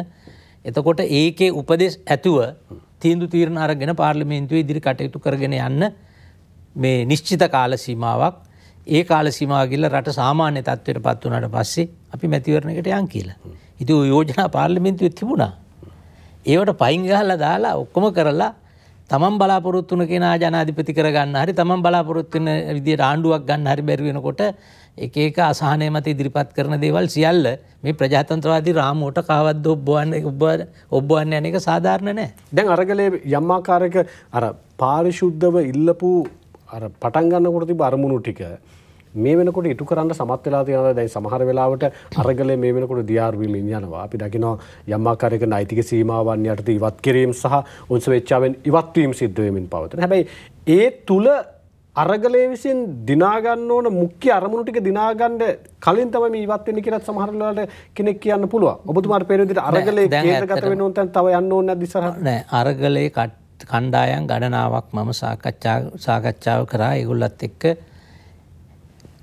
එතකොට ඒකේ උපදේශ ඇතුව තීන්දුව తీරන අරගෙන පාර්ලිමේන්තුවේ ඉදිරි කටයුතු කරගෙන යන්න මේ නිශ්චිත කාල සීමාවක් ඒ කාල සීමාව ගිහිල්ලා රට සාමාන්‍ය තත්ත්වයටපත් වුණාට පස්සේ අපි මැතිවරණයකට යන් කියලා. ඉතින් ওই යෝජනා පාර්ලිමේන්තුවේ තිබුණා. ඒවට පයින් ගහලා දාලා ඔක්කොම කරලා තමන් බලාපොරොත්තු වෙන කෙනා ජනාධිපති කරගන්න හරි තමන් බලාපොරොත්තු වෙන විදියට ආණ්ඩුවක් ගන්න හරි බැරි වෙනකොට එක එක අසහනය මත ඉදිරිපත් කරන දේවල් සියල්ල මේ ප්‍රජාතන්ත්‍රවාදී රාමුවට කවද්ද ඔබ්බවන්න යන එක සාධාරණ නෑ. දැන් අරගලේ යම් ආකාරයක අර පාරිශුද්ධව ඉල්ලපු අර පටන් ගන්නකොට තිබ්බ අරමුණු ටික මේ වෙනකොට ඉටු කරන්න සමත් වෙලා තියෙනවා. දැන් සමහර වෙලාවට අරගලේ මේ වෙනකොට DR වීමින් යනවා. අපි දකිනවා යම් ආකාරයක නෛතික සීමාවන් යටතේ ඉවත් කිරීම සහ උන්සවෙච්චාවෙන් ඉවත් වීම සිද්ධ වෙමින් පවතන. හැබැයි ඒ තුල අරගලේ විසින් දිනා ගන්න ඕන මුඛ්‍ය අරමුණු ටික දිනා ගන්න කලින් තමයි මේ ඉවත් වෙන්නේ කියලා සමහර වෙලාවට කෙනෙක් කියන්න පුළුවන්. ඔබතුමාට පේන විදිහට අරගලේ කේන්ද්‍රගත වෙන්න ඕන තැන තව යන්න ඕන නැද්ද ඉස්සරහට? නෑ අරගලේ කණ්ඩායම් ගණනාවක් මම සාකච්ඡාව කරා ඒගොල්ලත් එක්ක.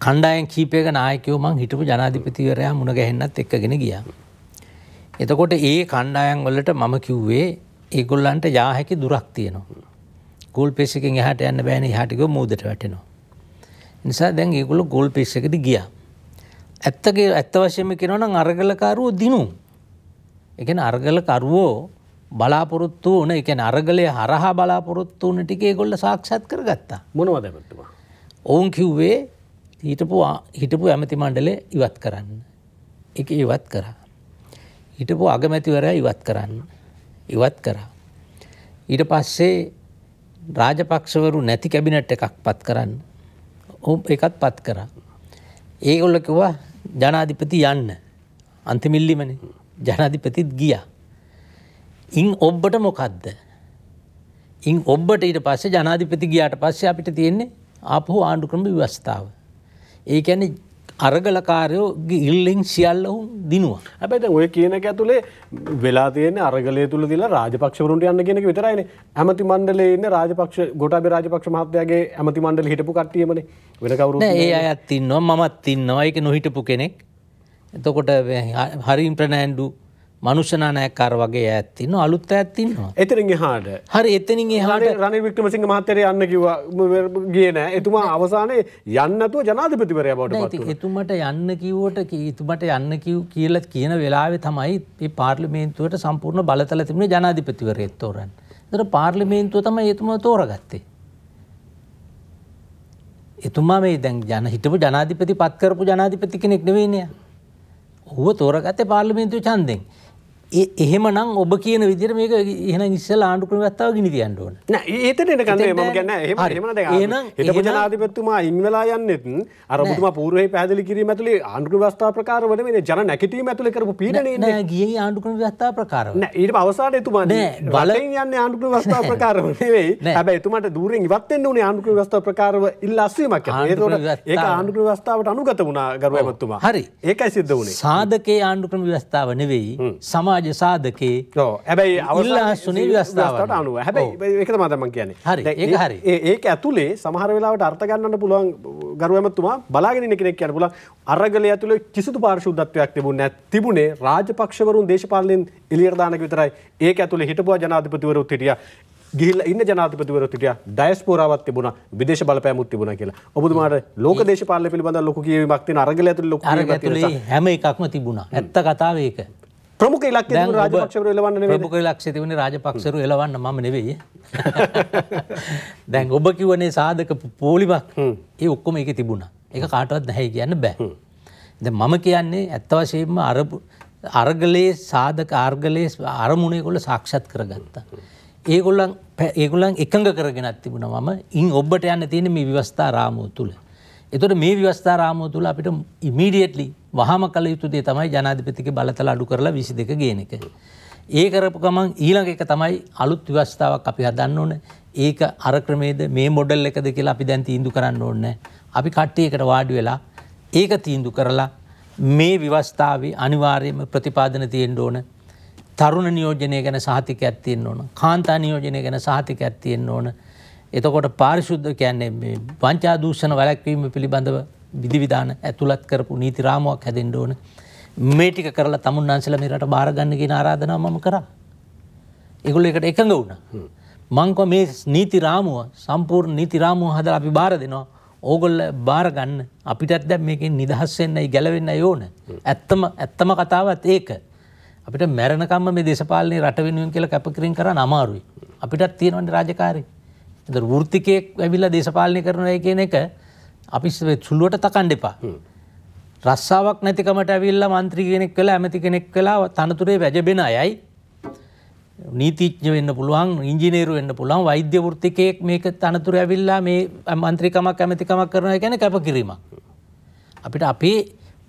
කණ්ඩායම් කීපයක නායකයෝ මං හිටපු ජනාධිපතිවරයා මුණ ගැහෙන්නත් එක්කගෙන ගියා. එතකොට ඒ කණ්ඩායම් වලට මම කිව්වේ ඒගොල්ලන්ට යා හැකි දුරක් තියෙනවා. ගෝල් පේස් එකෙන් එහාට යන්න බෑනේ, එහාට ගියොත් මූදට වැටෙනවා. ඒ නිසා දැන් ඒගොල්ලෝ ගෝල් පේස් එකට ගියා. ඇත්ත වශයෙන්ම කියනවා නම් අරගලකරුවෝ දිනු. ඒ කියන්නේ අරගලකරුවෝ බලාපොරොත්තු වුණ, ඒ කියන්නේ අරගලයේ හරහා බලාපොරොත්තු වුණ ටික ඒගොල්ලෝ සාක්ෂාත් කරගත්තා. මොනවද අපිටුවා? ඔවුන් කිව්වේ හිටපු ඇමති මණ්ඩලය ඉවත් කරන්න. එක ඉවත් කරා. හිටපු අගමැතිවරයා ඉවත් කරන්න. ඉවත් කරා. ඊට පස්සේ රාජපක්ෂවරු නැති කැබිනට් එකක් පත් කරන්න. ඒකත් පත් කරා. ඒගොල්ලෝ කිව්වා ජනාධිපති යන්න. අන්තිමිල්ලිමනේ ජනාධිපතිත් ගියා. ඉන් ඔබට මොකද්ද? ඉන් ඔබට ඊට පස්සේ ජනාධිපති ගියාට පස්සේ අපිට තියෙන්නේ ආපහු ආණ්ඩු ක්‍රම ව්‍යවස්ථාව. ඒ කියන්නේ අරගලකාරයෝ ඉල්ලෙන් සියල්ල දිනුවා. හැබැයි දැන් ඔය කියන එක ඇතුලේ වෙලා තියෙන අරගලය තුල දිලා රාජපක්ෂවරුන්ට යන්න කියන එක විතරයිනේ. ඇමති මණ්ඩලයේ ඉන්න රාජපක්ෂ ගෝඨාභය රාජපක්ෂ මහත්තයාගේ ඇමති මණ්ඩලෙ හිටපු කට්ටියමනේ. වෙන කවුරුත් නෑ. ඒ අයත් ඉන්නවා, මමත් ඉන්නවා. ඒක නොහිටපු කෙනෙක්. එතකොට හරිම් ප්‍රනාන්දු මනුෂ්‍යනායකකාර වගේ අයත් ඉන්නවා, අලුත් අයත් ඉන්නවා. එතනින් එහාට හරි එතනින් එහාට රනිල් වික්‍රමසිංහ මහත්තයා යන්න කිව්වා, ගියේ නෑ. එතුමා අවසානයේ යන්න නැතුව ජනාධිපතිවරයා බවට පත් වුණා. එතුමට යන්න කිව්වට එතුමට යන්න කියලා කියන වෙලාවේ තමයි මේ පාර්ලිමේන්තුවට සම්පූර්ණ බලතල තිබුණේ ජනාධිපතිවරයෙක් තෝරන්න. ඒතර පාර්ලිමේන්තුව තමයි එතුමා තෝරගත්තේ. එතුමා මේ දැන් හිටපු ජනාධිපති පත් කරපු ජනාධිපති කෙනෙක් නෙවෙයිනේ. ඔහුව තෝරගත්තේ පාර්ලිමේන්තුවේ ඡන්දෙන්. එහෙමනම් ඔබ කියන විදිහට මේක එහෙනම් ඉස්සෙල්ලා ආණ්ඩු ක්‍රම ව්‍යවස්ථාව ගිනි තියන්න ඕන. නෑ ඒතන එන කන්නේ මම කියන්නේ එහෙම එහෙමනම් දැන් හිටපු ජනාධිපතිතුමා ඉන් වෙලා යන්නෙත් අර ඔබතුමා පූර්වයේ පැහැදිලි කිරීම ඇතුලේ ආණ්ඩු ක්‍රම ව්‍යවස්ථාව ප්‍රකාරව නෙමෙයි ජන නැකිතීම ඇතුලේ කරපු පීඩනය ඉන්නේ. නෑ ගියේ ආණ්ඩු ක්‍රම ව්‍යවස්ථාව ප්‍රකාරව. නෑ ඊට පස්සේ අවසානයේ එතුමා බලෙන් යන්නේ ආණ්ඩු ක්‍රම ව්‍යවස්ථාව ප්‍රකාරව නෙවෙයි. හැබැයි එතුමාට දූරෙන් ඉවත් වෙන්න උනේ ආණ්ඩු ක්‍රම ව්‍යවස්ථාව ප්‍රකාරව ඉල්ලා අස්වීමක් කරනවා. ඒතකොට ඒක ආණ්ඩු ක්‍රම ව්‍යවස්ථාවට අනුගත වුණා ගරු ඇමතිතුමා. හරි ඒකයි සිද්ධ වුණේ. සාධකේ ආණ්ඩු ක්‍රම ව්‍යවස්ථාව නෙවෙයි සමා ඒක ඇතුලේ සමහර වෙලාවට අර්ථ ගන්නන්න පුළුවන් ගරු ඇමතිතුමා බලාගෙන ඉන්න කෙනෙක් කියන්න පුළුවන් අරගලය ඇතුලේ කිසිදු පාරිශුද්ධත්වයක් තිබුණේ නැත්. තිබුණේ රාජපක්ෂවරුන් දේශපාලනයෙන් එළියට දාන එක විතරයි. ඒක ඇතුලේ හිටපුවා ජනාධිපතිවරුත් හිටියා. ගිහිල්ලා ඉන්න ජනාධිපතිවරුත් හිටියා. ඩයස්පෝරාවක් තිබුණා. විදේශ බලපෑමුත් තිබුණා කියලා. ඔබතුමාට ලෝක දේශපාලනය පිළිබඳව ලොකු කියවීමක් තියෙන අරගලය ඇතුලේ ලොකු කියවීමක් තියෙනවා. හැම එකක්ම තිබුණා. ඇත්ත කතාව ඒක. ප්‍රමුඛ ඉලක්කය රාජපක්ෂවරු එලවන්න නෙවෙයි. ප්‍රමුඛ ඉලක්කය තිබුණේ රාජපක්ෂවරු එලවන්න මම නෙවෙයි. දැන් ඔබ කියවනේ සාධක පොලිමක්. ඒ ඔක්කොම ඒකේ තිබුණා. ඒක කාටවත් නැහැ කියන්න බෑ. දැන් මම කියන්නේ ඇත්ත වශයෙන්ම අරගලයේ සාධක අරගලයේ අරමුණ ඒගොල්ලෝ සාක්ෂාත් කරගත්තා. ඒගොල්ලන් එකඟ කරගෙනත් තිබුණා මම ඉන් ඔබට යන්න තියෙන මේ විවස්ථා රාමුව තුල. එතකොට මේ විවස්ථා රාමුව තුළ අපිට ඉමීඩියට්ලි වහම කළ යුතු දේ තමයි ජනාධිපතිගේ බලතල අඩු කරලා 22 ගේන එක. ඒ කරපු ගමන් ඊළඟ එක තමයි අලුත් විවස්ථාවක් අපි හදන්න ඕනේ. ඒක අර ක්‍රමයේද මේ මොඩල් එකද කියලා අපි දැන් තීන්දුව කරන්න ඕනේ. අපි කට්ටියකට වාඩි වෙලා ඒක තීන්දුව කරලා මේ විවස්ථාවේ අනිවාර්යම ප්‍රතිපාදන තියෙන්න ඕන. තරුණ නියෝජනය ගැන සහතිකයක් තියෙන්න ඕන. කාන්තා නියෝජනය ගැන සහතිකයක් තියෙන්න ඕන. එතකොට පාරිශුද්ධ කියන්නේ මේ වංචා දූෂණ වැළැක්වීම පිළිබඳව විධිවිධාන ඇතුළත් කරපු නීති රාමුවක් හැදෙන්න ඕන. මේ ටික කරලා තමුන්නාන්සලා මේ රට බාර ගන්න කියන ආරාධනාව මම කරා. ඒගොල්ලෝ එකට එකඟ වුණා. මං කො මේ නීති රාමුව සම්පූර්ණ නීති රාමුව හදලා අපි බාර දෙනවා. ඕගොල්ලෝ බාර ගන්න. අපිටත් දැන් මේකෙන් නිදහස් වෙන්නයි ගැලවෙන්නයි ඕන. ඇත්තම කතාවත් ඒක. අපිට මැරණකම්ම මේ දේශපාලනේ රට වෙනුවෙන් කියලා කැපකිරීම කරන්න අමාරුයි. අපිටත් තියෙනවනේ රාජකාරී. ඒතර වෘත්තිකයෙක් වෙවිලා දේශපාලනය කරනවා කියන එක අපි සුළුවට තකන්න එපා. රස්සාවක් නැතිකමට ඇවිල්ලා മന്ത്രി කෙනෙක් වෙලා ඇමති කෙනෙක් වෙලා තනතුරේ වැජබෙන අයයි නීතිඥ වෙන්න පුළුවන්, ඉංජිනේරු වෙන්න පුළුවන්, වෛද්‍ය වෘත්තිකයෙක් මේක තනතුරේ ඇවිල්ලා මේ മന്ത്രിකමක් ඇමතිකමක් කරනවා කියන්නේ කැපකිරීමක්. අපිට අපේ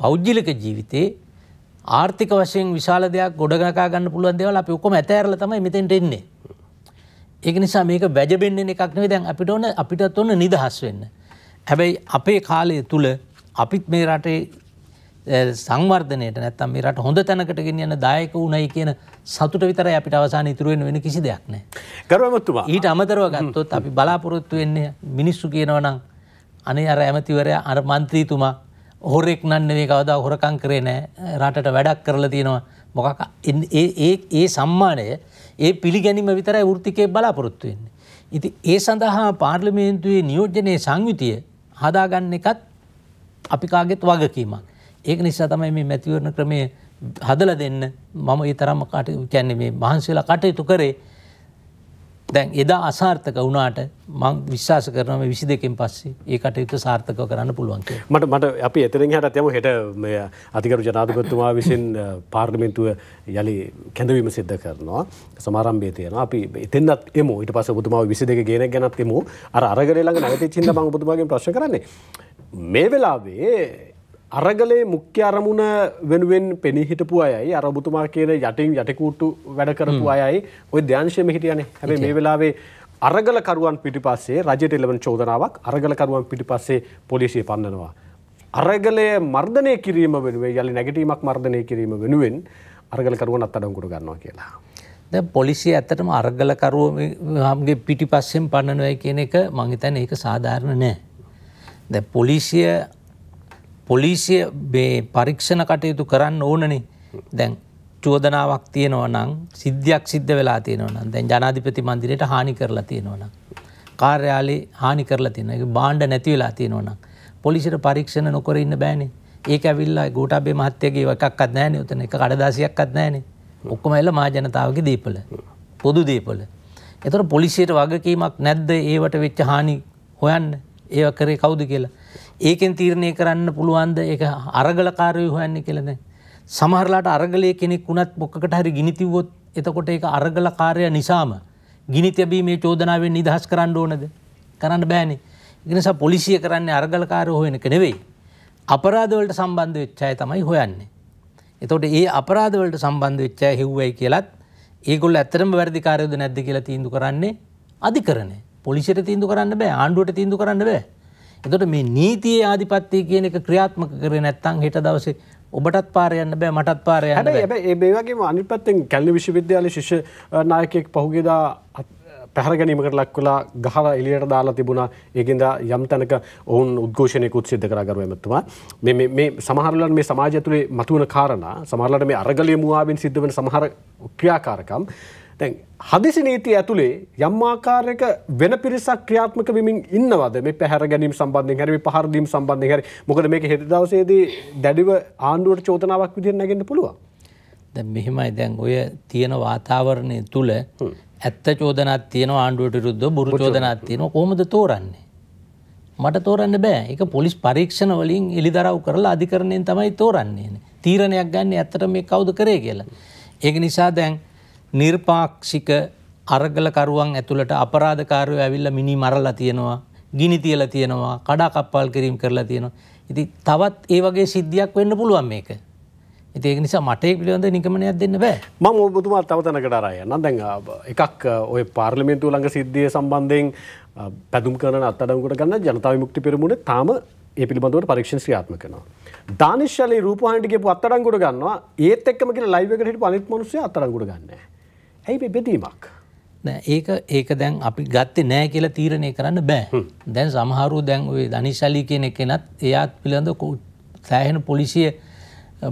පෞද්ගලික ජීවිතේ ආර්ථික වශයෙන් විශාල දෙයක් ගොඩනගා ගන්න පුළුවන් දේවල් අපි ඔක්කොම ඇතෑරලා තමයි මෙතෙන්ට එන්නේ. ඒක නිසා මේක වැජබෙන්නේ එකක් නෙවෙයි. දැන් අපිටත් ඕන නිදහස් වෙන්න. හැබැයි අපේ කාලය තුල අපිත් මේ රටේ සංවර්ධනයට නැත්තම් මේ රට හොඳ තැනකට ගෙනියන්න දායක වුණයි කියන සතුට විතරයි අපිට අවසානයේ ඉතුරු වෙන වෙන කිසි දෙයක් නැහැ. ගරුවමතුමා ඊට අමතරව ගත්තොත් අපි බලාපොරොත්තු වෙන්නේ මිනිස්සු කියනවා නම් අනේ අර ඇමතිවරයා අර മന്ത്രിතුමා හොරෙක් නන් නෙවෙයි කවදා හොරකම් කරේ නැහැ රටට වැඩක් කරලා තියෙනවා මොකක් ඒ සම්මානය ඒ පිළිගැනීම විතරයි වෘත්තිකයේ බලාපොරොත්තු වෙන්නේ. ඉතින් ඒ සඳහා පාර්ලිමේන්තුවේ නියෝජනයේ සංවිතිය හදාගන්න එකත් අපි කාගෙත් වගකීමක්. ඒක නිසා තමයි මේ මැතිවරණ ක්‍රමය හදලා දෙන්න මම ඒ තරම්ම කියන්නේ මේ මහන්සියලා කටයුතු කරේ. දැන් එදා අසාර්ථක වුණාට මම විශ්වාස කරනවා මේ 22කින් පස්සේ ඒ කටයුතු සාර්ථකව කරන්න පුළුවන් කියලා. මට අපි එතනින් එහාට යමු. හෙට මේ අධිකරු ජනාධිපතිතුමා විසින් පාර්ලිමේන්තුව යලි කැඳවීම සිද්ධ කරනවා. සමාරම්භය තියෙනවා. අපි එතෙන්වත් එමු. ඊට පස්සේ ඔබතුමා 22 ගේනක් ගැනත් එමු. අරගලේ ළඟ නැවතිච්ච ඉඳන් මම ඔබතුමාගෙන් ප්‍රශ්න කරන්නේ. මේ වෙලාවේ අරගලේ මුඛ්‍ය අරමුණ වෙනුවෙන් පෙනී හිටපු අයයි අර ඔබතුමා කියන යටින් යටිකූට්ටු වැඩ කරපු අයයි ওই ධ්‍යානශීම හිටියානේ. හැබැයි මේ වෙලාවේ අරගලකරුවන් පිටිපස්සේ රජයට එළවෙන චෝදනාවක් අරගලකරුවන් පිටිපස්සේ පොලිසිය පන්නනවා. අරගලය මර්ධනය කිරීම වෙනුවෙන් යලි නැගිටීමක් මර්ධනය කිරීම වෙනුවෙන් අරගලකරුවන් අත්අඩංගුවට ගන්නවා කියලා. දැන් පොලිසිය ඇත්තටම අරගලකරුවන්ගේ පිටිපස්සෙන් පන්නනවා කියන එක මම හිතන්නේ ඒක සාධාරණ නෑ. දැන් පොලිසිය මේ පරීක්ෂණ කටයුතු කරන්න ඕනනේ. දැන් චෝදනාවක් තියෙනවා නම් සිද්ධියක් සිද්ධ වෙලා තියෙනවා නම් දැන් ජනාධිපති මන්දිරයට හානි කරලා තියෙනවා නම් කාර්යාලේ හානි කරලා තියෙනවා. ඒක බාණ්ඩ නැති වෙලා තියෙනවා නම් පොලිසියට පරීක්ෂණ නොකර ඉන්න බෑනේ. ඒක ඇවිල්ලා ගෝඨාභය මහත්තයාගේ එකක්වත් නැහැනේ. උතන එක කඩදාසියක්වත් නැහැනේ. ඔක්කොම ඇවිල්ලා මා ජනතාවගේ දීපල. පොදු දීපල. ඒතර පොලිසියට වගකීමක් නැද්ද ඒවට වෙච්ච හානි හොයන්න? ඒව කරේ කවුද කියලා. ඒකෙන් තීරණය කරන්න පුළුවන්ද ඒක අරගලකාරයෝ හොයන්නේ කියලා? දැන් සමහරලාට අරගලයේ කෙනෙක් වුණත් මොකකට හරි ගිනි තිබ්වොත් එතකොට ඒක අරගලකාරය නිසාම ගිනි තිබීමේ චෝදනාවෙන් නිදහස් කරන්න ඕනද? කරන්න බෑනේ. ඒ නිසා පොලිසිය කරන්නේ අරගලකාරයෝ හොයන එක නෙවෙයි. අපරාධ වලට සම්බන්ධ වෙච්ච අය තමයි හොයන්නේ. එතකොට ඒ අපරාධ වලට සම්බන්ධ වෙච්ච අය හෙව්වයි කියලාත් ඒගොල්ලෝ ඇත්තටම වැඩිකාරයෝද නැද්ද කියලා තීන්දුව කරන්නේ අධිකරණය. පොලිසියට තීන්දුව කරන්න බෑ, ආණ්ඩුවට තීන්දුව කරන්න බෑ. එතකොට මේ නීතියේ ආධිපත්‍ය කියන එක ක්‍රියාත්මක කරේ නැත්නම් හෙට දවසේ ඔබටත් පාර යන්න බෑ, මටත් පාර යන්න බෑ. හැබැයි මේ වගේම අනිත් පැත්තෙන් කැලණි විශ්වවිද්‍යාලයේ ශිෂ්‍ය නායකයෙක් පහුගියදා පැහැර ගැනීමකට ලක් වෙලා ගහලා එළියට දාලා තිබුණා. ඒකෙන්ද යම් තැනක ඔවුන් උද්ඝෝෂණයකුත් සිද්ධ කරා ගරුවමතුමා. මේ සමහරවල්ලාට මේ සමාජය තුලේ මතුවන කාරණා, සමහරවල්ලාට මේ අරගලයේ මුවාවෙන් සිද්ධ වෙන සමහර ක්‍රියාකාරකම් දැන් හදිසි නීතිය ඇතුලේ යම් ආකාරයක වෙන පිරිසක් ක්‍රියාත්මක වෙමින් ඉන්නවද මේ පැහැර ගැනීම සම්බන්ධයෙන් හරි මේ පහර දීම සම්බන්ධයෙන් හරි? මොකද මේක හෙට දවසේදී දැඩිව ආණ්ඩුවට චෝදනාවක් විදිහට නැගෙන්න පුළුවන්. දැන් මෙහෙමයි, දැන් ඔය තියෙන වාතාවරණය තුල ඇත්ත චෝදනාවක් තියෙනවා, ආණ්ඩුවට විරුද්ධව බොරු චෝදනාවක් තියෙනවා. කොහොමද තෝරන්නේ? මට තෝරන්න බෑ. ඒක පොලිස් පරීක්ෂණ වලින් එළිදරව් කරලා අධිකරණයෙන් තමයි තෝරන්නේ. තීරණයක් ගන්න ඇත්තට මේ කවුද කරේ කියලා. ඒක නිසා දැන් නිර්පාක්ෂික අරගලකරුවන් ඇතුළට අපරාධකාරයෝ ඇවිල්ලා මිනි මරලා තියෙනවා, ගිනි තියලා තියෙනවා, කඩාකප්පල් කිරීම කරලා තියෙනවා. ඉතින් තවත් ඒ වගේ සිද්ධියක් වෙන්න පුළුවන් මේක. ඉතින් ඒක නිසා මට ඒ පිළිබඳ නිගමනයක් දෙන්න බෑ. මම ඔබතුමා තව තැනකට ආරය යනවා. දැන් එකක් ওই පාර්ලිමේන්තුව ළඟ සිද්ධිය සම්බන්ධයෙන් පැදුම් කරන අත්අඩංගුවට ගන්න ජනතා විමුක්ති පෙරමුණේ තාම ඒ පිළිබඳව පරීක්ෂණ ක්‍රියාත්මක කරනවා. දානිෂ්ශාලී රූපවාහිනියට ගිහපු අත්අඩංගුවට ගන්නවා. ඒත් එක්කම කියන ලයිව් එකට හිටපු අනිත් මිනිස්සු අත්අඩංගුවට ගන්න නැහැ. ඇයි මේ බෙදීමක්? නෑ, ඒක දැන් අපි ගත්තේ නෑ කියලා තීරණය කරන්න බෑ. දැන් සමහරව දැන් ඔය ධනිශාලි කියන කෙනත් එයාත් පිළිබඳ සෑහෙන පොලිසිය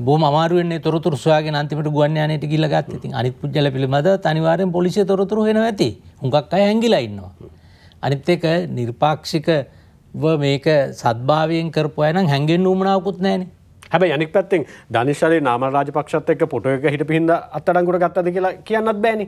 බොහොම අමාරු වෙන්නේ තොරතුරු සොයාගෙන අන්තිමට ගුවන් යානයට ගිහිල්ලා ගත්තේ. ඉතින් අනිත් පුජ්‍යල පිළිබඳව අනිවාර්යෙන් පොලිසිය තොරතුරු හොයනවා ඇති. හුඟක් අය හැංගිලා ඉන්නවා. අනිත් එක නිර්පාක්ෂිකව මේක සත්භාවයෙන් කරපුවා නම් හැංගෙන්න උවමනාවකුත් නෑනේ. හැබැයි අනිත් පැත්තෙන් ධනිෂ් හරි නාමල් රාජපක්ෂත් එක්ක ෆොටෝ එක හිටපු හින්දා අත්අඩංගුවට ගත්තද කියලා කියන්නත් බෑනේ.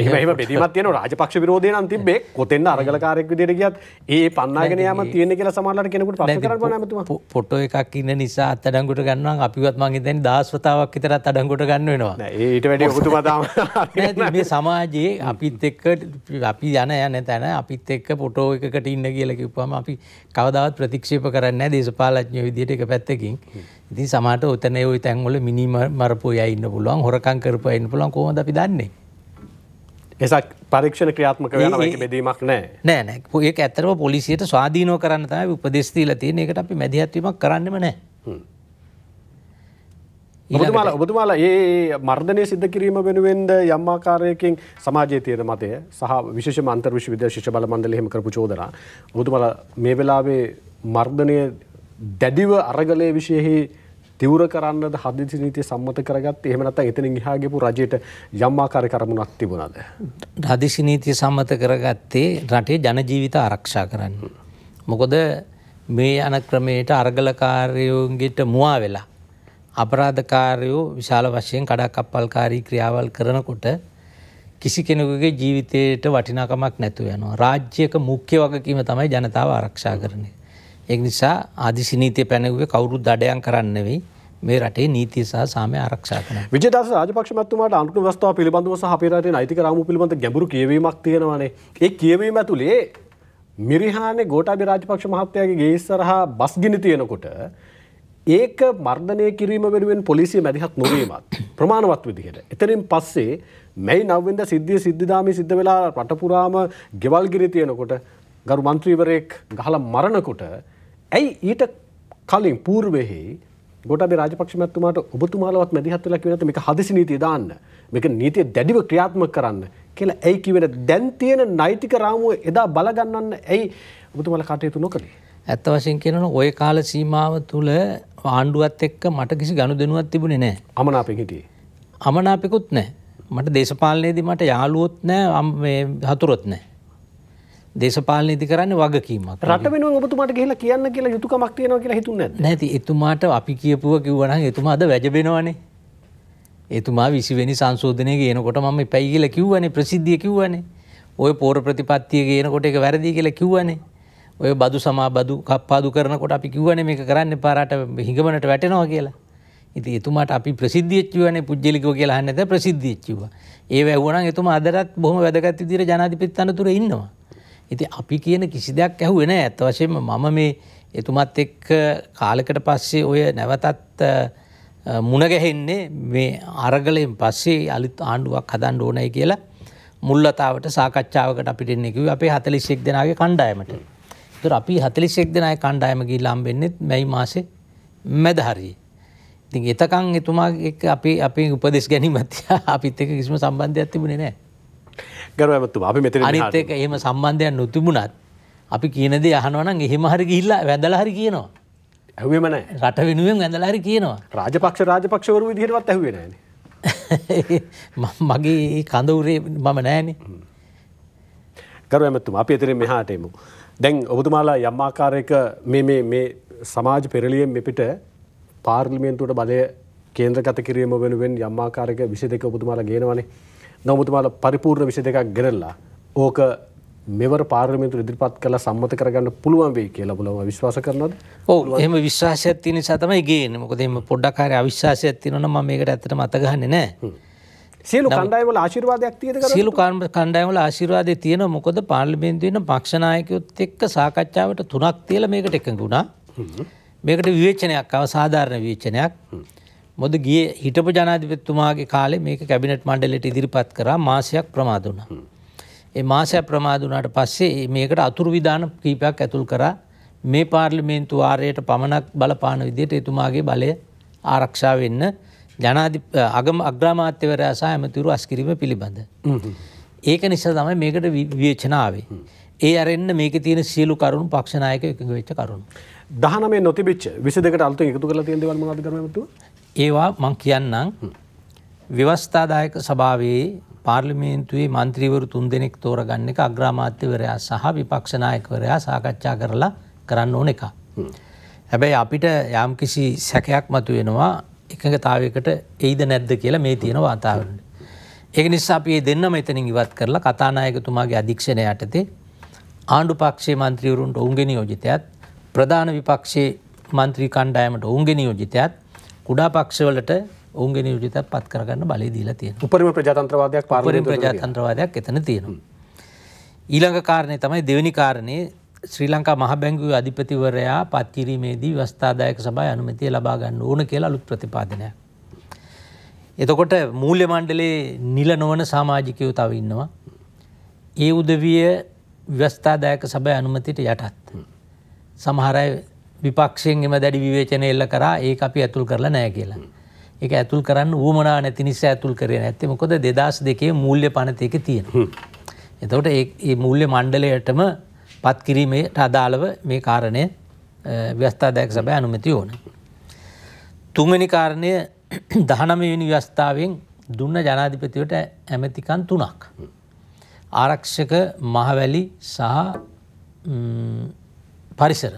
එහෙම බෙදීමක් තියෙනවා. රාජපක්ෂ විරෝධය නම් තිබ්බේ කොතෙන්ද අරගලකාරයෙක් විදියට ගියත් ඒ පන්නාගෙන යාම තියෙන්නේ කියලා සමහරවල් කෙනෙකුට ප්‍රශ්න කරන්න බෑ නේද? ෆොටෝ එකක් ඉන්න නිසා අත්අඩංගුවට ගන්නවා නම් අපිවත් මං හිතන්නේ 10 වතාවක් විතර අත්අඩංගුවට ගන්න වෙනවා. නෑ ඊට වැඩි ඔබතුමා තාම මේ සමාජයේ අපිත් එක්ක අපි යන තැන අපිත් එක්ක ෆොටෝ එකකට ඉන්න කියලා කිව්වම අපි කවදාවත් ප්‍රතික්ෂේප කරන්නේ නෑ දේශපාලඥයෝ විදියට එක පැත්තකින්. ඉතින් සමහරට උතන ඒ තැන්වල මිනි මරපු අය ඉන්න පුළුවන් හොරකම් කරපු අය ඉන්න පුළුවන් කොහොමද අපි දන්නේ? ඒසක් පරීක්ෂණ ක්‍රියාත්මක වෙනවා මේක බෙදීමක් නෑ. නෑ නෑ ඒක ඇත්තටම පොලිසියට ස්වාධීනව කරන්න තමයි උපදෙස් දීලා තියෙන්නේ. ඒකට අපි මැදිහත් වීමක් කරන්නෙම නෑ. ඔබතුමාලා මේ මර්ධනය සිද්ධ කිරීම වෙනුවෙන්ද යම් ආකාරයකින් සමාජයේ තියෙන මතය සහ විශේෂම අන්තර් විශ්වවිද්‍යාල ශිෂ්‍ය බල මණ්ඩලය එහෙම කරපු චෝදනා ඔබතුමාලා මේ වෙලාවේ මර්ධනය දැඩිව අරගලයේ විශේෂෙහි තීව්‍ර කරන්නද හදිසි නීතිය සම්මත කරගත්තේ? එහෙම නැත්නම් එතනින් එහා ගියපු රජයට යම් ආකාරයක කරමුණක් තිබුණාද? හදිසි නීතිය සම්මත කරගත්තේ රටේ ජන ජීවිත ආරක්ෂා කරන්න. මොකද මේ යන ක්‍රමයට අරගලකාරයෝන්ගිට මුවා වෙලා අපරාධකාරයෝ විශාල වශයෙන් කඩාකප්පල්කාරී ක්‍රියාවල් කරනකොට කිසි කෙනෙකුගේ ජීවිතයට වටිනාකමක් නැතුව යනවා. රාජ්‍යයක මුඛ්‍ය වගකීම තමයි ජනතාව ආරක්ෂා කරන එක. एक निशा आदिशी नीति पहने हुए कौरू दाडयां करने भी मेरा टे नीति सा सामे आरक्षा करना विजयदास राजपक्ष में तुम्हारा आंकड़ों व्यवस्था पहले बंदों से हापेरा टे नाइतिक रामू पहले बंद गैंबरू किए भी मांगती है ना माने एक किए भी मैं तुले मेरी हाँ ने गोटाबाया राजपक्ष महात्या के गेस रहा बस गिनती है ना कोट एक मार्दने किरीम वेरुवेन पोलिसी මැදිහත් නොවීමත් ප්‍රමාණවත් විදිහට. එතනින් පස්සේ මේ නවවෙනිදා සිද්ධිය සිද්ධාමි සිද්ධ වෙලා රට පුරාම ගෙවල් ගිරී තියෙනකොට ගරු මන්ත්‍රීවරයෙක් ගහලා මරණකොට ඇයි ඊට කලින් పూర్වෙහි ගෝඨාභය රාජපක්ෂ මහත්මයාට ඔබතුමාලවත් මැදිහත් වෙලා කියනත් මේක හදිසි නීතිය දාන්න මේක නීතිය දැඩිව ක්‍රියාත්මක කරන්න කියලා ඇයි කිව්වේ? දැන් තියෙන නෛතික රාමුව එදා බල ගන්නන්න ඇයි ඔබතුමාලා කටයුතු නොකළේ? ඇත්ත වශයෙන් කියනවනම් ওই කාල සීමාව තුල ආණ්ඩුවත් එක්ක මට කිසි ගනුදෙනුවක් තිබුණේ නැහැ. අමනාපෙක හිටියේ. අමනාපෙකුත් නැහැ. මට දේශපාලනයේදී මට යාළුවොත් නැහැ මේ හතුරොත් නැහැ. දේශපාලනයේදී කරන්නේ වගකීමක්. රට වෙනුවෙන් ඔබතුමාට ගිහිලා කියන්න කියලා යුතුයකමක් තියෙනවා කියලා හිතුන්නේ නැද්ද? නැති. එතුමාට අපි කියපුවා කිව්වනම් එතුමා අද වැජබෙනවනේ. එතුමා 20 වෙනි සංශෝධනයේ ගේනකොට මම එපයි කියලා කිව්වනේ ප්‍රසිද්ධිය කිව්වනේ. ඔය පෝර ප්‍රතිපත්තිය ගේනකොට ඒක වැරදි කියලා කිව්වනේ. ඔය බදු සමාබදු කප්පාදු කරනකොට අපි කිව්වනේ මේක කරන්න එපා රට හිඟමනට වැටෙනවා කියලා. ඉතින් එතුමාට අපි ප්‍රසිද්ධියක් කියවනේ පුජ්‍යලිකෝ කියලා අහන්නේ නැද්ද? ප්‍රසිද්ධියක් කිව්වා. ඒ වැවුණා නම් එතුමා අදටත් බොහොම වැදගත් විදිහට ජනාධිපති තනතුරේ ඉන්නවා. ඉතින් අපි කියන කිසි දෙයක් ඇහුවේ නැහැ. අත වශයෙන්ම මම මේ එතුමත් එක්ක කාලයකට පස්සේ ඔය නැවතත් මුණ ගැහෙන්නේ මේ අරගලෙන් පස්සේ අලුත් ආණ්ඩුවක් හදන්න ඕනයි කියලා මුල්ලතාවට සාකච්ඡාවකට අපිට එන්නේ කිව්වේ අපේ 41 දෙනාගේ කණ්ඩායමට. ඒතර අපි 41 දෙනාගේ කණ්ඩායම ගිහිල්ලා හම්බෙන්නේ මැයි මාසේ මැද හරියේ. ඉතින් එතකන් එතුමා එක්ක අපේ උපදේශ ගැනීමත් අපිත් එක්ක කිසිම සම්බන්ධයක් තිබුණේ නැහැ. ගරුවැමතුමා අපි මෙතන අනිත් එක එහෙම සම්බන්ධයක් නොතිබුණත් අපි කියන දේ අහනවා නම් එහෙම හරි ගිහිල්ලා වැඳලා හරි කියනවා. ඇහුවේම නැහැ. රට වෙනුවෙන් වැඳලා හරි කියනවා. රාජපක්ෂවරු විදිහටවත් ඇහුවේ නැහැනේ. මගේ මේ කඳවුරේ මම නැහැනේ. ගරුවැමතුමා අපි එතන මෙහාට එමු. දැන් ඔබතුමාලා යම් ආකාරයක මේ සමාජ පෙරළියෙන් මෙපිට පාර්ලිමේන්තුවට බලය කේන්ද්‍රගත කිරීම වෙනුවෙන් යම් ආකාරයක 22 ඔබතුමාලා ගේනවානේ. नमुतुमाला परिपूर्ण विषय देख गेरला ओक मेवर पार्लमेंट इदिरिपत कला सम्मत करगन्न පුළුවන් වෙයි කියලා බලව විශ්වාස කරනවද? ඔව් එහෙම විශ්වාසයක් තියෙන නිසා තමයි ගේන්නේ. මොකද එහෙම පොඩ්ඩක් හරි අවිශ්වාසයක් තියෙනවා නම් මම මේකට ඇත්තටම අත ගහන්නේ නැහැ. සියලු කණ්ඩායම් වල ආශිර්වාදයක් තියෙද කරන්නේ? සියලු කණ්ඩායම් වල ආශිර්වාදේ තියෙනවා. මොකද පාර්ලිමේන්තුවේ ඉන්න පක්ෂ නායකයොත් එක්ක සාකච්ඡාවට තුනක් තියලා මේකට එකඟ වුණා. මේකට විවේචනයක් ආව සාධාරණ විවේචනයක්. මොද ගිය හිටපු ජනාධිපතිතුමාගේ කාලේ මේක කැබිනට් මණ්ඩලයට ඉදිරිපත් කරා මාසයක් ප්‍රමාද වුණා. ඒ මාසයක් ප්‍රමාද වුණාට පස්සේ මේකට අතුරු විධාන කීපයක් ඇතුල් කරා මේ පාර්ලිමේන්තු වාරයට පමණක් බලපාන විදිහට එතුමාගේ බලය ආරක්ෂා වෙන්න අග්‍රාමාත්‍යවරයා සහ ඇමතිවරු අස්කිරීම පිළිබඳ. ඒක නිසා තමයි මේකට විවේචන ආවේ. ඒ අරෙන්න මේකේ තියෙන සියලු කරුණු පක්ෂ නායක එකඟ වෙච්ච කරුණු. 19 නොතිබිච්ච 22ට අලුතෙන් එකතු කරලා තියෙන දේවල් මොනවද කරන්නේ? ඒවා මං කියන්නම්. ව්‍යවස්ථාදායක සභාවේ පාර්ලිමේන්තුවේ මන්ත්‍රීවරු 3 දෙනෙක් තෝරගන්න එක අග්‍රාමාත්‍යවරයා සහ විපක්ෂ නායකවරයා සාකච්ඡා කරලා කරන්න ඕන එකක්. හැබැයි අපිට යම්කිසි සැකයක් මතුවෙනවා එකඟතාවයකට එයිද නැද්ද කියලා මේ තියෙන වාතාවරණය. ඒක නිසා අපි මේ දෙන්නම එතනින් ඉවත් කරලා කතානායකතුමාගේ අධීක්ෂණය යටතේ ආණ්ඩු පක්ෂයේ മന്ത്രിවරුන්ට ඔවුන්ගේ නියෝජිතයත් ප්‍රධාන විපක්ෂයේ മന്ത്രി කණ්ඩායමට ඔවුන්ගේ නියෝජිතයත් කුඩා පක්ෂවලට ඔවුන්ගේ නියෝජිතයත් පත් කරගන්න බලය දීලා තියෙනවා. උපරිම ප්‍රජාතන්ත්‍රවාදයක් පාර්ලිමේන්තුවේ ප්‍රජාතන්ත්‍රවාදයක් එතන තියෙනවා. ඊළඟ කාරණේ තමයි දෙවෙනි කාරණේ ශ්‍රී ලංකා මහ බැංකුවේ අධිපතිවරයා පත් කිරීමේදී ව්‍යවස්ථාදායක සභාවේ අනුමැතිය ලබා ගන්න ඕන කියලා අලුත් ප්‍රතිපාදනයක්. එතකොට මූල්‍ය මණ්ඩලයේ නිල නොවන සමාජිකයෝ තව ඉන්නවා. ඒ උදවිය ව්‍යවස්ථාදායක සභාවේ අනුමැතියට යටත්. සමහර අය විපක්ෂයෙන් එම දැඩි විවේචන එල්ල කරා ඒක අපි ඇතුල් කරලා නැහැ කියලා. ඒක ඇතුල් කරන්න ඌමනා නැති නිසා ඇතුල් කරේ නැත්තේ මොකද 2002 මූල්‍ය පනත එකේ තියෙනවා. එතකොට මේ මූල්‍ය මණ්ඩලයටම පත් කිරීමේට අදාළව මේ කාරණය ව්‍යවස්ථාදායක සභාවේ අනුමැතිය ඕන. තුන්වෙනි කාරණය 19 වෙනි ව්‍යවස්ථාවෙන් දුන්න ජනාධිපතිවට ඇමතිකම් 3ක්. ආරක්ෂක මහවැලි සහ පරිසර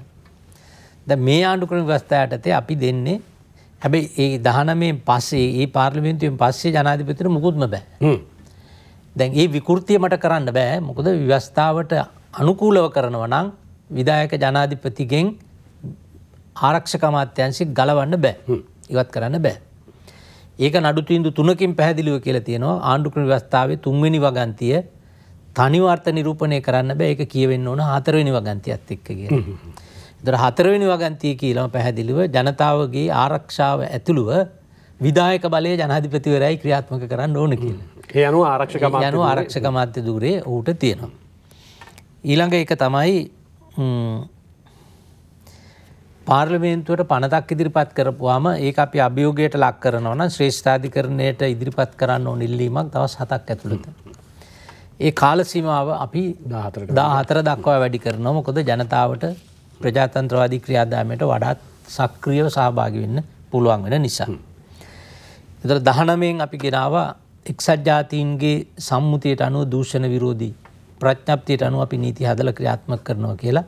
ද මේ ආණ්ඩුක්‍රම ව්‍යවස්ථාව යටතේ අපි දෙන්නේ. හැබැයි ඒ 19 පස්සේ ඒ පාර්ලිමේන්තුවෙන් පස්සේ ජනාධිපතිට මුකුත්ම බෑ. දැන් මේ විකෘතිය මට කරන්න බෑ මොකද ව්‍යවස්ථාවට අනුකූලව කරනවා නම් විධායක ජනාධිපතිගෙන් ආරක්ෂක අමාත්‍යාංශික ගලවන්න බෑ. ඉවත් කරන්න බෑ. ඒක නඩු තීන්දුව 3කින් පැහැදිලිව කියලා තියෙනවා. ආණ්ඩුක්‍රම ව්‍යවස්ථාවේ 3 වෙනි වගන්තිය තනිවර්ත නිරූපණය කරන්න බෑ. ඒක කියවෙන්න ඕන 4 වෙනි වගන්තියත් එක්ක කියලා. ඒතර 4 වෙනි වගන්තිය කියලාම පැහැදිලිව ජනතාවගේ ආරක්ෂාව ඇතුළුව විධායක බලය ජනාධිපතිවරයයි ක්‍රියාත්මක කරන්න ඕන කියලා. ඒ අනුව ආරක්ෂක අමාත්‍ය ධූරයේ ඌට තියෙනවා. ඊළඟ එක තමයි පාර්ලිමේන්තුවට පනතක් ඉදිරිපත් කරපුවාම ඒක අපි අභියෝගයට ලක් කරනවා නම් ශ්‍රේෂ්ඨාධිකරණයට ඉදිරිපත් කරන්න ඕන ඉල්ලීමක් දවස් 7ක් ඇතුළත. ඒ කාල සීමාව අපි 14 දක්වා වැඩි කරනවා මොකද ජනතාවට ප්‍රජාතන්ත්‍රවාදී ක්‍රියාදාමයට වඩාත් සක්‍රියව සහභාගී වෙන්න පුළුවන් වෙන නිසා. ඒතර 19න් අපි ගෙනාවා එක්සත් ජාතීන්ගේ සම්මුතියට අනුව දූෂණ විරෝධී ප්‍රඥප්තියට අනුව අපි නීති හදලා ක්‍රියාත්මක කරනවා කියලා.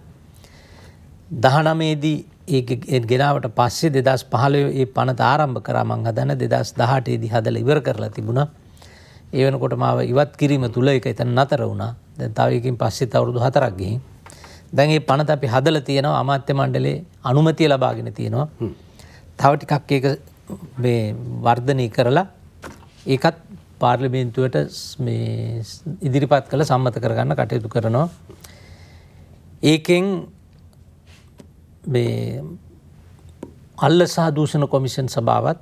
19 දී ඒ ගෙනාවට පස්සේ 2015 ඒ පනත ආරම්භ කරා මං හදන 2018 දී හදලා ඉවර කරලා තිබුණා. ඒ වෙනකොට මාව ඉවත් කිරීම තුල ඒක එතන නතර වුණා. දැන් තව එකකින් පස්සේ අවුරුදු 4ක් ගිහින් දැන් මේ පනත අපි හදලා තියෙනවා අමාත්‍ය මණ්ඩලයේ අනුමැතිය ලබාගෙන තියෙනවා. තව ටිකක් ඒක මේ වර්ධනය කරලා ඒකත් පාර්ලිමේන්තුවට මේ ඉදිරිපත් කළ සම්මත කරගන්න කටයුතු කරනවා. ඒකෙන් මේ අල්ල සහ දූෂණ කොමිෂන් සභාවත්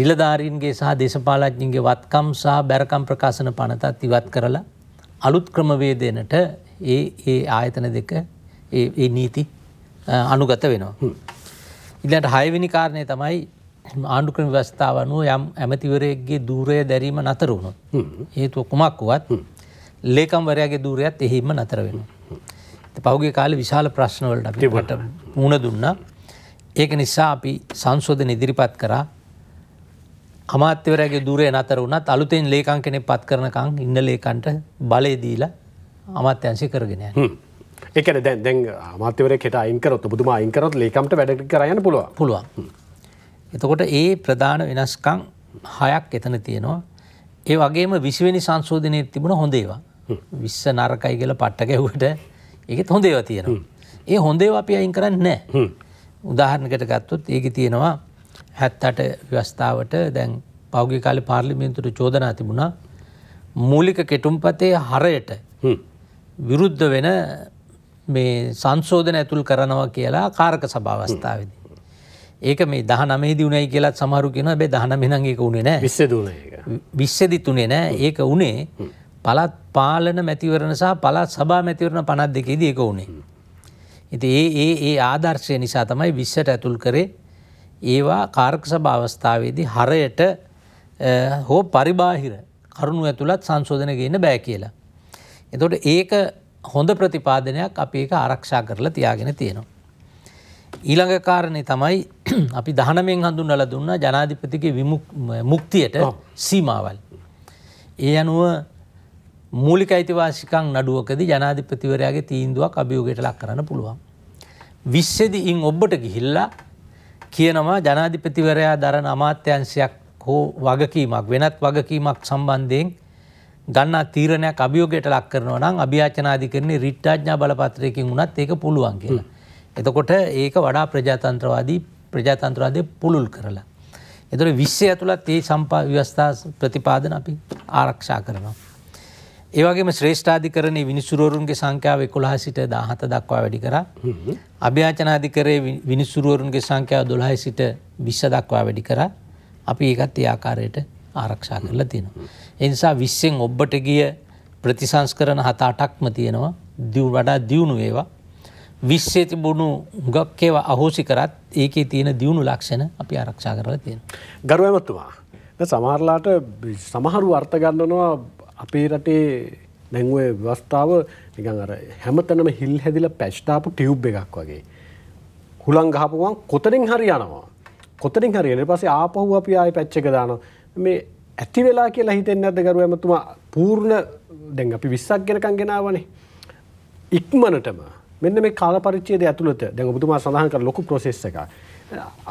නිලධාරීන්ගේ සහ දේශපාලඥින්ගේ වත්කම් සහ බැරකම් ප්‍රකාශන පනතත් ඉවත් කරලා අලුත් ක්‍රමවේදයකට ඒ ආයතන දෙක ඒ නීති අනුගත වෙනවා. ඊළඟට 6 වෙනි කාරණේ තමයි ආණ්ඩුක්‍රම ව්‍යවස්ථාව අනුව යම් ඇමතිවරයෙක්ගේ ධූරය දැරීම නතර වුණොත් හේතුව කුමක් වුවත් ලේකම්වරයාගේ ධූරයත් එහිම නතර වෙනවා. පහුගිය කාලේ විශාල ප්‍රශ්න වලට අපි මුහුණ දුන්නා. ඒක නිසා අපි සංශෝධන ඉදිරිපත් කරා. අමාත්‍යවරයාගේ ධූරය නතර වුණත් අලුතෙන් ලේකම් කෙනෙක් පත් කරනකම් ඉන්න ලේකම්ට බලය දීලා අමාත්‍යංශය කරගෙන යනවා. ඒ කියන්නේ දැන් අමාත්‍යවරයෙක් හිට අයින් කරොත් ඔබතුමා අයින් කරොත් ලේකම්ට වැඩ කර යන්න පුළුවන්. පුළුවන්. එතකොට ඒ ප්‍රධාන වෙනස්කම් 6ක් එතන තියෙනවා. ඒ වගේම 20 වෙනි සංශෝධනයේ තිබුණ හොඳ ඒවා 20 නරකයි කියලා පට්ට ගැහුවට ඒකත් හොඳ ඒවා තියෙනවා. ඒ හොඳ ඒවා අපි අයින් කරන්නේ නැහැ. උදාහරණයකට ගත්තොත් ඒකේ තියෙනවා 78 ව්‍යවස්ථාවට දැන් පෞද්ගලික කාලේ පාර්ලිමේන්තුවට චෝදනා තිබුණා මූලික කෙටුම්පතේ හරයට විරුද්ධ වෙන මේ සංශෝධන ඇතුල් කරනවා කියලා කාර්ක සභාව අවස්ථාවේදී. ඒක මේ 19 දී උණයි කියලාත් සමහරු කියනවා. හැබැයි 19 නම් ඒක උනේ නැහැ. 20 දී උනේ ඒක. 20 දී තුනේ නැහැ. ඒක උනේ පළාත් පාලන මැතිවරණ සහ පළාත් සභා මැතිවරණ 52 දී ඒක උනේ. ඉතින් ඒ ආදර්ශය නිසා තමයි 20ට ඇතුල් කරේ. ඒවා කාර්ක සභා අවස්ථාවේදී හරයට හෝ පරිබාහිර කරුණු ඇතුළත් සංශෝධන ගේන්න බෑ කියලා. එතකොට ඒක හොඳ ප්‍රතිපාදනයක්. අපි ඒක ආරක්ෂා කරලා තියාගෙන තියෙනවා. ඊළඟ කාරණේ තමයි අපි 19න් හඳුන්වලා දුන්නා ජනාධිපතිගේ විමුක්තියට සීමාවල්. ඒ අනුව මූලික අයිතිවාසිකම් නඩුවකදී ජනාධිපතිවරයාගේ තීන්දුවක් අභියෝගයට ලක් කරන්න පුළුවන්. විස්සෙදි ඉන් ඔබට ගිහිල්ලා කියනවා ජනාධිපතිවරයා දරන අමාත්‍යාංශයක් හෝ වගකීමක් වෙනත් වගකීමක් සම්බන්ධයෙන් ගන්නා තීරණයක් අභියෝගයට ලක් කරනවා නම් අභියාචනාධිකරණේ රිට් ආඥා බලපත්‍රයකින් උනත් ඒක පුළුවන් කියලා. එතකොට ඒක වඩා ප්‍රජාතන්ත්‍රවාදී පුළුල් කරලා. එතකොට 20 ඇතුළත් මේ සම්ප්‍රදාය ප්‍රතිපාදන අපි ආරක්ෂා කරනවා. ඒ වගේම ශ්‍රේෂ්ඨාධිකරණයේ විනිසුරුවරුන්ගේ සංඛ්‍යාව 11 සිට 17 දක්වා වැඩි කරා. අභියාචනාධිකරණයේ විනිසුරුවරුන්ගේ සංඛ්‍යාව 12 සිට 20 දක්වා වැඩි කරා. අපි ඒකත් ඒ ආකාරයට ආරක්ෂා කරලා තියෙනවා. ඒ නිසා 20න් ඔබට ගිය ප්‍රතිසංස්කරණ 7-8ක්ම තියෙනවා. වඩා දියුණු ඒවා. 20 තිබුණු හුඟක් ඒවා අහෝසි කරත් ඒකේ තියෙන දියුණු ලක්ෂණ අපි ආරක්ෂා කරලා තියෙනවා. ගරුවැමතුමා දැන් සමහරලාට සමහරු අර්ථ ගන්නවා අපේ රටේ දැන් ওই ව්‍යවස්ථාව නිකන් අර හැමතැනම හිල් හැදිලා පැච් දාපු ටියුබ් එකක් වගේ. හුලං ගහපු ගමන් කොතනින් හරි යනවා. කොතනින් හරි ඊට පස්සේ ආපහු අපි ආයෙ පැච් එක දානවා. මේ ඇති වෙලා කියලා හිතෙන්නේ නැද්ද ගරුවැමතුමා? පූර්ණ දැන් අපි 20ක් ගෙනකන් ගෙනාවනේ. ඉක්මනටම මෙන්න මේ කාල පරිච්ඡේදය ඇතුළත දැන් ඔබතුමා සඳහන් කර ලොකු ප්‍රොසෙස් එකක්.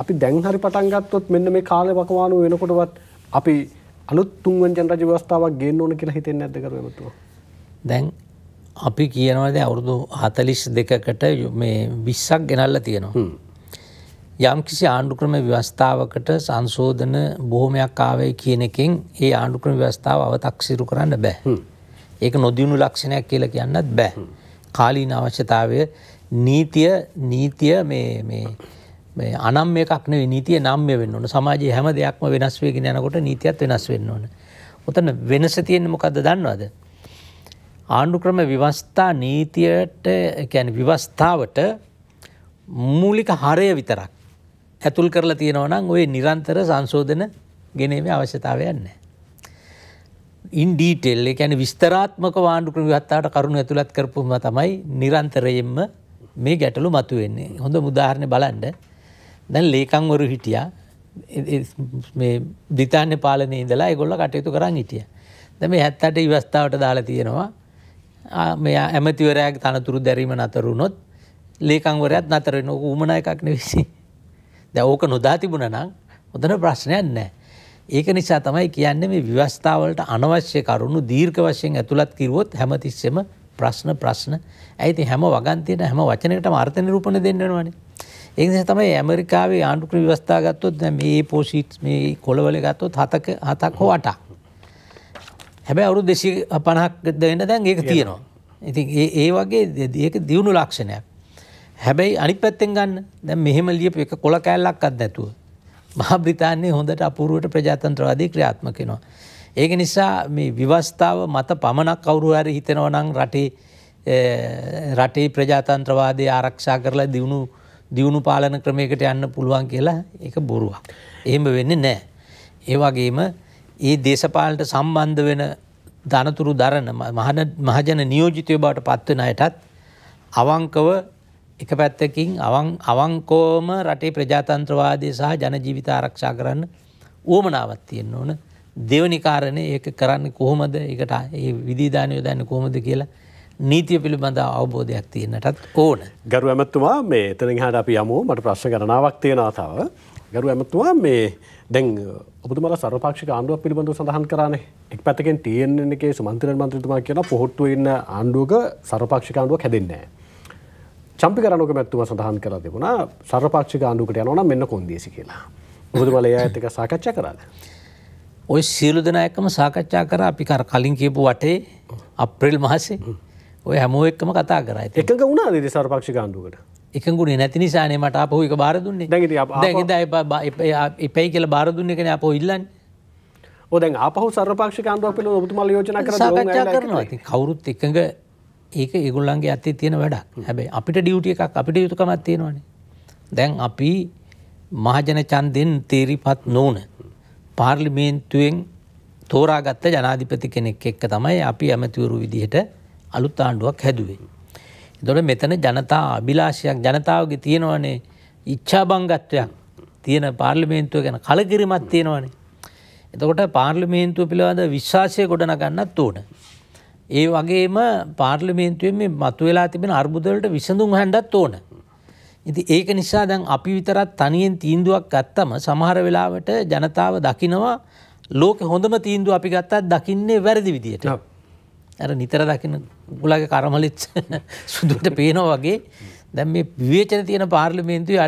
අපි දැන් හරි පටන් ගත්තොත් මෙන්න මේ කාලේ වකවානුව වෙනකොටවත් අපි අලුත් තුන්වෙනි ජනරජ ව්‍යවස්ථාවක් ගේන්න ඕන කියලා හිතෙන්නේ නැද්ද කරුවමතුමා? දැන් අපි කියනවා දැන් අවුරුදු 42කට මේ 20ක් ගෙනල්ලා තියෙනවා. යම්කිසි ආණ්ඩු ක්‍රම ව්‍යවස්ථාවකට සංශෝධන බොහොමයක් ආවේ කියන එකෙන් ඒ ආණ්ඩු ක්‍රම ව්‍යවස්ථාව අව탁සිරු කරන්න බෑ. ඒක නොදියුණු ලක්ෂණයක් කියලා කියන්නත් බෑ. කාලීන අවශ්‍යතාවය නීතිය මේ අනම්ම එකක් නෙවෙයි. නීතිය නම්ය වෙන්න ඕන. සමාජයේ හැම දෙයක්ම වෙනස් වෙගෙන යනකොට නීතියත් වෙනස් වෙන්න ඕන. උතන වෙනස තියෙන්නේ මොකද්ද දන්නවද? ආණ්ඩුක්‍රම ව්‍යවස්ථා නීතියට කියන්නේ ව්‍යවස්ථාවට මූලික හරය විතරක් ඇතුල් කරලා තියෙනවා නම් ওই නිරන්තර සංශෝධන ගෙනීමේ අවශ්‍යතාවයක් නැහැ. ඉන් ඩීටේල් ඒ කියන්නේ විස්තරාත්මකව ආණ්ඩුක්‍රම ව්‍යවස්ථාවට කරුණු ඇතුළත් කරපුවම තමයි නිරන්තරයෙන්ම මේ ගැටලු මතුවෙන්නේ. හොඳ උදාහරණයක් බලන්න. දැන් ලේකම්වරු හිටියා. මේ බ්‍රිතාන්‍ය පාලනයේ ඉඳලා ඒගොල්ලෝ කටයුතු කරන් හිටියා. දැන් මේ 78 ව්‍යවස්ථාවට දාලා තියෙනවා මේ ඇමතිවරයාගේ තනතුරු දැරීම නතර වුණොත් ලේකම්වරයාත් නතර වෙනවා. ඕක උමනා එකක් නෙවෙයි. දැන් ඕක නොදා තිබුණා නම් උතන ප්‍රශ්නයක් නැහැ. ඒක නිසා තමයි කියන්නේ මේ ව්‍යවස්ථාව වලට අනවශ්‍ය කරුණු දීර්ඝ වශයෙන් ඇතුළත් කිරුවොත් හැමතිස්සෙම ප්‍රශ්න ඇයි හැම වගන්තියට හැම වචනයකටම අර්ථ නිරූපණ දෙන්න වෙනවනේ. ඒ නිසා තමයි ඇමරිකාවේ ආණ්ඩුක්‍රම ව්‍යවස්ථා ගත්තොත් දැන් මේ පොසිට් මේ කොළවල ගත්තොත් 7ක් හෝ 8ක්. හැබැයි අවුරුදු 250ක් දෙන්න දැන් ඒක තියෙනවා. ඉතින් ඒ වගේ ඒක දියුණු ලක්ෂණයක්. හැබැයි අනිත් පැත්තෙන් ගන්න දැන් මෙහෙම ලියපු එක කොළ කෑල්ලක්වත් නැතුව මහා බ්‍රිතාන්‍යයේ හොඳට අපූර්වට ප්‍රජාතන්ත්‍රවාදී ක්‍රියාත්මක වෙනවා. ඒක නිසා මේ ව්‍යවස්ථාව මත පමණක් කවුරු හරි හිතනවා නම් රටේ ප්‍රජාතන්ත්‍රවාදය ආරක්ෂා කරලා දියුණු පාලන ක්‍රමයකට යන්න පුළුවන් කියලා ඒක බොරුවක්. එහෙම වෙන්නේ නැහැ. ඒ වගේම මේ දේශපාලනට සම්බන්ධ වෙන ධනතුරු දරන මහජන නියෝජිතය බවට පත් වෙන අයටත් අවංකව එක පැත්තකින් අවංකවම රටේ ප්‍රජාතන්ත්‍රවාදය සහ ජන ජීවිත ආරක්ෂා කරන්න උවමනාවක් තියෙන්න ඕන. දෙවනි කාරණේ ඒක කරන්නේ කොහොමද? ඒකට ඒ විධිදානය යොදන්නේ කොහොමද කියලා නීතිය පිළිබඳ අවබෝධයක් තියෙන්නටත් ඕන. ගරු ඇමතුමා මේ එතනින් එහාට අපි යමු. මට ප්‍රශ්න ගණනාවක් තියෙනවා තව. ගරු ඇමතුමා මේ දැන් ඔබතුමාලා සර්වපාක්ෂික ආණ්ඩුවක් පිළිබඳව සඳහන් කරානේ. එක් පැත්තකින් TNN එකේ සුමන්ත්‍රණ මන්ත්‍රීතුමා කියනවා පොහොට්ටුවේ ඉන්න ආණ්ඩුවක සර්වපාක්ෂික ආණ්ඩුවක් හැදෙන්නේ නැහැ. චම්පික රණෝක මැතිතුමා සඳහන් කරලා තිබුණා සර්වපාක්ෂික ආණ්ඩුවකට යනවා නම් මෙන්න කොන්දේසි කියලා. ඔබතුමාලා එයාත් එක්ක සාකච්ඡා කරාද? ඔය සියලු දෙනා එක්කම සාකච්ඡා කරා. අපි කලින් කියපු වටේ අප්‍රේල් මාසේ ඔය හැමෝ එක්කම කතා කරා. එකඟ වුණාද ඒ සර්වපක්ෂික ආණ්ඩුවකට? එකඟුනේ නැති නිසානේ මට ආපහු ඒක බාර දුන්නේ. දැන් ඉතින් ඉපයි කියලා බාර දුන්නේ කනේ ආපහු ඉල්ලන්නේ. ඔව් දැන් ආපහු සර්වපක්ෂික ආණ්ඩුවක් පිළිබඳව ඔබතුමාලා යෝජනා කරලා සාකච්ඡා කරනවා. ඉතින් කවුරුත් එකඟ ඒක ඒගොල්ලන්ගේ අතේ තියෙන වැඩක්. හැබැයි අපිට ඩියුටි එකක් අපිට යුතුකමක් තියෙනවානේ. දැන් අපි මහජන ඡන්දෙන් තීරිපත් නොවුන පාර්ලිමේන්තුවෙන් තෝරාගත්ත ජනාධිපති කෙනෙක් එක්ක තමයි අපි ඇමතිවරු විදිහට අලුත් ආණ්ඩුවක් හැදුවේ. ඒතකොට මෙතන ජනතා අභිලාෂයක් ජනතාවගේ තියෙනවනේ ඉච්ඡාබංගත්වයක් තියෙන පාර්ලිමේන්තුව ගැන කලකිරීමක් තියෙනවනේ. එතකොට පාර්ලිමේන්තුව පිළිබඳ විශ්වාසය ගොඩනගන්නත් ඕන. ඒ වගේම පාර්ලිමේන්තුවේ මේ මතුවලා තිබෙන අර්බුද වලට විසඳුම් හොයන්නත් ඕන. ඉතින් ඒක නිසා දැන් අපි විතරක් තනියෙන් තීන්දුවක් ගත්තම සමහර වෙලාවට ජනතාව දකිනවා ලෝකේ හොඳම තීන්දුව අපි ගත්තාත් දකින්නේ වැරදි විදියට. අර නිතර දකින්න උගලගේ කර්මලිච්ච සුදුට පේනවා වගේ දැන් මේ විවේචන තියෙන පාර්ලිමේන්තුවේ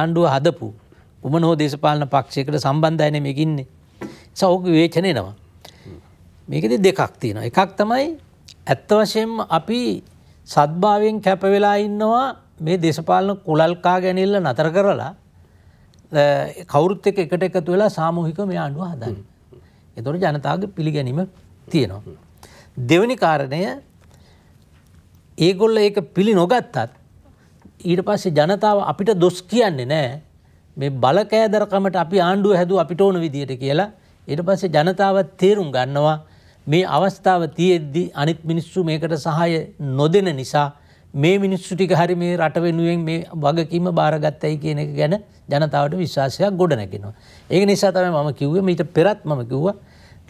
ආණ්ඩුව හදපු උමන හෝ දේශපාලන පක්ෂයකට සම්බන්ධයි නේ මේක ඉන්නේ. සෞඛ විවේචන එනවා. මේකෙදි දෙකක් තියෙනවා. එකක් තමයි ඇත්ත වශයෙන්ම අපි සත්භාවයෙන් කැප වෙලා ඉන්නවා මේ දේශපාලන කුලල් කා ගැනීමල නතර කරලා කවුරුත් එක්ක එකට එකතු වෙලා සාමූහිකව මේ ආණ්ඩුව හදන්න. ඒතකොට ජනතාවගේ පිළිගැනීම තියෙනවා. දෙවෙනි කාරණය ඒගොල්ලෝ ඒක පිළි නොගත්තත් ඊට පස්සේ ජනතාව අපිට දොස් කියන්නේ නැහැ. මේ බලකෑදරකමට අපි ආණ්ඩුව හැදුව අපිට ඕන විදියට කියලා ඊට පස්සේ ජනතාව තේරුම් ගන්නවා මේ අවස්ථාව තියෙද්දි අනිත් මිනිස්සු මේකට සහාය නොදෙන නිසා මේ මිනිස්සු ටික හරි මේ රට වෙනුවෙන් මේ වගකීම බාරගත්තයි කියන එක ගැන ජනතාවට විශ්වාසයක් ගොඩ නැගෙනවා. ඒක නිසා තමයි මම කිව්වේ මීට පෙරත් මම කිව්වා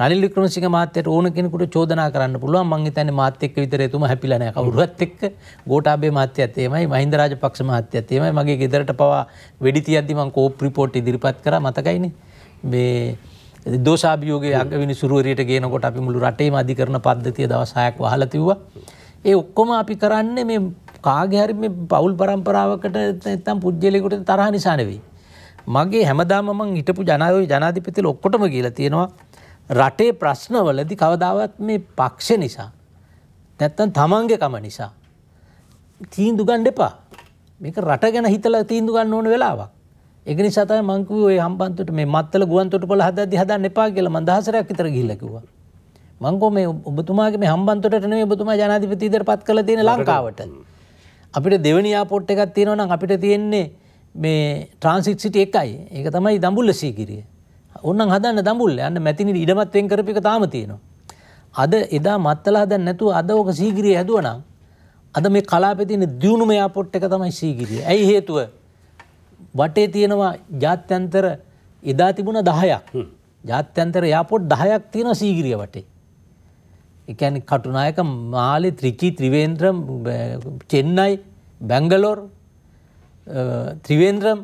රනිල් වික්‍රමසිංහ මහත්තයාට ඕන කෙනෙකුට චෝදනා කරන්න පුළුවන්. මම හිතන්නේ මාත් එක්ක විතරේ තුම හැපිලා නැහැ කවුරුවත් එක්ක. ගෝඨාභය මහත්තයාත් එහෙමයි, මහින්ද රාජපක්ෂ මහත්තයාත් එහෙමයි. මගේ ගෙදරට පවා වෙඩි තියද්දි මම කෝප් රිපෝට් ඉදිරිපත් කරා මතකයිනේ. මේ දෝෂාභියෝගයේ අගවිනි සුරුවරියට ගේනකොට අපි මුළු රටේම අධිකරණ පද්ධතිය දවස් 6ක් වහලා තිබුවා. ඒ ඔක්කොම අපි කරන්නේ මේ කාගේ හරි මේ පෞල් પરම්පරාවකට නැත්තම් පුජ්‍යලයකට තරහ නිසා නෙවෙයි. මගේ හැමදාම මම හිටපු ජනාධිපතිල ඔක්කොටම කියලා තියෙනවා රටේ ප්‍රශ්නවලදී කවදාවත් මේ පක්ෂ නිසා නැත්තම් තමන්ගේ කම නිසා තීන්දුව ගන්න එපා. මේක රට ගැන හිතලා තීන්දුව ගන්න ඕන වෙලාවක්. ඒක නිසා තමයි මං කිව්වේ ඔය හම්බන්තොට මේ මත්තල ගුවන්තොටුපළ හදද්දි හදන්න එපා කියලා මං දහසරයක් විතර ගිහිල්ලා කිව්වා. මං කොහොම මේ ඔබතුමාගේ මේ හම්බන්තොටට නෙමෙයි ඔබතුමා ජනාධිපති ඉදිරියටපත් කරලා තියෙන ලංකාවට. අපිට දෙවෙනි එයාපෝට් එකක් තියෙනවා නම් අපිට තියෙන්නේ මේ ට්‍රාන්සිට් සිටි එකයි. ඒක තමයි දඹුල්ල සීගිරිය. ඕනනම් හදන්න දඹුල්ල යන්න මැතිනි ඉඩමත් වෙන් කරපු එක තාම තියෙනවා. අද එදා මත්තල හදන්න නැතුව අද ඔක සීගිරිය හැදුවා නම් අද මේ කලාපේ තියෙන දියුණුම එයාපෝට් එක තමයි සීගිරිය. ඇයි හේතුව? වටේ තියෙනවා ජාත්‍යන්තර එදා තිබුණ 10ක් ජාත්‍යන්තර එයාපෝට් 10ක් තියෙනවා සීගිරිය වටේ. ඒ කියන්නේ කටුනායක මාලි ත්‍රිචි ත්‍රිවේන්ද්‍රම් චෙන්නයි බැංගලෝර ත්‍රිවේන්ද්‍රම්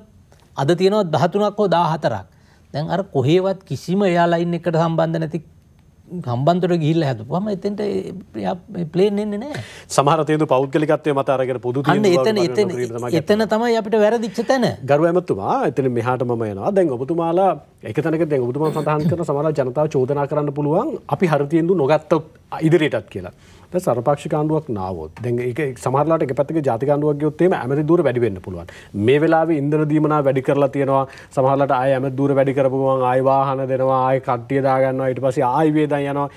අද තියෙනවා 13ක් හෝ 14ක්. දැන් අර කොහෙවත් කිසිම එයාලයින් එකට සම්බන්ධ නැති හම්බන්තොට ගිහිල්ලා හැදුවාම එතෙන්ට ප්ලේන් එන්නේ නැහැ. සමහර තේඳු පෞද්ගලිකත්වයේ මත අරගෙන පොදු තීන්දුවක් එතන තමයි අපිට වැරදිච්ච තැන. ගරු ඇමතුමා එතන මෙහාට මම යනවා. දැන් ඔබතුමාලා එක තැනක දැන් ඔබතුමා සඳහන් කරන සමහර ජනතාව චෝදනා කරන්න පුළුවන් අපි හරි තීන්දුව නොගත්තොත් ඉදිරියටත් කියලා. දැන් සර්වපක්ෂික ආණ්ඩුවක් නාවොත් දැන් ඒක සමහරලාට එක පැත්තක ජාතික ආණ්ඩුවක් ගියොත් එහෙම ඇමති දූර වැඩි වෙන්න පුළුවන්. මේ වෙලාවේ ඉන්ධන දීමනා වැඩි කරලා තියෙනවා. සමහරලාට ආය ඇමති දූර වැඩි කරපුවම ආය වාහන දෙනවා, ආය කට්ටිය දා ගන්නවා, ඊට පස්සේ ආය වේදන් යනවා.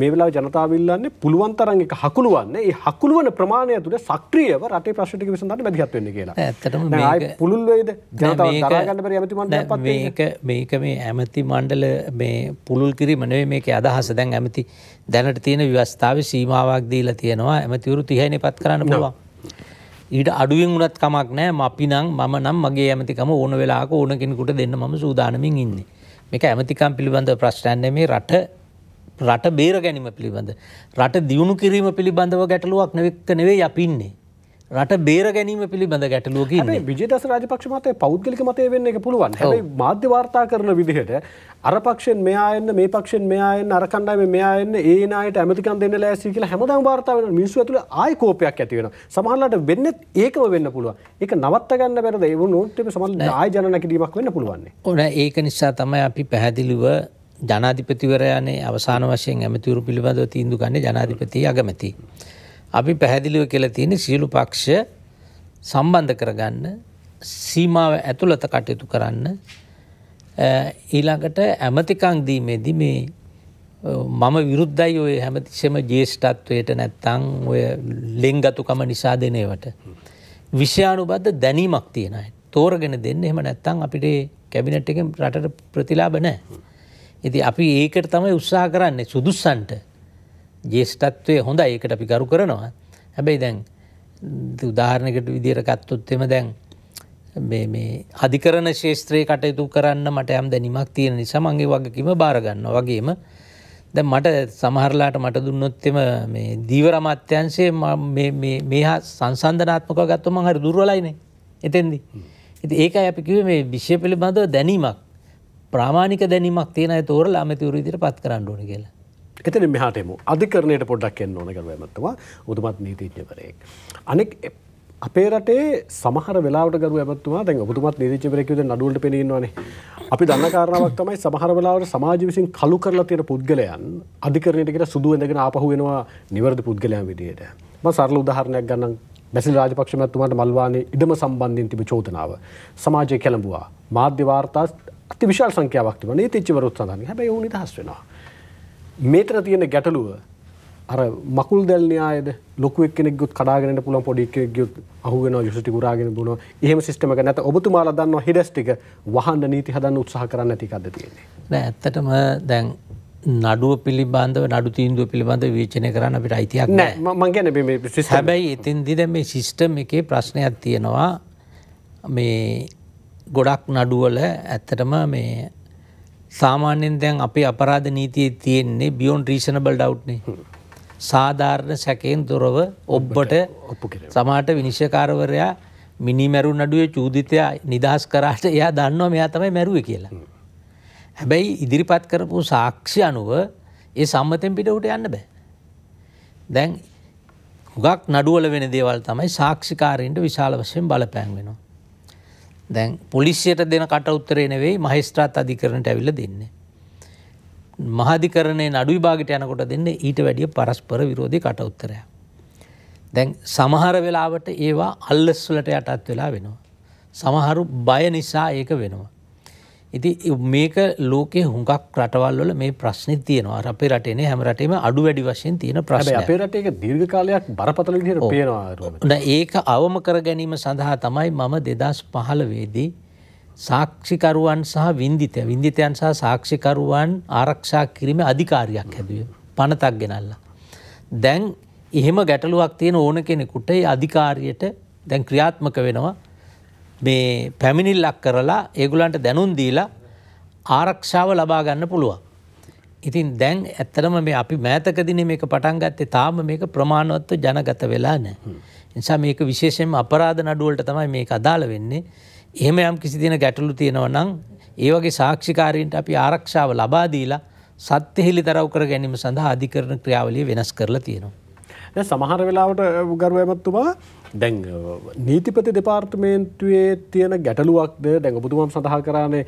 මේ වෙලාවේ ජනතාව ඉල්ලන්නේ පුළුවන් තරම් එක හකුළුවන්නේ. ඒ හකුළුවන ප්‍රමාණය තුළ සක්‍රීයව රටේ ප්‍රශ්න ටික විසඳන්න බැදිහත් වෙන්නේ කියලා. ඇත්තටම මේක ආය පුළුල් වේද? ජනතාව දරා ගන්න බැරි ඇමති මණ්ඩලයක් පත් වෙන්නේ. මේක මේ ඇමති මණ්ඩල මේ පුළුල් කිරීම නෙවෙයි මේකේ අදහස. දැන් ඇමති දැනට තියෙන ව්‍යවස්ථාවේ සීමාවක් දීලා තියෙනවා ඇමතිවරු 30යිනේ පත් කරන්න පුළුවන්. ඊට අඩුවෙන් වුණත් කමක් නැහැ. මම නම් මගේ ඇමතිකම ඕන වෙලාවක ඕන කෙනෙකුට දෙන්න මම සූදානමින් ඉන්නේ. මේක ඇමතිකම් පිළිබඳ ප්‍රශ්නයක් නෙමෙයි, රට බේර ගැනීම පිළිබඳ, රට දියුණු කිරීම පිළිබඳව ගැටලුවක් නෙවෙයි අපි ඉන්නේ. රට බේර ගැනීම පිළිබඳ ගැටලුවක ඉන්නේ. හැබැයි විජේදාස රාජපක්ෂ මහත්තයා පෞද්ගලික මතය වෙන්න එක පුළුවන්. හැබැයි මාධ්‍ය වාර්තා කරන විදිහට අර පක්ෂෙන් මෙයා එන්න, මේ පක්ෂෙන් මෙයා එන්න, අර කණ්ඩායමෙන් මෙයා එන්න, ඒ නායයට ඇමතිකම් දෙන්න ලෑස්ති කියලා හැමදාම වාර්තා වෙනවා. මිනිස්සු ඇතුළේ ආයි කෝපයක් ඇති වෙනවා. සමහරවිට වෙන්නේ ඒකම වෙන්න පුළුවන්. ඒක නවත්ත ගන්න බැරද? ඒ වුණොත් ඒක සමහරවිට ආයි ජන නැගිටීමක් වෙන්න පුළුවන්. ඕනේ. ඒක නිසා තමයි අපි පැහැදිලිව ජනාධිපතිවරයානේ අවසාන වශයෙන් ඇමතිවරු පිළිබඳව තීන්දුව ගන්න ජනාධිපති අගමැති. අපි පැහැදිලිව කියලා තියෙන්නේ සියලු පක්ෂ සම්බන්ධ කරගන්න, සීමාව ඇතුළත කටයුතු කරන්න. ඊළඟට ඇමතිකම් දීමේදී මේ මම විරුද්ධයි ඔය හැමතිස්සෙම ජේෂ්ඨත්වයට නැත්තම් ඔය ලෙන්ගතුකම නිසා දෙන ඒවට. විෂයානුබද්ධ දැනීමක් තියෙන අය තෝරගෙන දෙන්න. එහෙම නැත්තම් අපිට කැබිනට් එකෙන් රටට ප්‍රතිලාභ නැහැ. ඉතින් අපි ඒකට තමයි උත්සාහ කරන්නේ සුදුස්සන්ට. ජේෂ්ඨත්වය හොඳයි, ඒකට අපි ගරු කරනවා. හැබැයි දැන් උදාහරණයකට විදියට ගත්තොත් එම දැන් මේ අධිකරණ ශාස්ත්‍රයේ කටයුතු කරන්න මට යම් දැනීමක් තියෙන නිසා මම ඒ වගකීම බාර ගන්නවා. වගේම දැන් මට සමහරලාට මට දුන්නොත් එම මේ දීවර අමාත්‍යාංශයේ මේ සංසන්දනාත්මකව ගත්තොත් මම හරි දුර්වලයිනේ. එතෙන්දී. ඉතින් ඒකයි අපි කිව්වේ මේ විෂය පිළිබඳව දැනීමක් ප්‍රාමාණික දැනීමක් තියෙන අය තෝරලා අමෙතිවරු ඉදිරියටපත් කරන්න ඕනේ කියලා. එතන මෙහාට එමු. අධිකරණයට පොඩ්ඩක් එන්න ඕන කියලා මම හිතුවා. උතුමත් නීතිඥවරයෙක්. අනෙක් අපේ රටේ සමහර වෙලාවට ගරු යමතුමා දැන් උතුමත් නීතිඥවරයෙක් විදිහට නඩුවලට පෙනී ඉන්නවනේ. අපි දන්න කාරණාවක් තමයි සමහර වෙලාවට සමාජ විසින් කළු කරලා තියෙන පුද්ගලයන් අධිකරණයට කියලා සුදු වෙනදගෙන ආපහු වෙනවා නිවර්ද පුද්ගලයන් විදිහට. මම සරල උදාහරණයක් ගන්නම්. බැසිල් රාජපක්ෂ මහත්මයාට මල්වානේ ඉදම සම්බන්ධයෙන් තිබු චෝදනාව සමාජයේ කැළඹුවා. මාධ්‍ය වාර්තා අති විශාල සංඛ්‍යාවක් තිබුණා. නීතිඥවරුත් සඳහන්. හැබැයි ඔවුන් නිදහස් වෙනවා. මේතර තියෙන ගැටලුව අර මකුල් දැල් න්‍යායද ලොකු එක්කෙනෙක්ගුත් කඩාගෙන ඉන්න පුළුවන් පොඩි එක්කෙක්ගුත් අහු වෙනවා යුසිටි කුරාගෙන බුනවා. එහෙම සිස්ටම් එකක් නැත. ඔබතුමාලා දන්නවා හිඩස් ටික වහන්න නීති හදන්න උත්සාහ කරන්නේ නැති එකක්ද තියෙන්නේ. නෑ ඇත්තටම දැන් නඩුව පිළිබඳව නඩු තීන්දුව පිළිබඳව විචනය කරන්න අපිට අයිතියක් නැහැ. මම කියන්නේ මේ සිස්ටම්. හැබැයි එතෙන්දී දැන් මේ සිස්ටම් එකේ ප්‍රශ්නයක් තියෙනවා. මේ ගොඩක් නඩු වල ඇත්තටම මේ සාමාන්‍යයෙන් දැන් අපේ අපරාධ නීතියේ තියෙන්නේ beyond reasonable doubt නේ. සාධාරණ සැකයෙන් තොරව ඔබට ඔප්පු කෙරේ. සමහරට විනිශ්චයකාරවරයා මිනි මැරු නඩුවේ චූදිතයා නිදහස් කරාට එයා දන්නවා මෙයා තමයි මැරුවේ කියලා. හැබැයි ඉදිරිපත් කරපු සාක්ෂි අනුව ඒ සම්මතෙන් පිටුට යන්න බෑ. දැන් හුඟක් නඩුවල වෙන දේවල් තමයි සාක්ෂිකාරීන්ට විශාල වශයෙන් බලපෑම් වෙනවා. දැන් පොලිසියට දෙන කට උත්තරේ නෙවෙයි මහේස්ත්‍රාත් අධිකරණයට ඇවිල්ලා දෙන්නේ. මහාධිකරණයේ නඩු විභාගයට යනකොට දෙන්නේ ඊට වැඩිය පරස්පර විරෝධී කට උත්තරයක්. දැන් සමහර වෙලාවට ඒවා අල්ලස් වලට යටත් වෙලා වෙනවා. සමහරු බය නිසා ඒක වෙනවා. ඉතින් මේක ලෝකේ හුඟක් රටවල් වල මේ ප්‍රශ්නේ තියෙනවා. අපේ රටේ නේ හැම රටේම අඩු වැඩි වශයෙන් තියෙන ප්‍රශ්නයක්. අපේ රටේ ඒක දීර්ඝ කාලයක් බරපතල විදිහට පේනවා. දැන් ඒක අවම කර ගැනීම සඳහා තමයි මම 2015 දී සාක්ෂිකරුවන් සහ වින්දිතයන් සහ සාක්ෂිකරුවන් ආරක්ෂා කිරීමේ අධිකාරියක් හැදුවේ. පනතක් ගෙනල්ලා. දැන් එහෙම ගැටලුවක් තියෙන ඕන කෙනෙකුට ඒ අධිකාරියට දැන් ක්‍රියාත්මක වෙනවා. මේ පැමිණිල්ලක් කරලා ඒගොල්ලන්ට දැනුම් දීලා ආරක්ෂාව ලබා ගන්න පුළුවන්. ඉතින් දැන් ඇත්තටම මේ අපි මෑතකදීනේ මේක පටන් ගත්තේ තාම මේක ප්‍රමාණවත්ව ජනගත වෙලා නැහැ. ඒ නිසා මේක විශේෂයෙන්ම අපරාධ නඩු වලට තමයි මේක අදාළ වෙන්නේ. එහෙම යම් කිසි දින ගැටලු තියෙනවා නම් ඒ වගේ සාක්ෂිකාරීන්ට අපි ආරක්ෂාව ලබා දීලා සත්‍ය හෙළිදරව් කර ගැනීම සඳහා අධිකරණ ක්‍රියාවලිය වෙනස් කරලා තියෙනවා. දැන් සමහර වෙලාවට ගරුවැමතුමා දැන් නීතිපති දෙපාර්තමේන්තුවේ තියෙන ගැටලුවක්ද දැන් ඔබතුමා සඳහන් කරානේ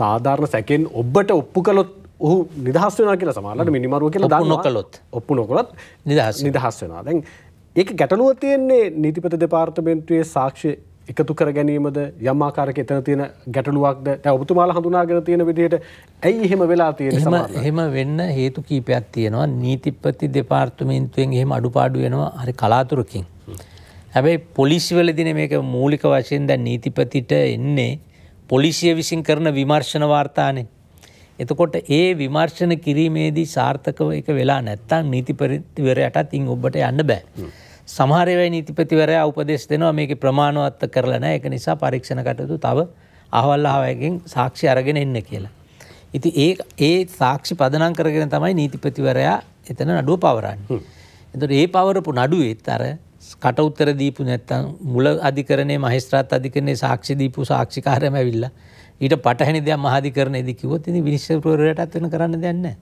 සාධාරණ සැකෙන් ඔබට ඔප්පු කළොත් ඔහු නිදහස් වෙනවා කියලා සමහරවිට මිනිමරුව කියලා දානවා. ඔප්පු නොකළොත් නිදහස් වෙනවා. දැන් ඒක ගැටලුව තියෙන්නේ නීතිපති දෙපාර්තමේන්තුවේ සාක්ෂි එකතු කර ගැනීමද යම් ආකාරයක එතන තියෙන ගැටලුවක්ද දැන් ඔබතුමාලා හඳුනාගෙන තියෙන විදිහට ඇයි එහෙම වෙලා තියෙන්නේ සමහරවිට? එහෙම වෙන්න හේතු කීපයක් තියෙනවා. නීතිපති දෙපාර්තමේන්තුවෙන් එහෙම අඩුපාඩු වෙනවා හරි කලාතුරකින්. හැබැයි පොලිසිවලදීන මේක මූලික වශයෙන් දැන් නීතිපතිට එන්නේ පොලිසිය විසින් කරන විමර්ශන වාර්තානේ. එතකොට ඒ විමර්ශන කිරීමේදී සාර්ථකව ඒක වෙලා නැත්නම් නීතිපතිවරයාටත් ඉන් ඔබට යන්න බෑ. සමහර වෙලාවට නීතිපතිවරයා උපදෙස් දෙනවා මේක ප්‍රමාණවත් කරලා නැහැ. ඒක නිසා පරීක්ෂණ කටයුතු තව අහවල්ලාවකින් සාක්ෂි අරගෙන ඉන්න කියලා. ඉතින් ඒ සාක්ෂි පදනම් කරගෙන තමයි නීතිපතිවරයා එතන නඩුව පවරන්නේ. එතකොට ඒ පවරපු නඩුවෙත් අර කට උත්තර දීපු නැත්තම් මුල අධිකරණයේ මහේස්ත්‍රාත් අධිකරණයේ සාක්ෂි දීපු සාක්ෂිකාරයම ඇවිල්ලා ඊට පටහැනි දෙයක් මහාධිකරණයේදී කිව්වොත් ඉතින් විනිශ්චයකරුවරයාටත් වෙන කරන්න දෙයක් නැහැ.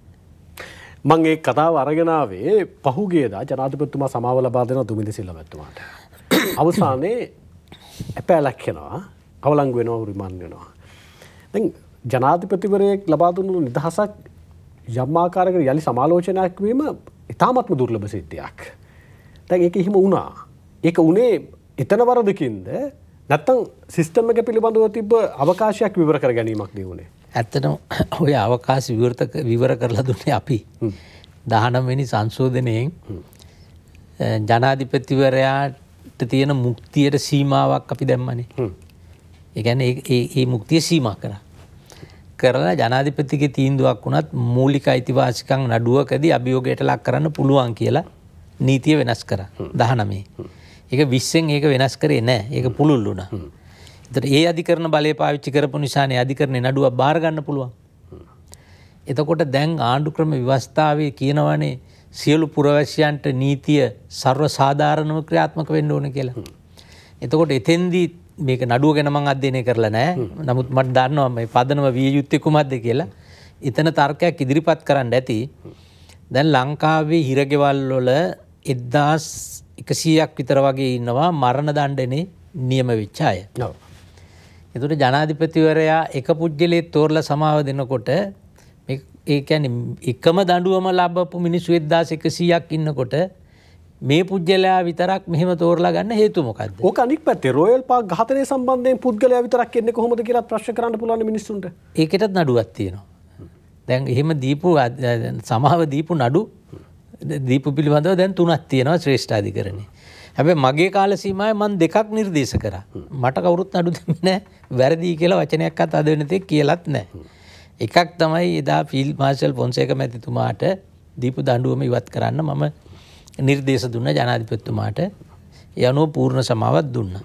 මම මේ කතාව අරගෙන ආවේ පහුගියදා ජනාධිපතිතුමා සමාව ලබා දෙනවා දුමින්ද සිල්වාතුමාට. අවසානයේ අපැලක් වෙනවා. අවලංගු වෙනවා රිමාන්ඩ් වෙනවා. දැන් ජනාධිපතිවරයෙක් ලබා දුන්නු නිදහසක් යම් ආකාරයකට යලි සමාලෝචනයක් වීම ඉතාමත්ම දුර්ලභ සිද්ධියක්. දැන් ඒක එහෙම වුණා. ඒක උනේ එතන වරදකින්ද නැත්නම් සිස්ටම් එක පිළිබඳව තිබ්බ අවකාශයක් විවර කර ගැනීමක් දී උනේ. ඇත්තටම ওই අවකාශ විවර කරලා දුන්නේ අපි. 19 වෙනි සංශෝධනයෙන් ජනාධිපතිවරයාට තියෙන මුක්තියට සීමාවක් අපි දැම්මනේ. ඒ කියන්නේ මේ මුක්තිය සීමා කරා. කරලා ජනාධිපතිගේ තීන්දුවක් වුණත් මූලික අයිතිවාසිකම් නඩුවකදී අභියෝගයට ලක් කරන්න පුළුවන් කියලා නීතිය වෙනස් කරා 19. ඒක 20න් ඒක වෙනස් කරේ නැහැ. ඒක පුළුල් වුණා. ඒතර ඒ අධිකරණ බලය පාවිච්චි කරපු නිසානේ අධිකරණේ නඩුව බාර ගන්න පුළුවන්. එතකොට දැන් ආණ්ඩු ක්‍රම ව්‍යවස්ථාවේ කියනවානේ සියලු පුරවැසියන්ට නීතිය ਸਰව සාධාරණව ක්‍රියාත්මක වෙන්න ඕන කියලා. එතකොට එතෙන්දී මේක නඩුව ගැන මම අධ්‍යයනය කරලා නැහැ. නමුත් මට දන්නවා මේ පදනම විය යුත්තේ කුමක්ද කියලා. එතන තර්කයක් ඉදිරිපත් කරන්න ඇති. දැන් ලංකාවේ හිරගෙවල් වල 1100ක් විතර වගේ ඉන්නවා මරණ දඬුවමේ නියම වෙච්ච අය. ඔව්. ඒතර ජනාධිපතිවරයා එක පුජ්‍යලේ තෝරලා සමාව දෙනකොට මේ ඒ කියන්නේ එකම දඬුවම ලැබපු මිනිස්සු 1100ක් ඉන්නකොට මේ පුද්ගලයා විතරක් මෙහෙම තෝරලා ගන්න හේතුව මොකද්ද? ඕක අනික් පැත්තේ රොයල් පාක් ඝාතනය සම්බන්ධයෙන් පුද්ගලයා විතරක් එන්නේ කොහොමද කියලා ප්‍රශ්න කරන්න පුළුවන් මිනිස්සුන්ට. ඒකටත් නඩුවක් තියෙනවා. දැන් එහෙම දීපු සමාව දීපු නඩු දීපු පිළිබඳව දැන් තුනක් තියෙනවා ශ්‍රේෂ්ඨ අධිකරණේ. හැබැයි මගේ කාල සීමාවේ මම දෙකක් නිර්දේශ කරා. මට කවුරුත් නඩු දෙන්නේ නැහැ. වැරදි කියලා වචනයක්වත් අද වෙන තේ කියලාත් නැහැ. එකක් තමයි එදා ෆීල්ඩ් මාර්ෂල් පොන්සේක මැතිතුමාට දීපු දඬුවම ඉවත් කරන්න මම निर्देश दुन्ना जनाधिपतिमाट यनो पूर्ण समावत दुन्ना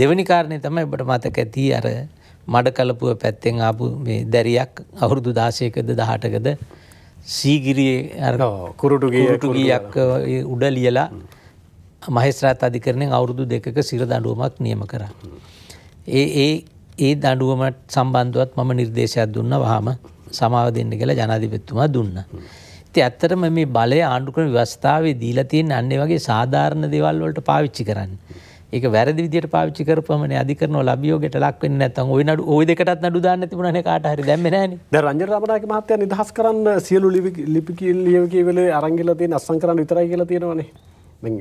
देवनी कारणे तमे बट माता कहती यार मडकलपुवे पैत्तें आपु में दरियाक और दुदासेक दहाटकद सीगिरी यार कुरुटुगियाक उडलियला महेश्वरात अधिकरणे और दु देखक सिर दांडुवमक नियम करा ए ए ए दांडुवमट संबंधवत मम निर्देशय दुन्ना वहाम समाव देने गेला जनाधिपतिमा दुन्ना ඇත්තටම මේ බලය ආණ්ඩුක්‍රම ව්‍යවස්ථාවේ දීලා තියෙන අන්නේ වගේ සාධාරණ දේවල් වලට පාවිච්චි කරන්නේ. ඒක වැරදි විදියට පාවිච්චි කරපමනේ අධිකරණ වල අභියෝගයට ලක් වෙන්නේ නැත්නම් ওই දෙකටත් නඩු දාන්න තිබුණා නේ කාට හරි දැම්මේ නැහනේ. දැන් රංජන රාමනායක මහත්තයා නිදහස් කරන්න සියලු ලිපි කියවකේ වෙලේ අරන් ගිලා තියෙන අස්සම් කරන්න විතරයි කියලා තියෙනවනේ. දැන්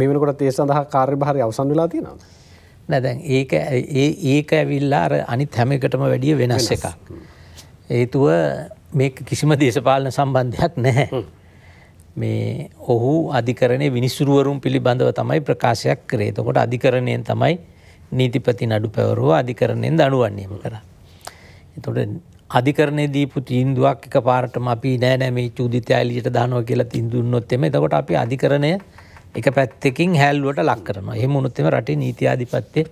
මේ වෙනකොටත් ඒ සඳහා කාර්යභාරය අවසන් වෙලා තියෙනවද? නෑ දැන් ඒක ඇවිල්ලා අර අනිත් හැම එකටම වැඩිය වෙනස් එකක්. හේතුව මේ කිසිම දේශපාලන සම්බන්ධයක් නැහැ. මේ ඔහු අධිකරණයේ විනිසුරුවරුන් පිළිබඳව තමයි ප්‍රකාශයක් කරේ. එතකොට අධිකරණයෙන් තමයි නීතිපති නඩු පැවරුව අධිකරණයෙන් දඬුවම් නියම කරා. එතකොට අධිකරණයේ දීපු තීන්දුවක් එකපාරටම අපි නෑ මේ චූදිතය එළියට දානවා කියලා තීන්දුව දුන්නොත් එමේ එතකොට අපි අධිකරණය එක පැත්තකින් හැල්ලුවට ලක් කරනවා. එහෙම වුණොත් එමේ රටේ නීති ආධිපත්‍යය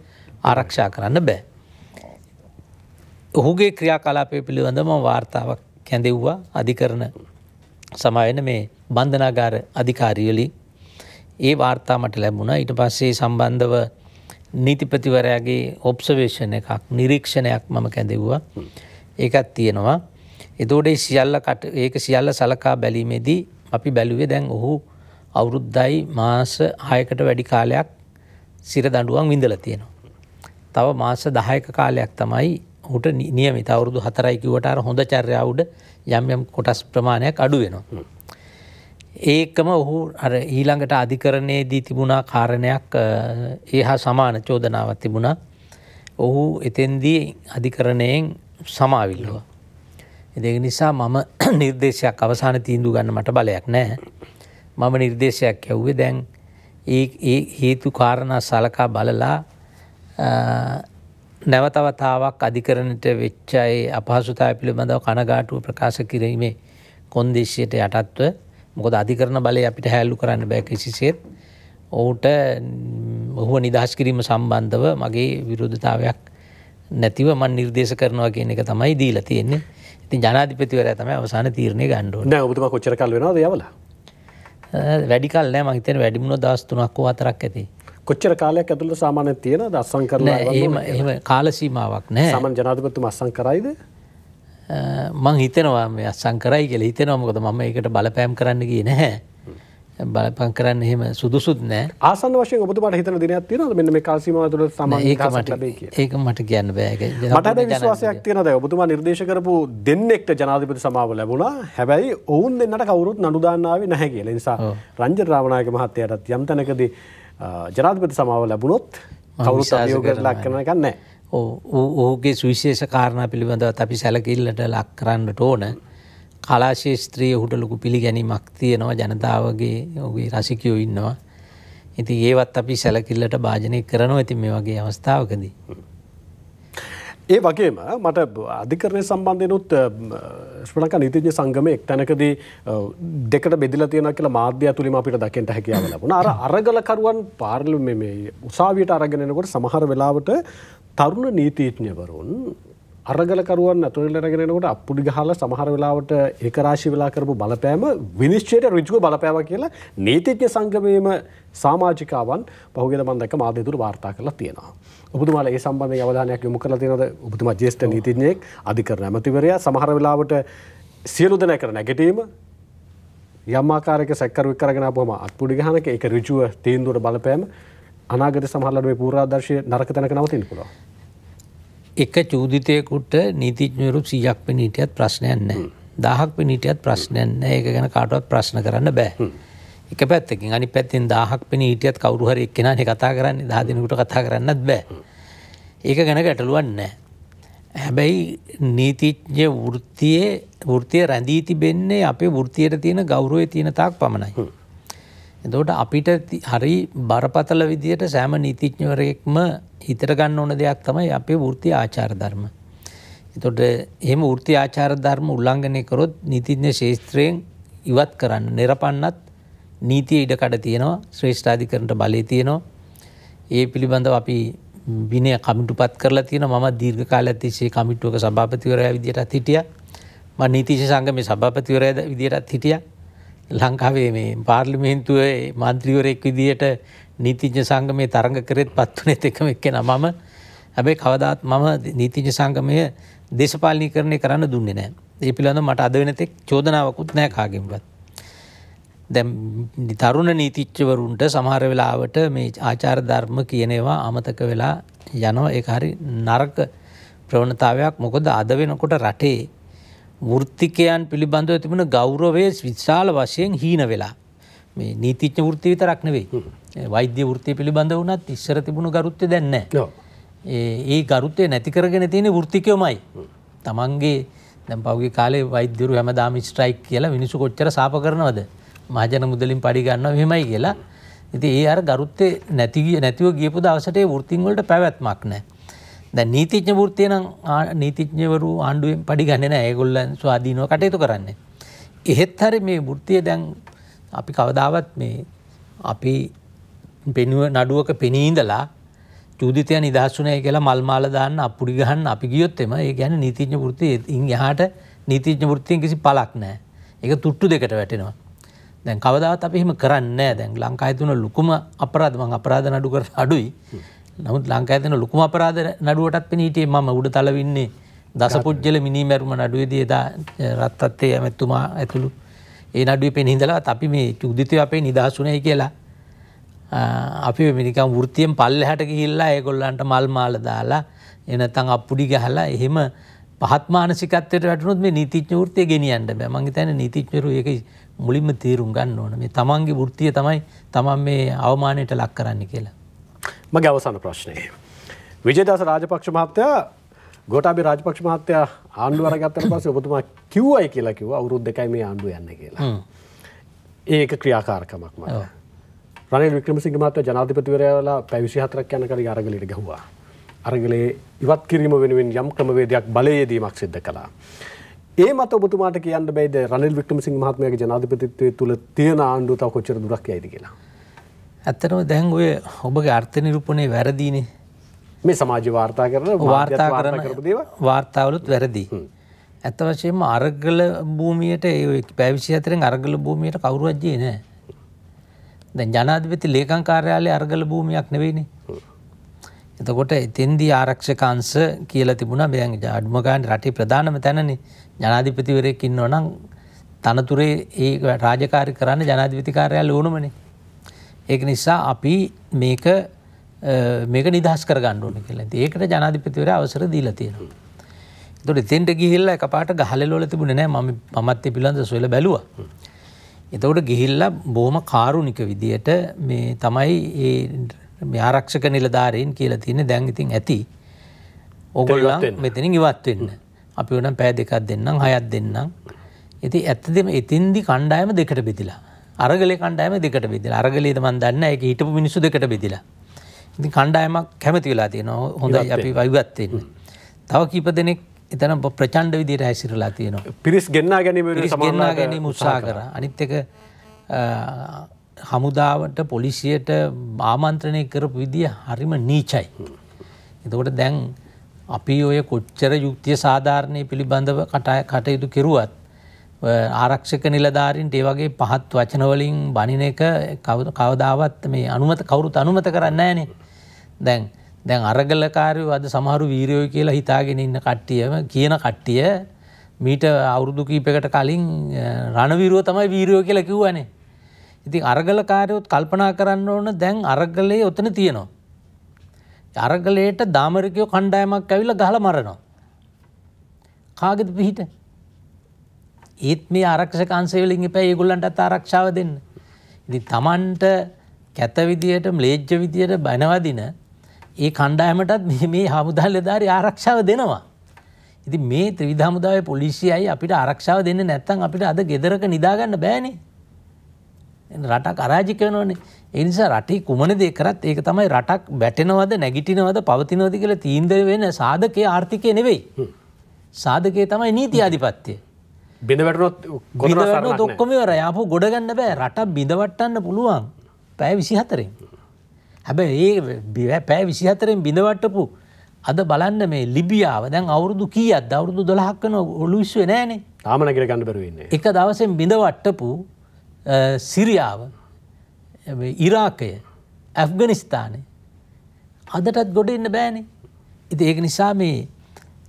ආරක්ෂා කරන්න බෑ. ඔහුගේ ක්‍රියාකලාපය පිළිබඳව මම වාර්තාවක් කැඳෙව්වා අධිකරණ සමාවෙන මේ බන්ධනාගාර අධිකාරියලි. ඒ වාර්තා මට ලැබුණා. ඊට පස්සේ සම්බන්ධව නීතිපතිවරයාගේ ඔබ්සර්වේෂන් එකක් නිරීක්ෂණයක් මම කැඳෙව්වා. ඒකත් තියෙනවා. එතකොට මේ සියල්ල ඒක සියල්ල සලකා බැලීමේදී අපි බැලුවේ දැන් ඔහු අවුරුද්දයි මාස 6කට වැඩි කාලයක් සිර දඬුවම් විඳලා තියෙනවා. තව මාස 10ක කාලයක් තමයි ඔහුට නියමිත අවුරුදු 4යි කිව්වට අර හොඳ චර්යාව උඩ යම් යම් කොටස් ප්‍රමාණයක් අඩු වෙනවා. ඒකම ඔහු අර ඊළඟට අධිකරණයේදී තිබුණා කාරණයක් ඒහා සමාන චෝදනාවක් තිබුණා. ඔහු එතෙන්දී අධිකරණයෙන් සමාවිල්ලුවා. ඒක නිසා මම නිර්දේශයක් අවසාන තීන්දුව ගන්න මට බලයක් නැහැ. මම නිර්දේශයක් කියුවේ දැන් ඒ හේතු කාරණා සලකා බලලා නැවතවතාවක් අධිකරණයට වෙච්ච ඒ අපහසුතාවය පිළිබඳව කනගාටුව ප්‍රකාශ කිරීමේ කොන්දේසියට යටත්ව මොකද අධිකරණ බලය අපිට හැල්ලු කරන්න බෑ කිසිසේත්. ඔහුට ඔහුව නිදහස් කිරීම සම්බන්ධව මගේ විරෝධතාවයක් නැතිව මම නිර්දේශ කරනවා කියන එක තමයි දීලා තියෙන්නේ. ඉතින් ජනාධිපතිවරයා තමයි අවසාන තීරණය ගන්න ඕනේ. දැන් ඔබතුමා කොච්චර කාල වෙනවද යවලා? වැඩි කාල නෑ මම හිතන්නේ වැඩිම නෝ දවස් 3ක් හෝ 4ක් ඇති. කොච්චර කාලයක් ඇතුළත සාමාන්‍යයෙන් තියෙනවද අස්සම් කරලා වගේ? එහෙම කාල සීමාවක් නැහැ. සාමාන්‍ය ජනාධිපතිතුමා අස්සම් කරයිද? මම හිතනවා මේ අස්සම් කරයි කියලා හිතනවා. මොකද මම ඒකට බලපෑම් කරන්න ගියේ නැහැ. බලපෑම් කරන්න එහෙම සුදුසුත් නැහැ. ආසන්න වශයෙන් ඔබතුමාට හිතන දිනයක් තියෙනවද මෙන්න මේ කාල සීමාව ඇතුළත සාමාන්‍ය කාසක් ලැබෙයි කියලා? ඒක මට කියන්න බෑ. ඒක මට විශ්වාසයක් තියෙනවා. දැන් ඔබතුමා නිර්දේශ කරපු දෙන්නෙක්ට ජනාධිපති සමාව ලැබුණා. හැබැයි ඔවුන් දෙන්නට කවුරුත් නඩු දාන්න ආවේ නැහැ කියලා. ඒ නිසා රංජන රාමනායක මහත්තයාටත් යම් තැනකදී ජනාධිපති සමාව ලැබුණොත් කවුරුත් අභියෝගයට ලක් කරන්න ගන්නෑ. ඔහුගේ සුවිශේෂ කාරණා පිළිබඳවත් අපි සැලකිල්ලට ලක් කරන්නට ඕන. කලා ශාස්ත්‍රීය ඔහුට ලොකු පිළිගැනීමක් තියෙනවා. ජනතාවගේ ඔහුගේ රසිකයෝ ඉන්නවා. ඉතින් ඒවත් අපි සැලකිල්ලට භාජනය කරනවා. ඉතින් මේ වගේ අවස්ථාවකදී ඒ වගේම මට අධිකරණය සම්බන්ධයෙන් උත් ශ්‍රී ලංකා නීතිඥ සංගමයේ එක්තැනකදී දෙකට බෙදලා තියෙනවා කියලා මාධ්‍ය අතුලින් අපිට දකින්න හැකියාව ලැබුණා. අර අරගලකරුවන් පාර්ලිමේ උසාවියට අරගෙන එනකොට සමහර වෙලාවට තරුණ නීතිඥවරුන් අරගලකරුවන් අතුරට රැගෙන එනකොට අප්පුඩි ගහලා සමහර වෙලාවට ඒකරාශී වෙලා කරපු බලපෑම විනිශ්චයට ඍජුව බලපෑවා කියලා නීතිඥ සංගමයේම සමාජිකාවන් පහුගියද මම දැක්ක මාධ්‍යතුරු වාර්තා කරලා තියෙනවා. ඔබතුමාලා මේ සම්බන්ධයෙන් අවධානයක් යොමු කරලා තියෙනවද? ඔබතුමා ජ්‍යෙෂ්ඨ නීතිඥයෙක්, අධිකරණ ඇමතිවරයා, සමහර වෙලාවට සියලු දෙනා කරන නැගිටීම යම් ආකාරයක සැකකරුවෙක් කරගෙන ආපුවම අත්පුඩි ගහන එක ඒක ඍජුව තීන්දුවට බලපෑම අනාගත සමහරවල් මේ පූර්වාදර්ශයේ නරක තැනක නවතින්න පුළුවන්. එක චූදිතයෙකුට නීතිඥවරු 100ක් වෙන හිටියත් ප්‍රශ්නයක් නැහැ. 1000ක් වෙන හිටියත් ප්‍රශ්නයක් නැහැ. ඒක ගැන කාටවත් ප්‍රශ්න කරන්න බෑ. එක පැත්තකින් අනිත් පැත්තෙන් 1000ක් වෙන හිටියත් කවුරු හරි එක්කෙනානේ කතා කරන්නේ. 10 දිනකට කතා කරන්නත් බෑ. ඒක ගැන ගැටලුවක් නැහැ. හැබැයි නීතිඥ වෘත්තිය රැඳී තිබෙන්නේ අපේ වෘත්තියට තියෙන ගෞරවය තියෙන තාක් පමණයි. එතකොට අපිට හරි බරපතල විදියට සෑම නීතිඥවරයෙක්ම හිතට ගන්න ඕන දෙයක් තමයි අපේ වෘත්ති ආචාර ධර්ම. එතකොට එහෙම වෘත්ති ආචාර ධර්ම උල්ලංඝනය කරොත් නීතිඥ ශාස්ත්‍රයෙන් ඉවත් කරන්න, නිරපන්නත් නීතිය ඉඩකඩ තියෙනවා, ශ්‍රේෂ්ඨාධිකරණට බලය තියෙනවා. ඒ පිළිබඳව අපි විනය කමිටුපත් කරලා තියෙනවා. මම දීර්ඝ කාලයක් තිස්සේ කමිටුවක සභාපතිවරයා විදියටත් හිටියා. මම නීතිඥ සංගමේ සභාපතිවරයා විදියටත් හිටියා. ලංකාවේ මේ පාර්ලිමේන්තුවේ මන්ත්‍රීවරයෙක් විදියට නීතිඥ සංගමේ තරඟ කරෙත් පත් වුණේත් එකම එක්කෙනා මම. හැබැයි කවදාත් මම නීතිඥ සංගමය දේශපාලනීකරණය කරන්න දුන්නේ නැහැ. ඒ පිළිබඳව මට අද වෙනතෙක් චෝදනාවකුත් නැහැ කාගෙන්වත්. දැන් තරුණ නීතිඥවරුන්ට සමහර වෙලාවට මේ ආචාර ධර්ම කියන ඒවා අමතක වෙලා යනවා. ඒක හරි නරක ප්‍රවණතාවයක්. මොකද අද වෙනකොට රටේ වෘත්තිකයන් පිළිබඳව තිබුණ ගෞරවය විශාල වශයෙන් හීන වෙලා. මේ නීතිඥ වෘත්තිය විතරක් නෙවෙයි, වෛද්‍ය වෘත්තිය පිළිබඳව වුණත් ඉස්සර තිබුණු ගරුත්වය දැන් නැහැ. ඒ ගරුත්වය නැති කරගෙන තියෙන වෘත්තිකයමයි. තමන්ගේ දැන් පහුගිය කාලේ වෛද්‍යවරු හැමදාම ස්ට්‍රයික් කියලා මිනිස්සු කොච්චර සාප කරනවද? මහජන මුදලින් පඩි ගන්නවා මෙහෙමයි කියලා. ඉතින් ඒ අර ගරුත්වය නැතිව ගියපු දවසට ඒ වෘත්තීන් වලට පැවැත්මක් නැහැ. දැන් නීතිඥ වෘත්තිය නම් නීතිඥවරු ආණ්ඩුවෙන් පඩි ගන්නේ නැහැ. ඒගොල්ලන් ස්වාධීනව කටයුතු කරන්නේ. එහෙත් හරි මේ වෘත්තිය දැන් අපි කවදාවත් මේ අපි පෙනුව නඩුවක පෙනී ඉඳලා චූදිතයා නිදහස් වුණයි කියලා මල් මාල දාන්න, අප්පුඩි ගහන්න අපි ගියොත් එම ඒ කියන්නේ නීතිඥ වෘත්තියෙන් එහාට නීතිඥ වෘත්තියෙන් කිසි පළක් නැහැ. ඒක තුට්ටු දෙකට වැටෙනවා. දැන් කවදාවත් අපි එහෙම කරන්නේ නැහැ. දැන් ලංකාවේ තියෙන ලොකුම අපරාධ මම අපරාධ නඩු කරන අඩුයි. නමුත් ලංකාවේ තියෙන ලොකුම අපරාධ නඩුවටත් පෙනී හිටියේ මම. උඩ තලවින්නේ දසපුජ්‍යල මිනිමැරුම නඩුවේදී එදා රත්ත්ත්තේ ඇමතුමා ඇතුළු ඒ නඩුවේ පෙනී ඉඳලාත් අපි මේ චුදිතය අපේ නිදහසුනේ කියලා අපි මේ නිකන් වෘත්තියෙන් පල්ලෙහාට ගිහිල්ලා ඒගොල්ලන්ට මල් මාල දාලා එනතන් අප්පුඩි ගහලා එහෙම පහත් මානසිකත්වයට වැටුනොත් මේ නීතිඥ වෘත්තිය ගෙනියන්න බෑ. මම හිතන්නේ නීතිඥවරු ඒක මුලින්ම තීරුම් ගන්න ඕන. මේ තමන්ගේ වෘත්තිය තමයි තමන් මේ අවමානයට ලක් කරන්නේ කියලා. මගේ අවසාන ප්‍රශ්නේ. විජේදාස රාජපක්ෂ මහත්තයා, ගෝඨාභය රාජපක්ෂ මහත්තයා ආණ්ඩුව අරගත්තට පස්සේ ඔබතුමා කිව්වයි කියලා කිව්වා අවුරුදු 2යි මේ ආණ්ඩුව යන්නේ කියලා. ඒක ක්‍රියාකාරකමක් මත. රනිල් වික්‍රමසිංහ මහත්තයා ජනාධිපතිවරයා වෙලා පැය 24ක් යන කාලේ අරගලයට ගහුවා. අරගලේ ඉවත් කිරීම වෙනුවෙන් යම් ක්‍රමවේදයක් බලයේදීමක් සිද්ධ කළා. ඒ මත ඔබතුමාට කියන්න බැයිද රනිල් වික්‍රමසිංහ මහත්මයාගේ ජනාධිපතිත්වයේ තුල තියෙන ආණ්ඩුව තව කොච්චර දුරක් යයිද කියලා? ඇත්තටම දැන් ඔය ඔබගේ අර්ථ නිරූපණේ වැරදීනේ. මේ සමාජ වාර්තා කරන වාර්තා කරපු දේවල් වාර්තාවලුත් වැරදි. ඇත්ත වශයෙන්ම අරගල භූමියට ඒ 24න් අරගල භූමියට කවුරුවත් ගියේ නැහැ. දැන් ජනාධිපති ලේකම් කාර්යාලයේ අරගල භූමියක් නෙවෙයිනේ. එතකොට එතෙන්දී ආරක්ෂක අංශ කියලා තිබුණා. බැංග අඩුම ගානේ රටේ ප්‍රධානම තැනනේ ජනාධිපතිවරයෙක් ඉන්නවා නම් තනතුරේ ඒ රාජකාරි කරන්න ජනාධිපති කාර්යාලය ඕනමනේ. ඒක නිසා අපි මේක නිදහස් කරගන්න ඕනේ කියලා. ඉතින් ඒකට ජනාධිපතිවරයා අවසර දීලා තියෙනවා. එතකොට එතෙන්ට ගිහිල්ලා එකපාරට ගහලෙලවල තිබුණේ නැහැ. මමත් ඒ පිළිබඳව සොයලා බැලුවා. එතකොට ගිහිල්ලා බොහොම කාරුණික විදියට මේ තමයි මේ ආරක්ෂක නිලධාරීන් කියලා තියෙන්නේ. දැන් ඉතින් ඇති ඕගොල්ලෝ මෙතනින් ඉවත් වෙන්න. අපි උනම් පැය දෙකක් දෙන්නම්, හයක් දෙන්නම්. ඉතින් ඇත්තදම එතින්දි කණ්ඩායම දෙකට බෙදිලා. අරගලේ කණ්ඩායම දෙකට බෙදිලා. අරගලේද මන් දන්නේ නැහැ. ඒක හිටපු මිනිස්සු දෙකට බෙදිලා. ඉතින් කණ්ඩායමක් කැමති වෙලා තියෙනවා. හොඳයි අපි වයිවත් වෙන්න. තව කීප දෙනෙක් එතන ප්‍රචණ්ඩ විදියට හැසිරලා තියෙනවා. පිරිස් ගෙන්නා ගැනීම උත්සාහ කරා. අනිත් එක හමුදාවට පොලිසියට ආමන්ත්‍රණය කරපු විදිය හරිම නීචයි. එතකොට දැන් අපි ඔය කොච්චර යුක්තිය සාධාරණේ පිළිබඳව කටයුතු කෙරුවත් ආරක්ෂක නිලධාරීන්ට ඒ වගේ පහත් වචන වලින් බනින එක කවදාවත් මේ අනුමත කවුරුත් අනුමත කරන්නේ නැහනේ. දැන් අරගලකාරයෝ අද සමහරු වීරයෝ කියලා හිතාගෙන ඉන්න කට්ටියම කියන කට්ටිය මීට අවුරුදු කීපයකට කලින් රණවීරයෝ තමයි වීරයෝ කියලා කිව්වනේ. ඉතින් අරගලකාරයෝත් කල්පනා කරන්න ඕන දැන් අරගලේ උතන තියෙනවා. අරගලයට දාමරිකයෝ කණ්ඩායමක් ඇවිල්ලා ගහලා මරනවා. කාගෙද පිහිට? ඒත් මේ ආරක්ෂක අංශය වලින් ඉපැයි ඒගොල්ලන්ටත් ආරක්ෂාව දෙන්න. ඉතින් Tamanට කැත විදියට ම්ලේජ්ජ විදියට බනවදින ඒ කණ්ඩායමටත් මේ හමුදාලේදාරි ආරක්ෂාව දෙනවා. ඉතින් මේ ත්‍රිවිධ හමුදාවේ පොලිසියයි අපිට ආරක්ෂාව දෙන්නේ නැත්නම් අපිට අද ගෙදරක නිදා ගන්න බෑනේ. රටක් අරාජික වෙනවනේ. ඒ නිසා රටේ කුමන දේ කරත් ඒක තමයි රටක් වැටෙනවද නැගිටිනවද පවතිනවද කියලා තීන්දුව වෙන සාධකයේ ආර්ථිකය නෙවෙයි. සාධකයේ තමයි නීති ආධිපත්‍ය. බිඳ වැටුනොත් ගොඩනගන්න ඔක්කොම ඉවරයි. ආපහු ගොඩ ගන්න බෑ. රට බිඳ වටන්න පුළුවන් පැය 24න්. හැබැයි මේ පැය 24න් බිඳ වටපු අද බලන්න මේ ලිබියාව දැන් අවුරුදු කීයක්ද? අවුරුදු 12ක් වෙන ඔලු විශ්වේ නෑනේ. තාම නැගිට ගන්න බැරුව ඉන්නේ. එක දවසෙන් බිඳ වටපු සිරියාව ඉරාකය ඇෆ්ගනිස්ථානය අදටත් ගොඩ ඉන්න බෑනේ. ඉතින් ඒක නිසා මේ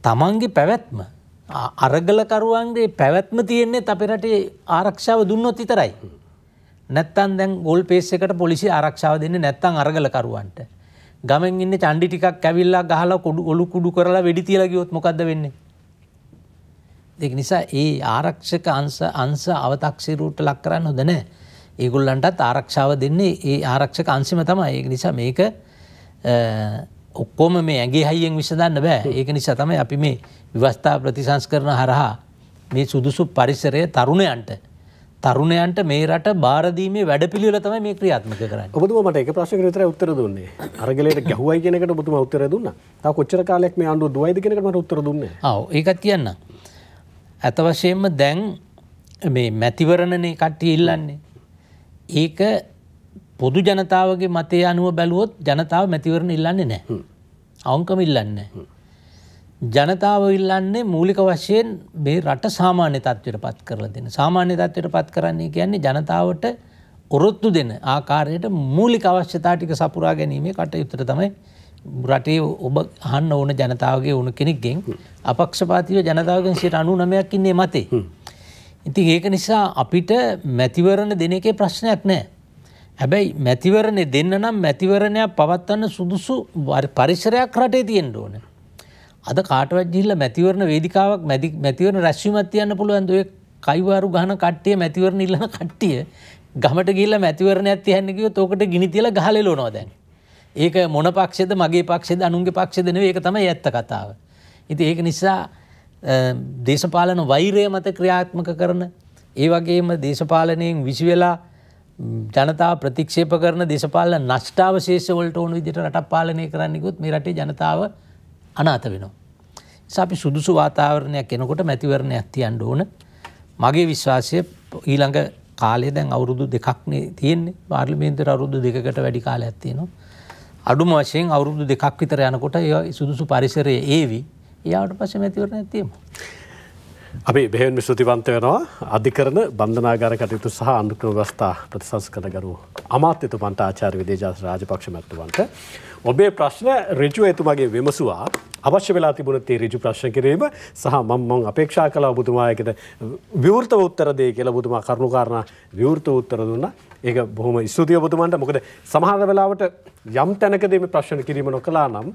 තමන්ගේ පැවැත්ම අරගලකරුවන්ගේ පැවැත්ම තියෙන්නේ අපේ රටේ ආරක්ෂාව දුන්නොත් විතරයි. නැත්තම් දැන් ගෝල් පේස් එකට පොලිසිය ආරක්ෂාව දෙන්නේ නැත්තම් අරගලකරුවන්ට. ගමෙන් ඉන්නේ චණ්ඩි ටිකක් ඇවිල්ලා ගහලා ඔලු කුඩු කරලා වෙඩි තියලා ගියොත් මොකද්ද වෙන්නේ? ඒක නිසා ඒ ආරක්ෂක අංශ අව탁සිරුවට ලක් කරන්න හොඳ නැහැ. ඒගොල්ලන්ටත් ආරක්ෂාව දෙන්නේ ඒ ආරක්ෂක අංශෙම තමයි. ඒක නිසා මේක ඔක්කොම මේ ඇඟේ හයියෙන් විසඳන්න බෑ. ඒක නිසා තමයි අපි මේ විවස්ථා ප්‍රතිසංස්කරණ හරහා මේ සුදුසු පරිසරය තරුණයන්ට මේ රට බාර දීමේ වැඩපිළිවෙල තමයි මේ ක්‍රියාත්මක කරන්නේ. ඔබතුමා මට එක ප්‍රශ්නයකට විතරයි උත්තර දුන්නේ. අරගලයට ගැහුවයි කියන එකට ඔබතුමා උත්තරය දුන්නා. තා කොච්චර කාලයක් මේ ආණ්ඩුව දුවයිද කියන එකට මට උත්තර දුන්නේ නැහැ. ආව් ඒකත් කියන්න. අත වශයෙන්ම දැන් මේ මැතිවරණනේ කට්ටිය ඉල්ලන්නේ. ඒක පොදු ජනතාවගේ මතය අනුව බැලුවොත් ජනතාව මැතිවරණ ඉල්ලන්නේ නැහැ. අවංකම ඉල්ලන්නේ නැහැ. ජනතාව ඉල්ලන්නේ මූලික වශයෙන් මේ රට සාමාන්‍ය තත්ත්වයට පත් කරලා දෙන. සාමාන්‍ය තත්ත්වයට පත් කරන්නේ කියන්නේ ජනතාවට ඔරොත්තු දෙන ආකාරයට මූලික අවශ්‍යතා ටික සපුරා ගැනීමේ කටයුත්තට තමයි රටේ ඔබ අහන්න ඕන ජනතාවගේ ඕන කෙනෙක්ගෙන් අපක්ෂපාතීව ජනතාවගෙන් 99%ක් ඉන්නේ මතේ. ඉතින් ඒක නිසා අපිට මැතිවරණ දෙන එකේ ප්‍රශ්නයක් නැහැ. හැබැයි මැතිවරණේ දෙන්න නම් මැතිවරණයක් පවත්වන්න සුදුසු පරිසරයක් රටේ තියෙන්න ඕන. අද කාටවත් ගිහිල්ලා මැතිවරණ වේදිකාවක් මැතිවරණ රැස්වීමක් තියන්න පුළුවන් ද? ඔය කයිවාරු ගහන කට්ටිය මැතිවරණ ඉල්ලන කට්ටිය ගමට ගිහිල්ලා මැතිවරණයක් තියන්න කිව්වොත් ඕකට ගිනි තියලා ගහලෙලනවා දැන්. ඒක මොන පක්ෂෙද මගේ පක්ෂෙද අනුන්ගේ පක්ෂෙද නෙවෙයි. ඒක තමයි ඇත්ත කතාව. ඉතින් ඒක නිසා දේශපාලන වෛරය මත ක්‍රියාත්මක කරන ඒ වගේම දේශපාලනයෙන් විසිවෙලා ජනතාව ප්‍රතික්ෂේප කරන දේශපාලන නෂ්ටාවශේෂ වලට ඕන විදිහට රටක් පාලනය කරන්න ගියොත් මේ රටේ ජනතාව අනාථ වෙනවා. ඒස අපි සුදුසු වාතාවරණයක් එනකොට මැතිවරණයක් තියන්න ඕන. මගේ විශ්වාසය ඊළඟ කාලේ දැන් අවුරුදු 2ක්නේ තියෙන්නේ. පාර්ලිමේන්තුවට අවුරුදු 2කට වැඩි කාලයක් තියෙනවා. අඩුම වශයෙන් අවුරුදු 2ක් විතර යනකොට ඒ සුදුසු පරිසරයේ ඒවි යාට පස්සේ මැතිවරණයක් තියෙනවා. අපි බෙහෙවින්ම ස්තුතිවන්ත වෙනවා අධිකරණ බන්ධනාගාර කටයුතු සහ අනුක්‍රම ව්‍යවස්ථා ප්‍රතිසංස්කරණ ගරු අමාත්‍යතුමන්ට ආචාර්ය විජේදාස රාජපක්ෂ මැතිතුමන්ට. ඔබේ ප්‍රශ්න ඍජුව එතුමාගේ විමසුවා. අවශ්‍ය වෙලා තිබුණොත් ඒ ඍජු ප්‍රශ්න කිරීම සහ මම අපේක්ෂා කළා ඔබතුමා ඒකට විවෘතව උත්තර දෙයි කියලා ඔබතුමා කරුණාකාරණා විවෘතව උත්තර දුන්නා. ඒක බොහොම ස්තුතියි ඔබතුමන්ට. මොකද සමහර වෙලාවට යම් තැනකදී මේ ප්‍රශ්න කිරීම නොකළා නම්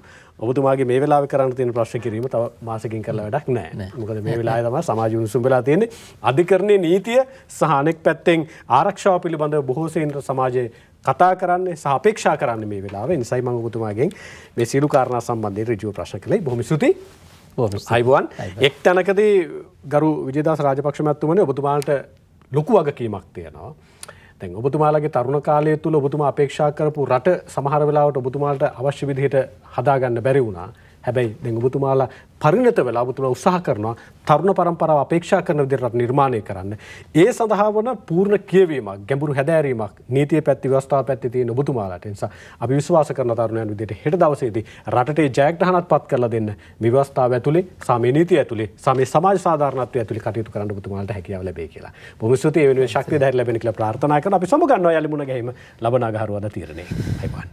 ඔබතුමාගේ මේ වෙලාවේ කරන්න තියෙන ප්‍රශ්න කිරීම තව මාසෙකින් කරලා වැඩක් නැහැ. මොකද මේ වෙලාවේ තමයි සමාජ උණුසුම් වෙලා තියෙන්නේ. අධිකරණයේ නීතිය සහ අනෙක් පැත්තෙන් ආරක්ෂාව පිළිබඳව බොහෝ සෙයින් සමාජයේ කතා කරන්නේ සහ අපේක්ෂා කරන්නේ මේ වෙලාවේ. නිසයි මම ඔබතුමාගෙන් මේ සියලු කාරණා සම්බන්ධයෙන් ඍජුව ප්‍රශ්න කළේ. බොහොම ස්තුතියි. අයිබෝන්. එක් තැනකදී ගරු විජේදාස රාජපක්ෂ මැතිතුමනි ඔබතුමාට ලොකු වගකීමක් තියෙනවා. දැන් ඔබතුමාලගේ තරුණ කාලය තුල ඔබතුමා අපේක්ෂා කරපු රට සමහර වෙලාවට ඔබතුමාට අවශ්‍ය විදිහට හදාගන්න බැරි වුණා. හැබැයි දැන් ඔබතුමාලා පරිණත වෙලා ඔබතුමා උත්සාහ කරනවා තරුණ පරම්පරාව අපේක්ෂා කරන විදිහට නිර්මාණය කරන්න. ඒ සඳහා වන පූර්ණ කියවීමක්, ගැඹුරු හැදෑරීමක් නීතිය පැත්තේ, ව්‍යවස්ථාව පැත්තේ තියෙන ඔබතුමාලාට. ඒ නිසා අපි විශ්වාස කරන තරුණයන් විදිහට හෙට දවසේදී රටේ ජයග්‍රහණත්පත් කරලා දෙන්න මේ ව්‍යවස්ථාව ඇතුලේ, සාමේ නීතිය ඇතුලේ, සාමේ සමාජ සාධාරණත්වය ඇතුලේ කටයුතු කරන්න ඔබතුමාලාට හැකියාව ලැබේ කියලා. බොහොම ස්තුතියි. ඒ වෙනුවෙන් ශක්තිය ධෛර්ය ලැබෙන කියලා ප්‍රාර්ථනා කරන අපි සමගන්නවා යලි මුණ ගැහිම ලබන අගහරුවාදා තීරණේ. අයිබෝන්.